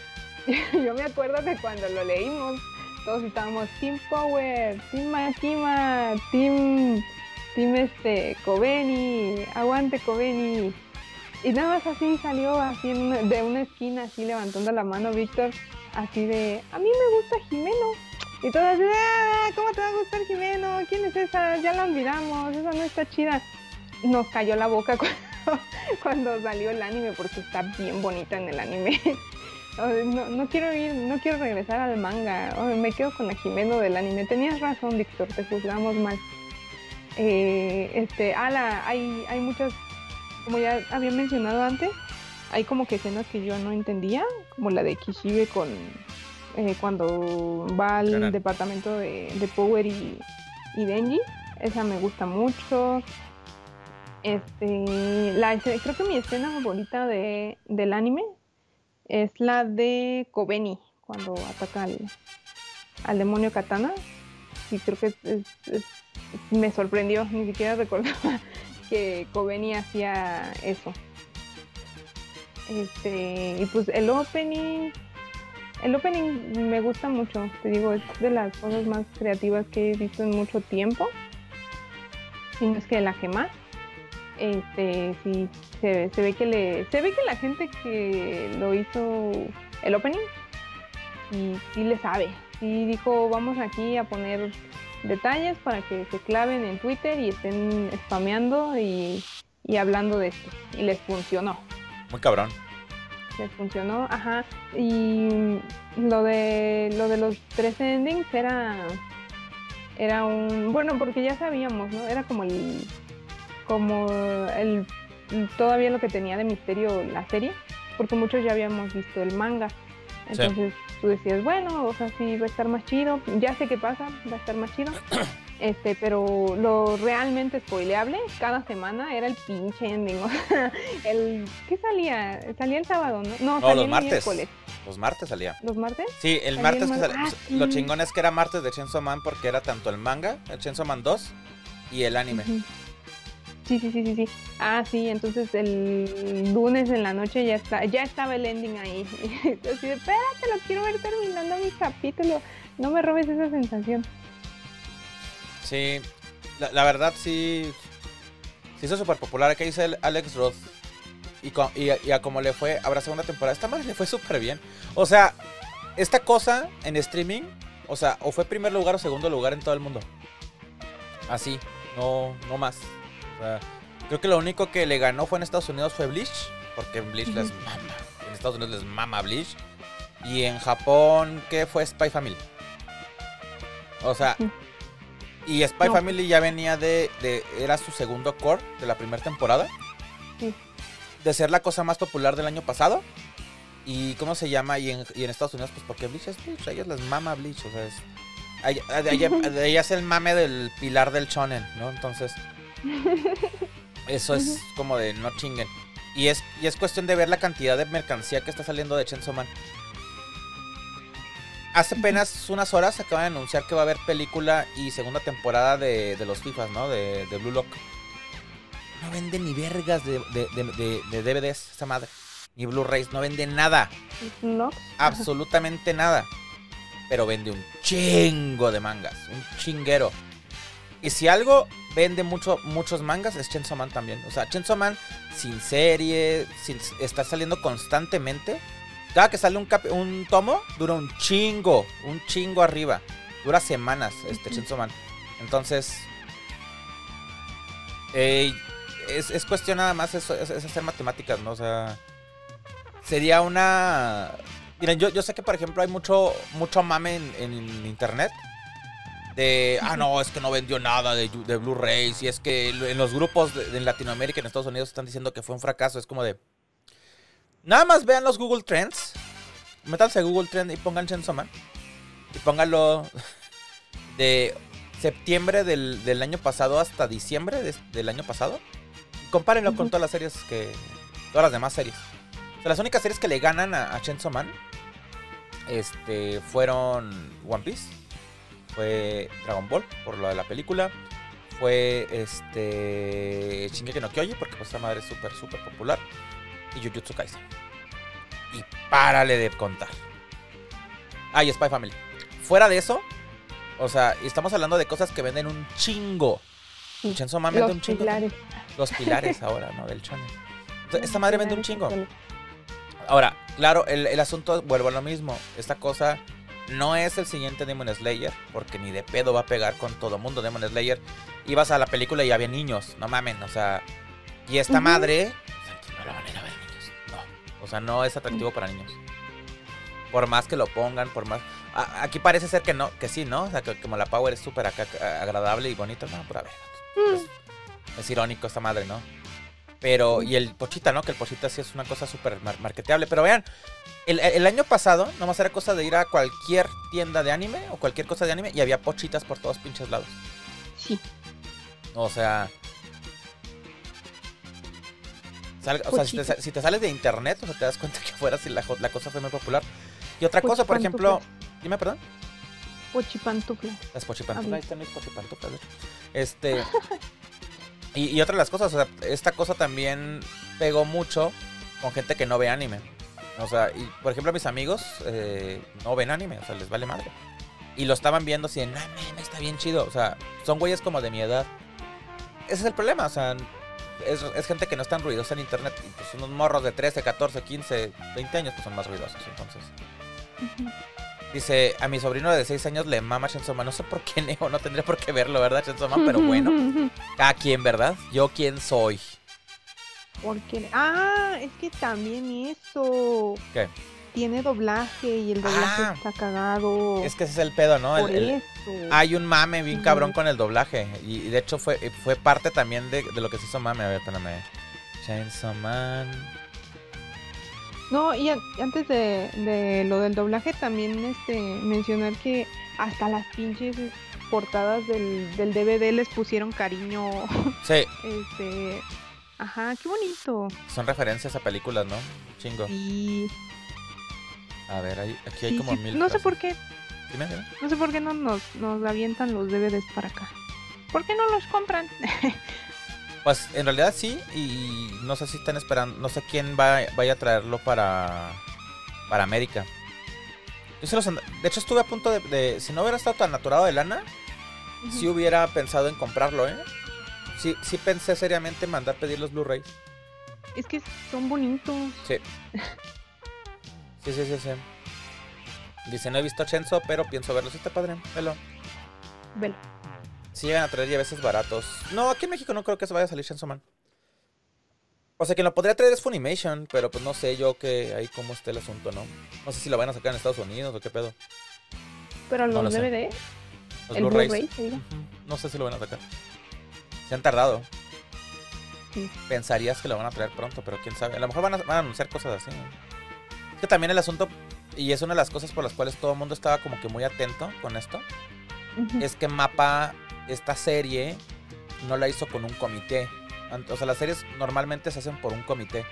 Yo me acuerdo que cuando lo leímos, todos estábamos Team Power, Team Makima, Team Kobeni, aguante Kobeni. Y nada más así salió así de una esquina, así levantando la mano Víctor, así de, a mí me gusta Himeno. Y todos así, ¿cómo te va a gustar Himeno? ¿Quién es esa? Ya la olvidamos, esa no está chida. Nos cayó la boca cuando salió el anime, porque está bien bonita en el anime. No quiero regresar al manga. Me quedo con la Himeno del anime. Tenías razón, Víctor, te juzgamos mal. Hay muchas, como ya había mencionado antes, hay como que escenas que yo no entendía, como la de Kishibe con cuando va al departamento de Power y Denji. Esa me gusta mucho. Creo que mi escena favorita del anime es la de Kobeni, cuando ataca al demonio Katana. Y creo que me sorprendió, ni siquiera recordaba que Kobeni hacía eso. Y pues el opening me gusta mucho, te digo, es de las cosas más creativas que he visto en mucho tiempo, si no es que la que más. Sí, se ve que la gente que lo hizo el opening y sí le sabe, sí dijo, vamos aquí a poner detalles para que se claven en Twitter y estén spameando y hablando de esto, y les funcionó. Muy cabrón. Les funcionó, ajá. Y lo de los tres endings era un, bueno, porque ya sabíamos, ¿no? Era como el todavía lo que tenía de misterio la serie, porque muchos ya habíamos visto el manga, entonces sí. Tú decías, bueno, o sea, sí va a estar más chido, ya sé qué pasa, va a estar más chido, pero lo realmente spoileable cada semana era el pinche ending, o sea, ¿qué salía? Salía el sábado, ¿no? No, salía los martes. Miércoles. Los martes salía. ¿Los martes? Sí, el martes que salía. Lo chingón es que era martes de Chainsaw Man, porque era tanto el manga, el Chainsaw Man 2 y el anime. Uh-huh. Sí. Ah, sí, entonces el lunes en la noche ya estaba el ending ahí. Así de, espérate, lo quiero ver terminando mi capítulo. No me robes esa sensación. Sí, la verdad sí. Se hizo súper popular. Acá dice el Alex Roth. Y a como le fue, habrá segunda temporada. Esta madre le fue súper bien. O sea, esta cosa en streaming, o sea, o fue primer lugar o segundo lugar en todo el mundo. Así, no más. O sea, creo que lo único que le ganó fue en Estados Unidos fue Bleach, porque en Bleach les mama. En Estados Unidos les mama Bleach. Y en Japón, ¿qué fue? Spy Family. O sea, y Spy Family ya venía era su segundo core de la primera temporada. Sí. De ser la cosa más popular del año pasado. Y ¿cómo se llama? Y en Estados Unidos, pues porque Bleach es Bleach. A ellos les mama Bleach. O sea, de ella es el mame del pilar del shonen, ¿no? Entonces... eso es como de no chinguen. Y es cuestión de ver la cantidad de mercancía que está saliendo de Chainsaw Man. Hace apenas unas horas acaban de anunciar que va a haber película y segunda temporada de los FIFAs, ¿no? De Blue Lock. No venden ni vergas de DVDs, esa madre. Ni Blu-rays, no venden nada. ¿No? Absolutamente nada. Pero vende un chingo de mangas. Un chinguero. Y si algo vende muchos mangas es Chainsaw Man también. O sea, Chainsaw Man sin serie, está saliendo constantemente. Cada que sale un tomo, dura un chingo arriba. Dura semanas Chainsaw Man. Entonces, es cuestión nada más eso, es hacer matemáticas, ¿no? O sea, sería una... Miren, yo sé que, por ejemplo, hay mucho mame en internet. No, es que no vendió nada de Blu-rays. Y es que en los grupos de Latinoamérica y en Estados Unidos están diciendo que fue un fracaso. Es como de... Nada más vean los Google Trends. Métanse a Google Trends y pongan Chainsaw Man. Y pónganlo de septiembre del año pasado hasta diciembre del año pasado. Y compárenlo con todas las series todas las demás series. O sea, las únicas series que le ganan a Chainsaw Man fueron One Piece. Fue Dragon Ball, por lo de la película. Fue Shingeki no Kyojin, porque esta madre es súper, súper popular. Y Jujutsu Kaisen. Y párale de contar. Y Spy Family. Fuera de eso, o sea, estamos hablando de cosas que venden un chingo. Sí. Chainsaw Man vende un chingo. Pilares. Los pilares ahora, ¿no? Del shonen. Entonces, esta madre vende un chingo. Ahora, claro, el asunto, vuelvo a lo mismo. Esta cosa... No es el siguiente Demon Slayer, porque ni de pedo va a pegar con todo mundo Demon Slayer. Ibas a la película y había niños, no mamen, o sea... Y esta madre... O sea, no la van a ir a ver niños, no. O sea, no es atractivo para niños. Por más que lo pongan, por más... Aquí parece ser que no, que sí, ¿no? O sea, que como la Power es súper agradable y bonito. No, por a ver. Es irónico esta madre, ¿no? Pero, y el Pochita, ¿no? Que el Pochita sí es una cosa súper marketeable. Pero vean, el año pasado nomás era cosa de ir a cualquier tienda de anime o cualquier cosa de anime y había Pochitas por todos pinches lados. Sí. O sea... si te sales de internet, o sea, te das cuenta que afuera si la cosa fue muy popular. Y otra cosa, por ejemplo... Dime, perdón. Pochipantuflas. Las pochipantuflas. Ahí están mis pochipantuflas. Y otra de las cosas, o sea, esta cosa también pegó mucho con gente que no ve anime. O sea, y por ejemplo, mis amigos no ven anime, o sea, les vale madre. Y lo estaban viendo así de, no, meme, está bien chido. O sea, son güeyes como de mi edad. Ese es el problema, o sea, es gente que no están ruidosa en internet. Y pues unos morros de 13, 14, 15, 20 años que pues son más ruidosos, entonces. Uh-huh. Dice, a mi sobrino de 6 años le mama Chainsaw Man. No sé por qué, Neo, no tendría por qué verlo, ¿verdad, Chainsaw Man? Pero bueno, cada quien, ¿verdad? ¿Yo quién soy? Porque... Ah, es que también eso... ¿Qué? Tiene doblaje y el doblaje está cagado. Es que ese es el pedo, ¿no? Hay un mame bien cabrón con el doblaje. Y de hecho fue parte también de lo que se hizo mame. A ver, espérame. Chainsaw Man... No, y antes de lo del doblaje también mencionar que hasta las pinches portadas del DVD les pusieron cariño. Sí. Ajá, qué bonito. Son referencias a películas, ¿no? Chingo. Sí. A ver, aquí hay sí, como sí, 1000. No sé por qué. Dime, dime. No sé por qué no nos avientan los DVDs para acá. ¿Por qué no los compran? Pues en realidad sí, y no sé si están esperando, no sé quién vaya a traerlo para América. Yo se los de hecho estuve a punto de si no hubiera estado tan aturado de lana, uh-huh, sí hubiera pensado en comprarlo, ¿eh? Sí, sí pensé seriamente en mandar pedir los Blu-rays. Es que son bonitos. Sí. Sí. Dice, no he visto Chainsaw, pero pienso verlo. Sí, está padre, velo. Sí llegan a traer y a veces baratos. No, aquí en México no creo que se vaya a salir Chainsaw Man. O sea, quien lo podría traer es Funimation, pero pues no sé yo que ahí cómo esté el asunto, ¿no? No sé si lo van a sacar en Estados Unidos o qué pedo. Pero los DVD, los Blu-rays, no sé si lo van a sacar. Se han tardado. Sí. Pensarías que lo van a traer pronto, pero quién sabe. A lo mejor van a anunciar cosas así. Es que también el asunto, y es una de las cosas por las cuales todo el mundo estaba como que muy atento con esto, es que MAPPA... Esta serie no la hizo con un comité. O sea, las series normalmente se hacen por un comité.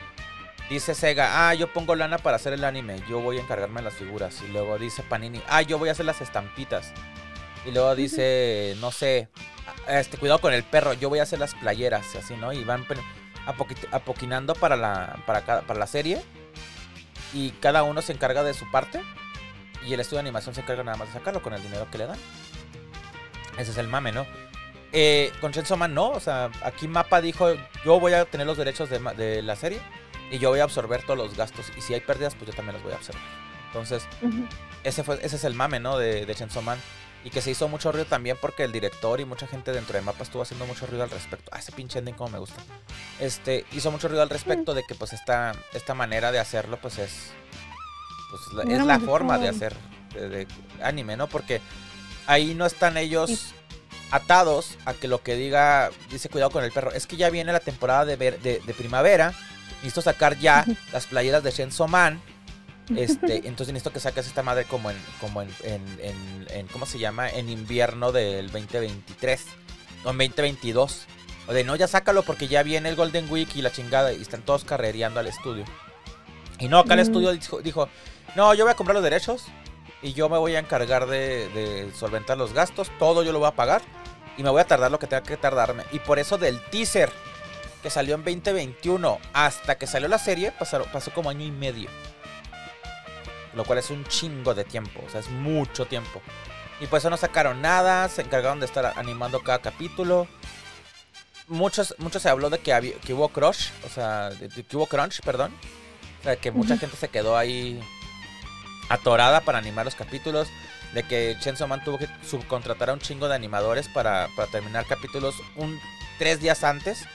Dice Sega, yo pongo lana para hacer el anime, yo voy a encargarme de las figuras. Y luego dice Panini, yo voy a hacer las estampitas. Y luego dice, no sé, cuidado con el perro, yo voy a hacer las playeras, así, ¿no? Y van apoquinando para la serie. Y cada uno se encarga de su parte. Y el estudio de animación se encarga nada más de sacarlo con el dinero que le dan. Ese es el mame, ¿no? Con Chainsaw Man no, o sea, aquí MAPPA dijo, yo voy a tener los derechos de la serie y yo voy a absorber todos los gastos, y si hay pérdidas, pues yo también los voy a absorber. Entonces, ese es el mame, ¿no? De Chainsaw Man, y que se hizo mucho ruido también porque el director y mucha gente dentro de MAPPA estuvo haciendo mucho ruido al respecto. Ese pinche ending como me gusta. Hizo mucho ruido al respecto de que pues esta manera de hacerlo pues es la forma de hacer de anime, ¿no? Porque ahí no están ellos atados a que lo que diga, dice cuidado con el perro. Es que ya viene la temporada de primavera, necesito sacar ya las playeras de Chainsaw Man. Entonces necesito que saques esta madre como en ¿cómo se llama? En invierno del 2023 o en 2022. O de no, ya sácalo porque ya viene el Golden Week y la chingada, y están todos carrereando al estudio. Y no, acá el estudio dijo, no, yo voy a comprar los derechos. Y yo me voy a encargar de solventar los gastos. Todo yo lo voy a pagar. Y me voy a tardar lo que tenga que tardarme. Y por eso del teaser que salió en 2021 hasta que salió la serie, pasó como año y medio. Lo cual es un chingo de tiempo. O sea, es mucho tiempo. Y por eso no sacaron nada. Se encargaron de estar animando cada capítulo. Mucho se habló de que hubo crunch. O sea, que hubo crunch, perdón. O sea, que mucha gente se quedó ahí... atorada para animar los capítulos, de que Chainsaw Man tuvo que subcontratar a un chingo de animadores para terminar capítulos 3 días antes,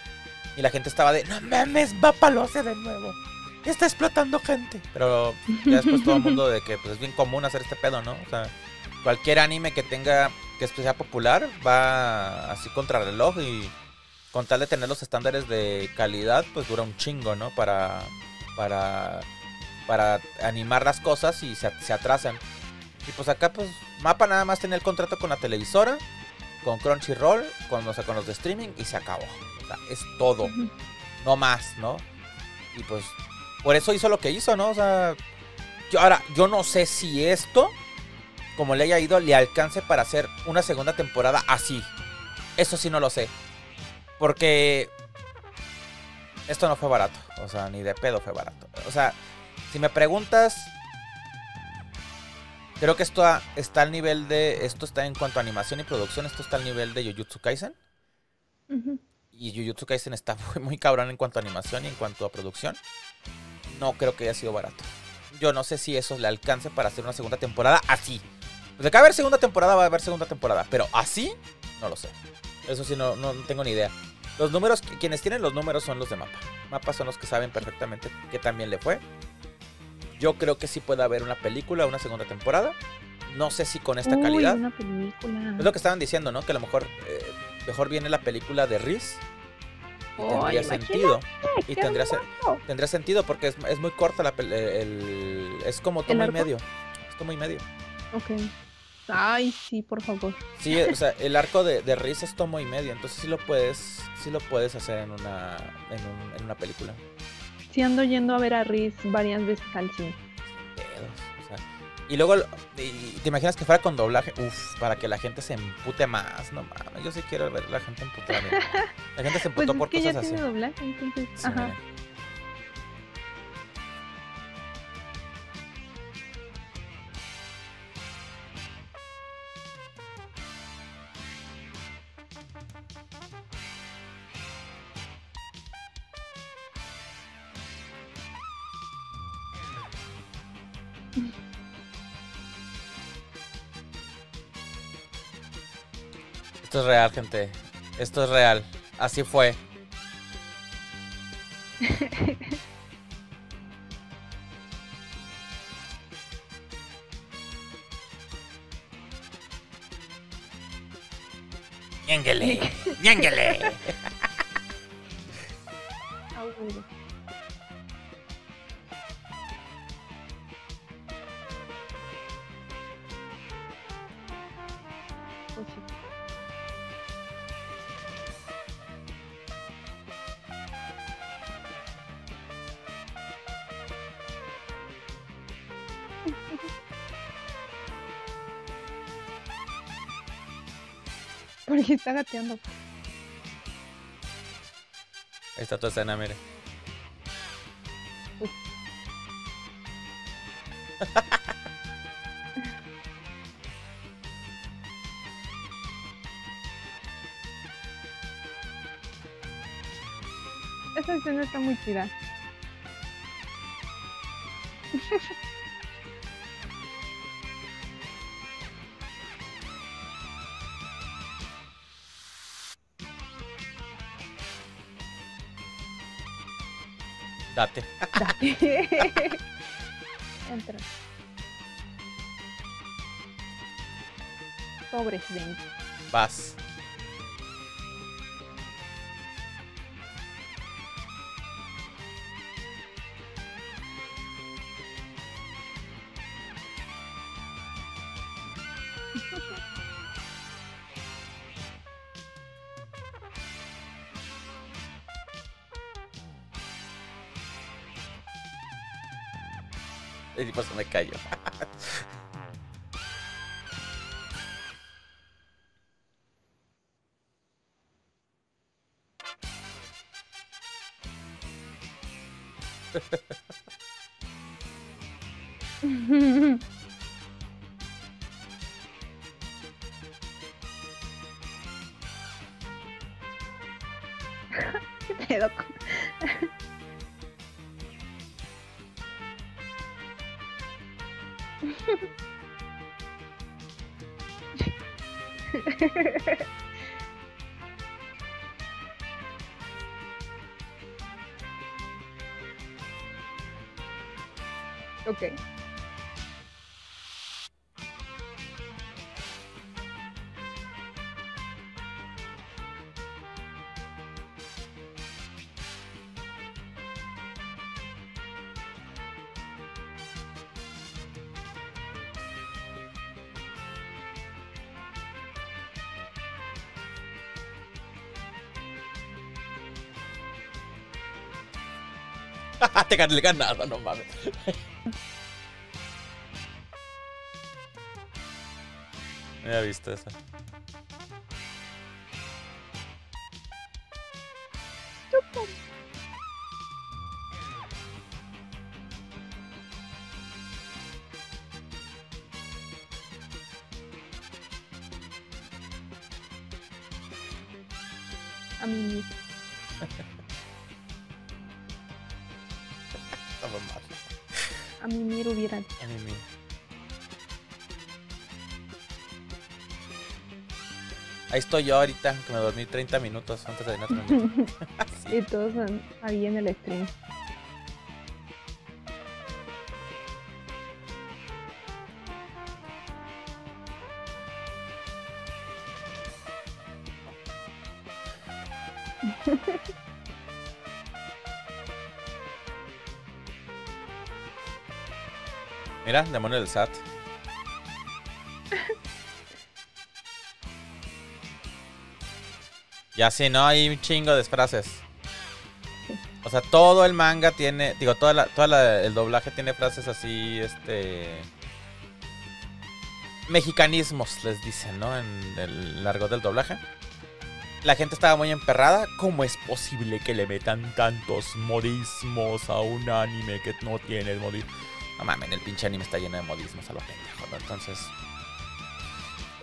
y la gente estaba de, no mames, va para lo hace de nuevo. ¡Ya está explotando gente! Pero ya después todo el mundo de que pues es bien común hacer este pedo, ¿no? O sea, cualquier anime que tenga, que sea popular, va así contra reloj y con tal de tener los estándares de calidad, pues dura un chingo, ¿no? Para animar las cosas y se atrasan. Y pues acá pues MAPPA nada más tenía el contrato con la televisora, con Crunchyroll, con los de streaming y se acabó. O sea, es todo, no más, ¿no? Y pues por eso hizo lo que hizo, ¿no? O sea, yo no sé si esto, como le haya ido, le alcance para hacer una segunda temporada así. Eso sí no lo sé, porque esto no fue barato. O sea, ni de pedo fue barato. O sea, si me preguntas, creo que esto está al nivel de... Esto está en cuanto a animación y producción, esto está al nivel de Jujutsu Kaisen. Y Jujutsu Kaisen está muy cabrón en cuanto a animación y en cuanto a producción. No creo que haya sido barato. Yo no sé si eso le alcance para hacer una segunda temporada así. Pues de que va a haber segunda temporada, va a haber segunda temporada. Pero así, no lo sé. Eso sí, no tengo ni idea. Los números, quienes tienen los números son los de MAPPA. MAPPA son los que saben perfectamente qué también le fue. Yo creo que sí puede haber una película, una segunda temporada. No sé si con esta calidad. Una película. Es lo que estaban diciendo, ¿no? Que a lo mejor... mejor viene la película de Riz y tendría sentido. Y tendría sentido porque es muy corta la es como tomo y medio. Es como y medio. Ok. Ay, sí, por favor. Sí, o sea, el arco de Riz es tomo y medio, entonces sí lo puedes hacer en una película. Sí ando yendo a ver a Riz varias veces al cine. O sea, y luego, ¿te imaginas que fuera con doblaje? Uf, para que la gente se empute más. No mames, yo sí quiero ver a la gente emputada. La gente se emputó pues por cosas así. Pues es que ya tiene doblaje, entonces... Sí. Ajá. Esto es real, gente. Esto es real. Así fue. ¡Ñénguele! ¡Ñénguele! Porque está gateando. Ahí está tu escena, mire. Esa escena está muy chida. Date. Entra. Pobres, ven. Vas. Y pues me callo. Qué pedo. Ok. Te cargan nada, no mames. No había visto eso. A mí. A mi miro hubieran. A mi miro. Ahí estoy yo ahorita, que me dormí 30 minutos antes de ir a dormir. Sí. Y todos ahí en el stream. Mira, demonio del SAT. Ya sí, ¿no? Hay un chingo de frases. O sea, todo el manga tiene... Digo, el doblaje tiene frases así, mexicanismos, les dicen, ¿no? En el argot del doblaje. La gente estaba muy emperrada. ¿Cómo es posible que le metan tantos modismos a un anime que no tiene el modismo? No mames, el pinche anime está lleno de modismos a lo pendejo, ¿no? Entonces,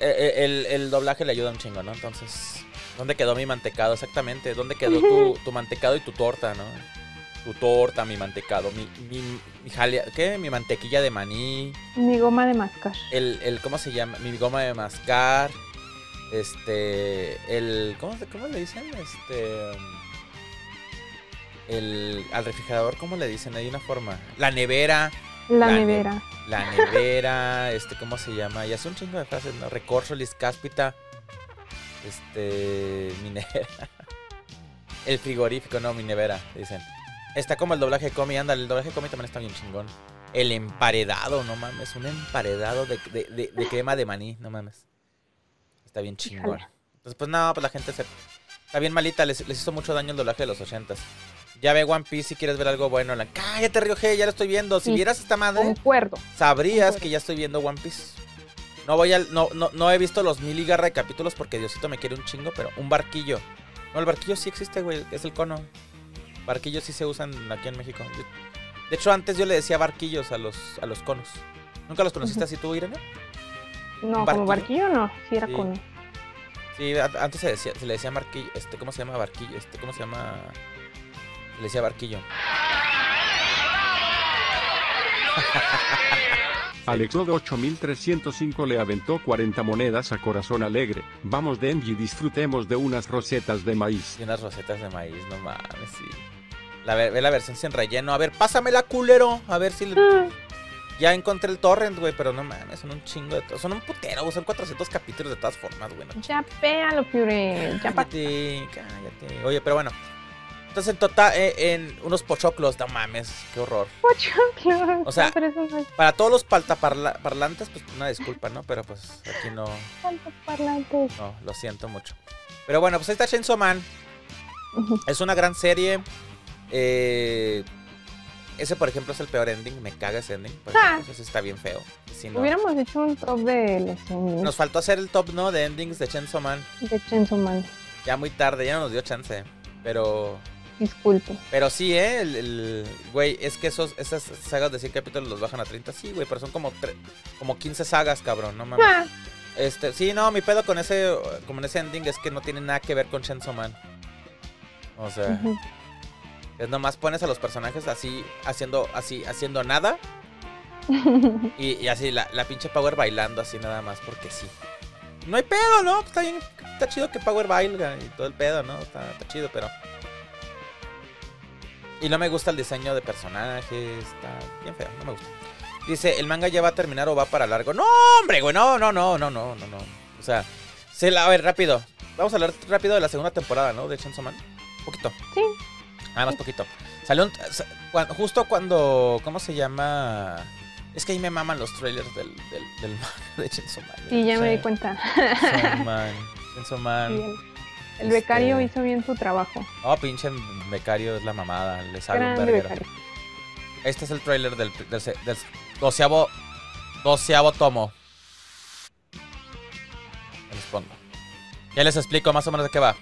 el doblaje le ayuda un chingo, ¿no? Entonces, ¿dónde quedó mi mantecado? Exactamente, ¿dónde quedó tu mantecado y tu torta, no? Tu torta, mi mantecado, mi jalea, ¿qué? Mi mantequilla de maní. Mi goma de mascar. ¿Cómo se llama? Mi goma de mascar. ¿Cómo le dicen? Al refrigerador, ¿cómo le dicen? Hay una forma. La nevera. La nevera, ¿cómo se llama? Y hace un chingo de frases, ¿no? Recorcholis, cáspita, mi nevera. El frigorífico, no, mi nevera, dicen. Está como el doblaje de Comi, ándale, el doblaje de Comi también está bien chingón. El emparedado, no mames, un emparedado de crema de maní, no mames. Está bien chingón. Entonces, pues no, pues la gente está bien malita, les hizo mucho daño el doblaje de los 80s. Ya ve One Piece si quieres ver algo bueno. Cállate, Rioje, ya lo estoy viendo. Si vieras esta madre, sabrías que ya estoy viendo One Piece. No he visto los 1000 y garra de capítulos porque Diosito me quiere un chingo, pero un barquillo. No, el barquillo sí existe, güey, es el cono. Barquillos sí se usan aquí en México. De hecho, antes yo le decía barquillos a los conos. ¿Nunca los conociste así tú, Irene? No, como barquillo no, sí era cono. Sí, antes se le decía barquillo, ¿cómo se llama barquillo? ¿Cómo se llama...? Le decía barquillo. Alexo de 8305 le aventó 40 monedas a Corazón Alegre. Vamos, Denji, disfrutemos de unas rosetas de maíz. Y unas rosetas de maíz, no mames, sí. Ve la versión sin relleno. A ver, pásamela, culero. A ver si... Ya encontré el torrent, güey, pero no mames, son un chingo de... Son un putero, güey, son 400 capítulos de todas formas, güey. No. Ya péalo, pure. Cállate. Oye, pero bueno... Entonces, en total, en unos pochoclos, no mames, qué horror. Pochoclos. O sea, para todos los paltaparlantes, pues una disculpa, ¿no? Pero pues aquí no. Paltaparlantes. No, lo siento mucho. Pero bueno, pues ahí está Chainsaw Man. Es una gran serie. Ese, por ejemplo, es el peor ending. Me caga ese ending. Ese está bien feo. Si no, hubiéramos hecho un top de los endings. Nos faltó hacer el top, ¿no? De endings de Chainsaw Man. Ya muy tarde, ya no nos dio chance. Pero... Disculpe. Pero sí, güey, es que esas sagas de 100 capítulos los bajan a 30. Sí, güey, pero son como 15 sagas, cabrón, no mames. Sí, no, mi pedo con ese ending es que no tiene nada que ver con Chainsaw Man. O sea, es nomás pones a los personajes así haciendo nada. y así la pinche Power bailando así nada más porque sí. No hay pedo, ¿no? Está bien, está chido que Power baile y todo el pedo, ¿no? Está chido, pero... Y no me gusta el diseño de personajes. Está bien feo, no me gusta. Dice, ¿el manga ya va a terminar o va para largo? No, hombre, güey, no. O sea, a ver, rápido. Vamos a hablar rápido de la segunda temporada, ¿no? De Chainsaw Man. Poquito. Sí. Nada más poquito. Salió justo cuando... ¿Cómo se llama? Es que ahí me maman los trailers del manga de Chainsaw Man. Sí, ya me di cuenta. Chainsaw Man. Bien. El becario hizo bien su trabajo. Oh, pinche becario es la mamada. Le sale un verguero. Este es el trailer del 12avo tomo. Les pongo. Ya les explico más o menos de qué va.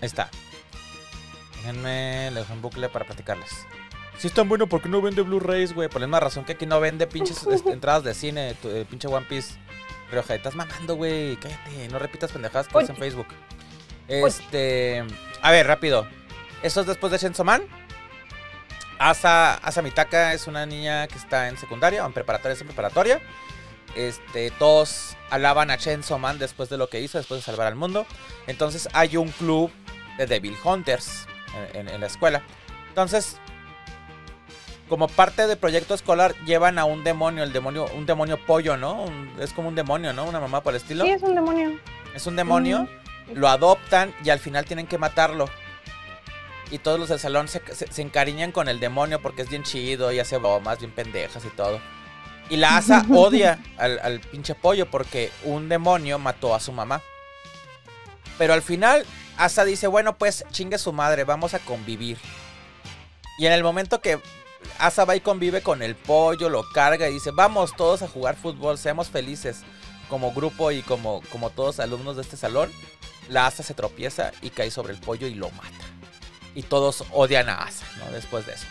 Ahí está. Déjenme, les dejo en bucle para platicarles. Si es tan bueno, ¿por qué no vende Blu-rays, güey? Por la misma razón que aquí no vende pinches entradas de cine, pinche One Piece. Rioja, estás mamando, güey. Cállate, no repitas pendejadas que hacen en Facebook. A ver, rápido. Eso es después de Chainsaw Man. Asa Mitaka es una niña que está en secundaria, o en preparatoria, todos alaban a Chainsaw Man después de lo que hizo, después de salvar al mundo. Entonces hay un club de Devil Hunters en la escuela. Entonces, como parte del proyecto escolar, llevan a un demonio, un demonio pollo, ¿no? Es como un demonio, ¿no? Una mamá por el estilo. Sí, es un demonio. Es un demonio, lo adoptan y al final tienen que matarlo. Y todos los del salón se encariñan con el demonio porque es bien chido y hace bromas bien pendejas y todo. Y la Asa odia al pinche pollo porque un demonio mató a su mamá. Pero al final... Asa dice, bueno, pues chingue su madre, vamos a convivir. Y en el momento que Asa va y convive con el pollo, lo carga y dice, vamos todos a jugar fútbol, seamos felices como grupo y como todos alumnos de este salón, la Asa se tropieza y cae sobre el pollo y lo mata. Y todos odian a Asa, ¿no? Después de eso.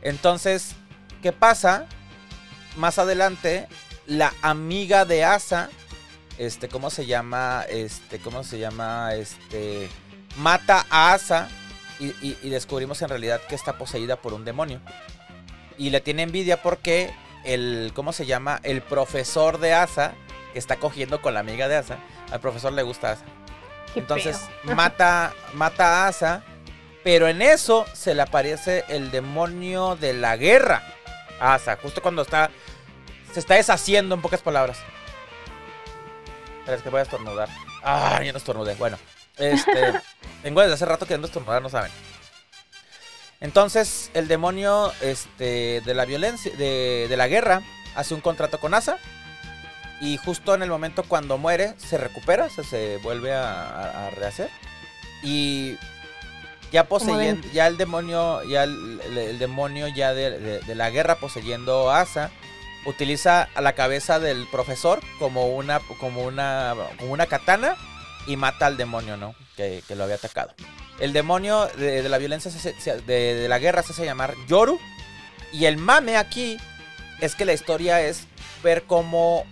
Entonces, ¿qué pasa? Más adelante, la amiga de Asa... mata a Asa y descubrimos en realidad que está poseída por un demonio. Y le tiene envidia porque el profesor de Asa, que está cogiendo con la amiga de Asa, al profesor le gusta Asa. Entonces mata a Asa, pero en eso se le aparece el demonio de la guerra a Asa, justo cuando se está deshaciendo, en pocas palabras. Pero es que voy a estornudar. Ah, yo no estornudé. Bueno, tengo desde hace rato queriendo estornudar, no saben. Entonces, el demonio de la violencia, de la guerra, hace un contrato con Asa. Y justo en el momento cuando muere, se recupera, se vuelve a rehacer. Y ya poseyendo, ya el demonio, de la guerra poseyendo a Asa, utiliza a la cabeza del profesor como una katana y mata al demonio, ¿no? Que lo había atacado. El demonio de la violencia, de la guerra, se hace llamar Yoru. Y el mame aquí es que la historia es ver cómo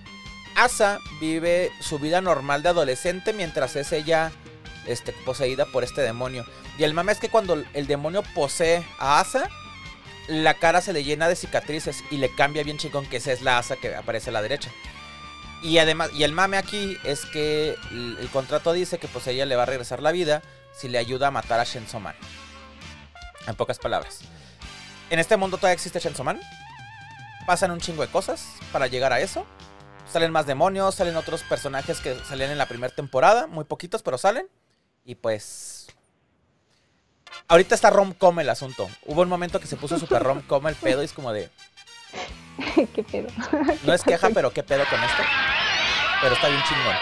Asa vive su vida normal de adolescente mientras es ella poseída por este demonio. Y el mame es que cuando el demonio posee a Asa, la cara se le llena de cicatrices y le cambia bien chingón, que esa es la Asa que aparece a la derecha. Y además, y el mame aquí es que el contrato dice que pues ella le va a regresar la vida si le ayuda a matar a Chainsaw Man. En pocas palabras. En este mundo todavía existe Chainsaw Man. Pasan un chingo de cosas para llegar a eso. Salen más demonios, salen otros personajes que salían en la primera temporada. Muy poquitos, pero salen. Y pues... ahorita está rom-com el asunto. Hubo un momento que se puso super rom-com el pedo y es como de... ¿Qué pedo? No es queja, pero ¿qué pedo con esto? pero está bien chingón.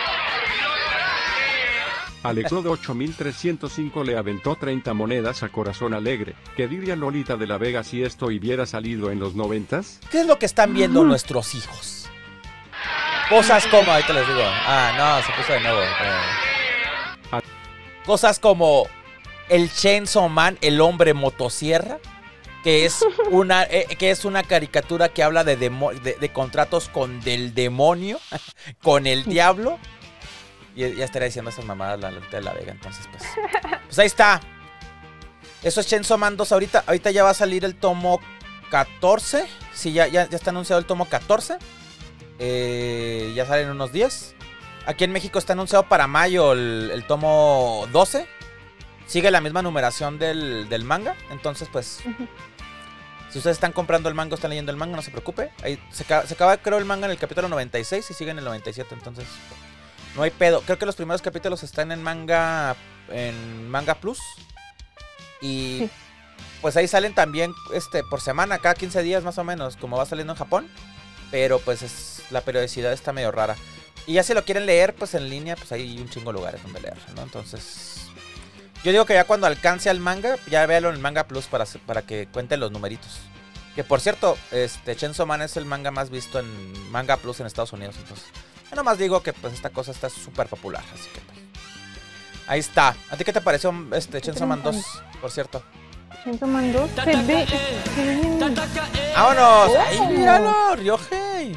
Alexo de 8305 le aventó 30 monedas a Corazón Alegre. ¿Qué diría Lolita de la Vega si esto hubiera salido en los 90s? ¿Qué es lo que están viendo nuestros hijos? Cosas como, ahí te les digo. Ah, no, se puso de nuevo. Cosas como el Chainsaw Man, el hombre motosierra, que es una caricatura que habla de contratos con del demonio, con el diablo. Y ya estaría diciendo esas mamadas la Lolita de la Vega. Entonces, pues ahí está. Eso es Chainsaw Man 2. Ahorita ya va a salir el tomo 14. Sí, ya está anunciado el tomo 14. Ya salen unos días. Aquí en México está anunciado para mayo el tomo 12. Sigue la misma numeración del manga. Entonces, pues, si ustedes están comprando el manga o están leyendo el manga, no se preocupe. Ahí se acaba, creo, el manga en el capítulo 96 y sigue en el 97. Entonces, no hay pedo. Creo que los primeros capítulos están en Manga Plus. Y sí, pues ahí salen también por semana, cada 15 días más o menos, como va saliendo en Japón. Pero pues la periodicidad está medio rara. Y ya si lo quieren leer, pues en línea, pues hay un chingo de lugares donde leer, ¿no? Entonces, yo digo que ya cuando alcance al manga, ya véalo en el Manga Plus para que cuenten los numeritos. Que por cierto, Chainsaw Man es el manga más visto en Manga Plus en Estados Unidos. Entonces, yo nomás digo que pues esta cosa está súper popular, así que pues, ahí está. ¿A ti qué te pareció Chainsaw Man 2, por cierto? Chainsaw Man 2 se ve... ¡Vámonos! ¡Ay, míralo, Ryohei!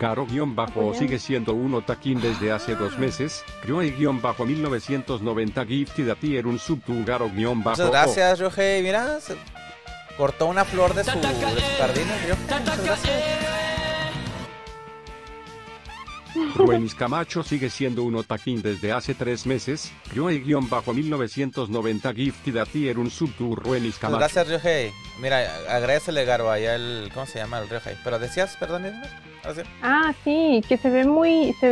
Garo-bajo sigue siendo un otakin desde hace 2 meses. Crioy-1990 Gifted a Tier un subtu Garo-bajo. Muchas gracias, Ryohei. Mira, se cortó una flor de su jardín, Ruenis Camacho sigue siendo un otakin desde hace 3 meses. Ryohei-1990 Gifted a Tier un subtu Ruenis Camacho. Gracias, Ryohei. Mira, agradecele, Garo, allá el... ¿Cómo se llama el Ryohei? Pero decías, perdónenme. Sí, que se ve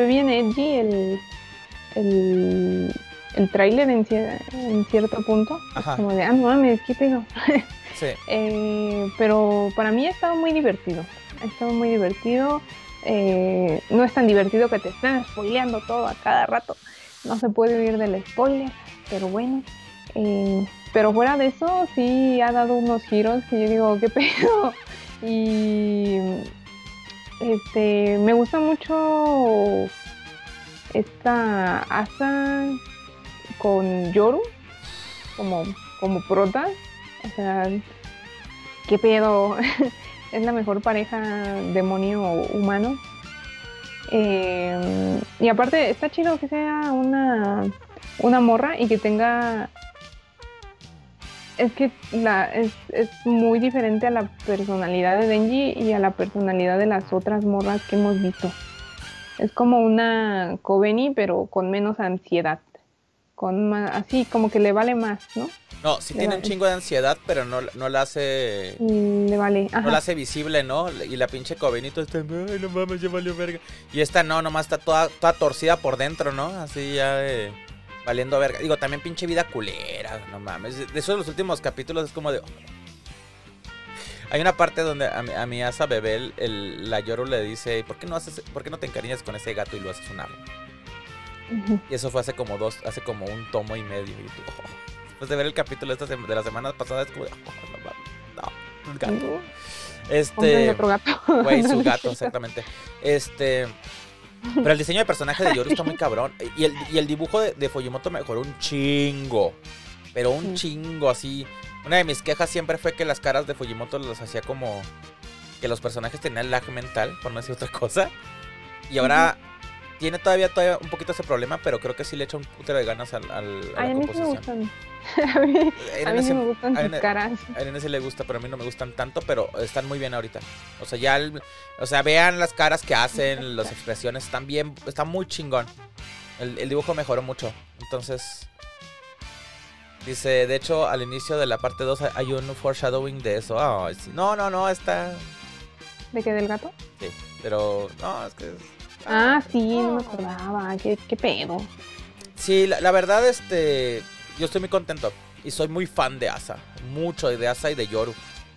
bien edgy el tráiler en cierto punto. Ajá. Como de, no mames, ¿qué pedo? Sí. Pero para mí ha estado muy divertido. No es tan divertido que te estén spoileando todo a cada rato. No se puede huir del spoiler, pero bueno. Pero fuera de eso, sí ha dado unos giros que yo digo, ¿qué pedo? Y... me gusta mucho esta Asa con Yoru como prota. O sea, qué pedo. Es la mejor pareja demonio-humano. Y aparte, está chido que sea una morra y que tenga... Es que es muy diferente a la personalidad de Denji y a la personalidad de las otras morras que hemos visto. Es como una Kobeni, pero con menos ansiedad. Con más, así, como que le vale más, ¿no? No, sí tiene un chingo de ansiedad, pero no la hace... Le vale, ajá. No la hace visible, ¿no? Y la pinche Kobenito está... Ay, no mames, ya valió verga. Y esta no, nomás está toda torcida por dentro, ¿no? Así ya de... Valiendo verga. Digo, también pinche vida culera. No mames. De esos los últimos capítulos es como de... Oh. Hay una parte donde a mi Asa bebé la Yoru le dice... ¿Por qué no te encariñas con ese gato y lo haces un ave? Y eso fue hace como un tomo y medio. Y tú, después de ver el capítulo de la semana pasada es como de... no mames. No, un gato. Otro gato. Güey, su gato, exactamente. Pero el diseño de personaje de Yoru está muy cabrón. Y el dibujo de Fujimoto mejoró un chingo. Pero un chingo, así. Una de mis quejas siempre fue que las caras de Fujimoto las hacía como... Que los personajes tenían lag mental, por no decir otra cosa. Y ahora tiene todavía un poquito ese problema, pero creo que sí le echa un putero de ganas a la composición. A mí sí me gustan sus caras. A Irene sí le gusta, pero a mí no me gustan tanto, pero están muy bien ahorita. O sea, vean las caras que hacen, las expresiones están bien, está muy chingón. El dibujo mejoró mucho. Entonces, dice, de hecho, al inicio de la parte 2 hay un foreshadowing de eso. No, está... ¿De qué, del gato? Sí, pero no, es que... sí, no me acordaba, qué pedo. Sí, la verdad, yo estoy muy contento y soy muy fan de Asa, mucho de Asa y de Yoru.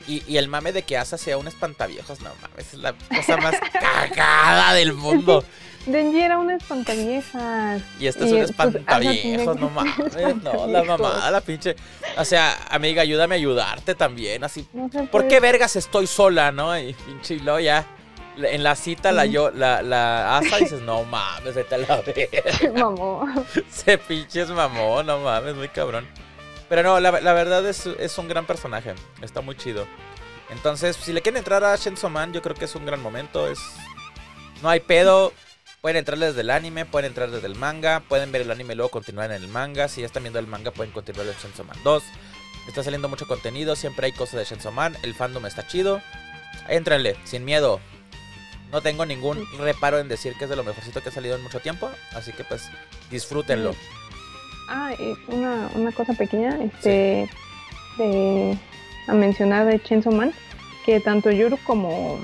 Y el mame de que Asa sea un espantaviejas, no mames, es la cosa más cagada del mundo. Denji era una espantaviejas. Y este es un espantaviejas, no mames. No, la mamá, la pinche. O sea, amiga, ayúdame a ayudarte también. Así. No sé ¿por qué vergas estoy sola, no? Y pinche lo ya. En la cita la Asa dices, no mames, vete a la verga. Mamón. Se pinches mamón, no mames, muy cabrón. Pero no, la verdad es un gran personaje. Está muy chido. Entonces, si le quieren entrar a Chainsaw Man, yo creo que es un gran momento. No hay pedo. Pueden entrar desde el anime, pueden entrar desde el manga. Pueden ver el anime y luego continuar en el manga. Si ya están viendo el manga, pueden continuar en Chainsaw Man 2. Está saliendo mucho contenido. Siempre hay cosas de Chainsaw Man. El fandom está chido. Éntrenle, sin miedo. No tengo ningún reparo en decir que es de lo mejorcito que ha salido en mucho tiempo. Así que pues, disfrútenlo. Ah, y una cosa pequeña sí. A mencionar de Chainsaw Man, que tanto Yoru como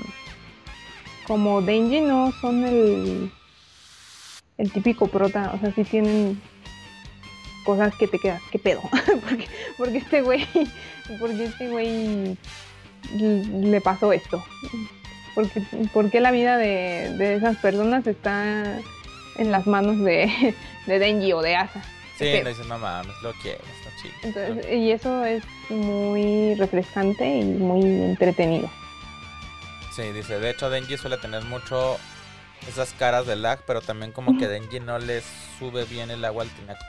Denji no son el típico prota. O sea, sí tienen cosas que te quedas, ¿qué pedo? porque este güey le pasó esto. Porque la vida de esas personas está en las manos de Denji o de Asa. Sí, le dicen, no mames, lo quiero, está chido. Entonces, y eso es muy refrescante y muy entretenido. Sí, dice, de hecho Denji suele tener mucho esas caras de lag, pero también como que Denji no le sube bien el agua al tinaco.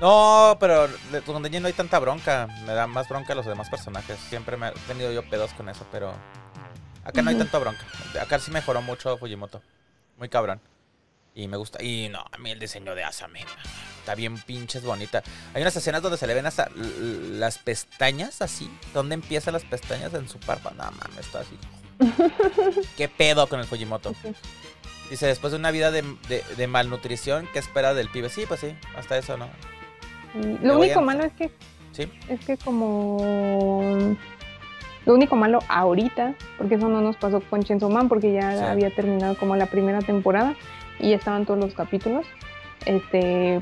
No, pero con Denji no hay tanta bronca, me da más bronca a los demás personajes. Siempre me he tenido yo pedos con eso, pero acá no hay tanta bronca. Acá sí mejoró mucho Fujimoto, muy cabrón. Y me gusta, y no, a mí el diseño de Asa me está bien pinches bonita. Hay unas escenas donde se le ven hasta las pestañas así. ¿Dónde empiezan las pestañas en su parpa? No, mames, está así. ¿Qué pedo con el Fujimoto? Dice, después de una vida de malnutrición, ¿qué espera del pibe? Sí, pues sí, hasta eso, ¿no? Lo único malo es que... ¿Sí? Es que como... Lo único malo ahorita, porque eso no nos pasó con Chainsaw Man, porque ya sí había terminado como la primera temporada y ya estaban todos los capítulos.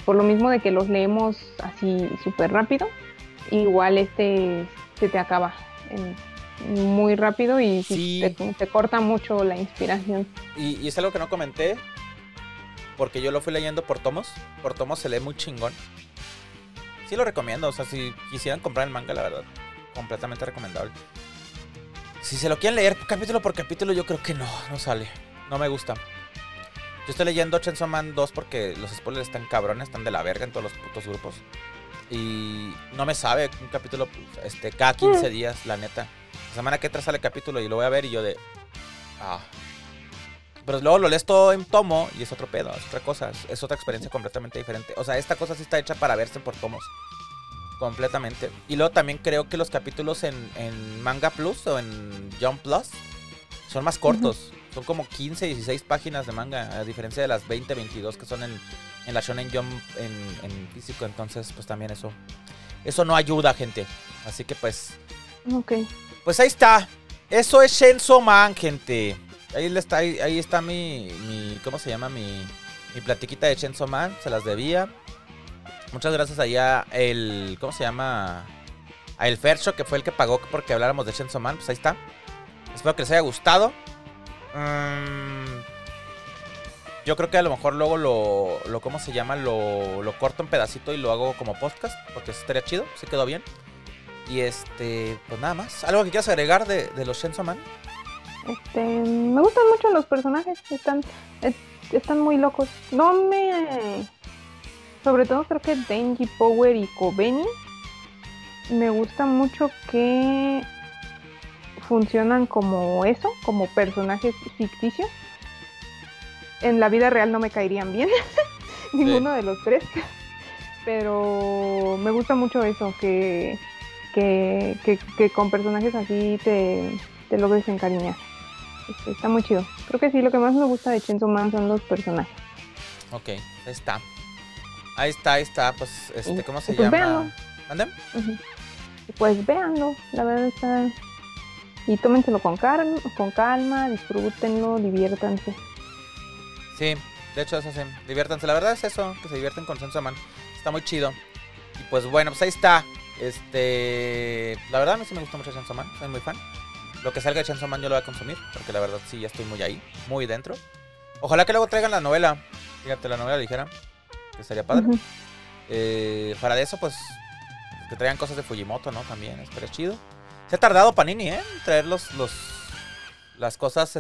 Por lo mismo de que los leemos así súper rápido, igual se te acaba muy rápido y sí. te corta mucho la inspiración. Y es algo que no comenté, porque yo lo fui leyendo por tomos. Por tomos se lee muy chingón. Sí lo recomiendo, o sea, si quisieran comprar el manga, la verdad, completamente recomendable. Si se lo quieren leer capítulo por capítulo, yo creo que no sale. No me gusta. Yo estoy leyendo Chainsaw Man 2 porque los spoilers están cabrones, están de la verga en todos los putos grupos. Y no me sabe un capítulo cada 15 días, la neta. La semana que entra sale el capítulo y lo voy a ver y yo de... Ah. Pero luego lo lees todo en tomo y es otro pedo, es otra cosa. Es otra experiencia completamente diferente. O sea, esta cosa sí está hecha para verse por tomos. Completamente. Y luego también creo que los capítulos en Manga Plus o en Jump Plus son más cortos. Son como 15, 16 páginas de manga, a diferencia de las 20, 22 que son en la Shonen Jump en físico. Entonces, pues también eso no ayuda, gente. Así que, pues... Ok. Pues ahí está. Eso es Chainsaw Man, gente. Ahí está mi ¿cómo se llama? Mi platiquita de Chainsaw Man. Se las debía. Muchas gracias allá el... ¿Cómo se llama? A el Fercho, que fue el que pagó porque habláramos de Chainsaw Man. Pues ahí está. Espero que les haya gustado. Yo creo que a lo mejor luego lo ¿cómo se llama? Lo corto en pedacito y lo hago como podcast, porque eso estaría chido, se quedó bien. Y pues nada más. ¿Algo que quieras agregar de los Chainsaw Man? Me gustan mucho los personajes, están muy locos. Sobre todo creo que Denji, Power y Kobeni. Me gusta mucho que funcionan como eso, como personajes ficticios. En la vida real no me caerían bien ninguno de los tres, pero me gusta mucho eso, que con personajes así te logres encariñar. Está muy chido. Creo que sí, lo que más me gusta de Chainsaw Man son los personajes. Ok, ahí está, pues, ¿cómo se llama? Véanlo. ¿Mande? Pues véanlo, la verdad está... Y tómenselo con calma, disfrútenlo, diviértanse. Sí, de hecho eso sí, diviértanse. La verdad es eso, que se divierten con Chainsaw Man. Está muy chido. Y pues bueno, pues ahí está. La verdad a mí sí me gusta mucho Chainsaw Man, soy muy fan. Lo que salga de Chainsaw Man yo lo voy a consumir, porque la verdad sí, ya estoy muy ahí, muy dentro. Ojalá que luego traigan la novela. Fíjate, la novela ligera. Que estaría padre. Para de eso, pues, que traigan cosas de Fujimoto, ¿no? También, estaría chido. Se ha tardado Panini, ¿eh? En traer las cosas,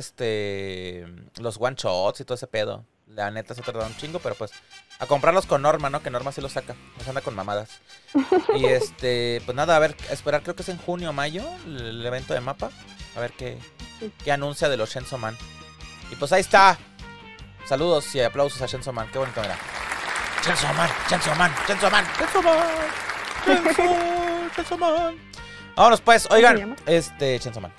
los one shots y todo ese pedo. La neta se ha tardado un chingo, pero pues a comprarlos con Norma, ¿no? Que Norma sí los saca, nos anda con mamadas. Y pues nada, a ver, a esperar, creo que es en junio o mayo el evento de MAPPA. A ver qué anuncia de los Chainsaw Man. Y pues ahí está. Saludos y aplausos a Chainsaw Man, qué bonito era. Chainsaw Man, Chainsaw Man, Chainsaw Man, Chainsaw Man, Chainsaw Man. Vámonos pues, oigan, Chainsaw Man.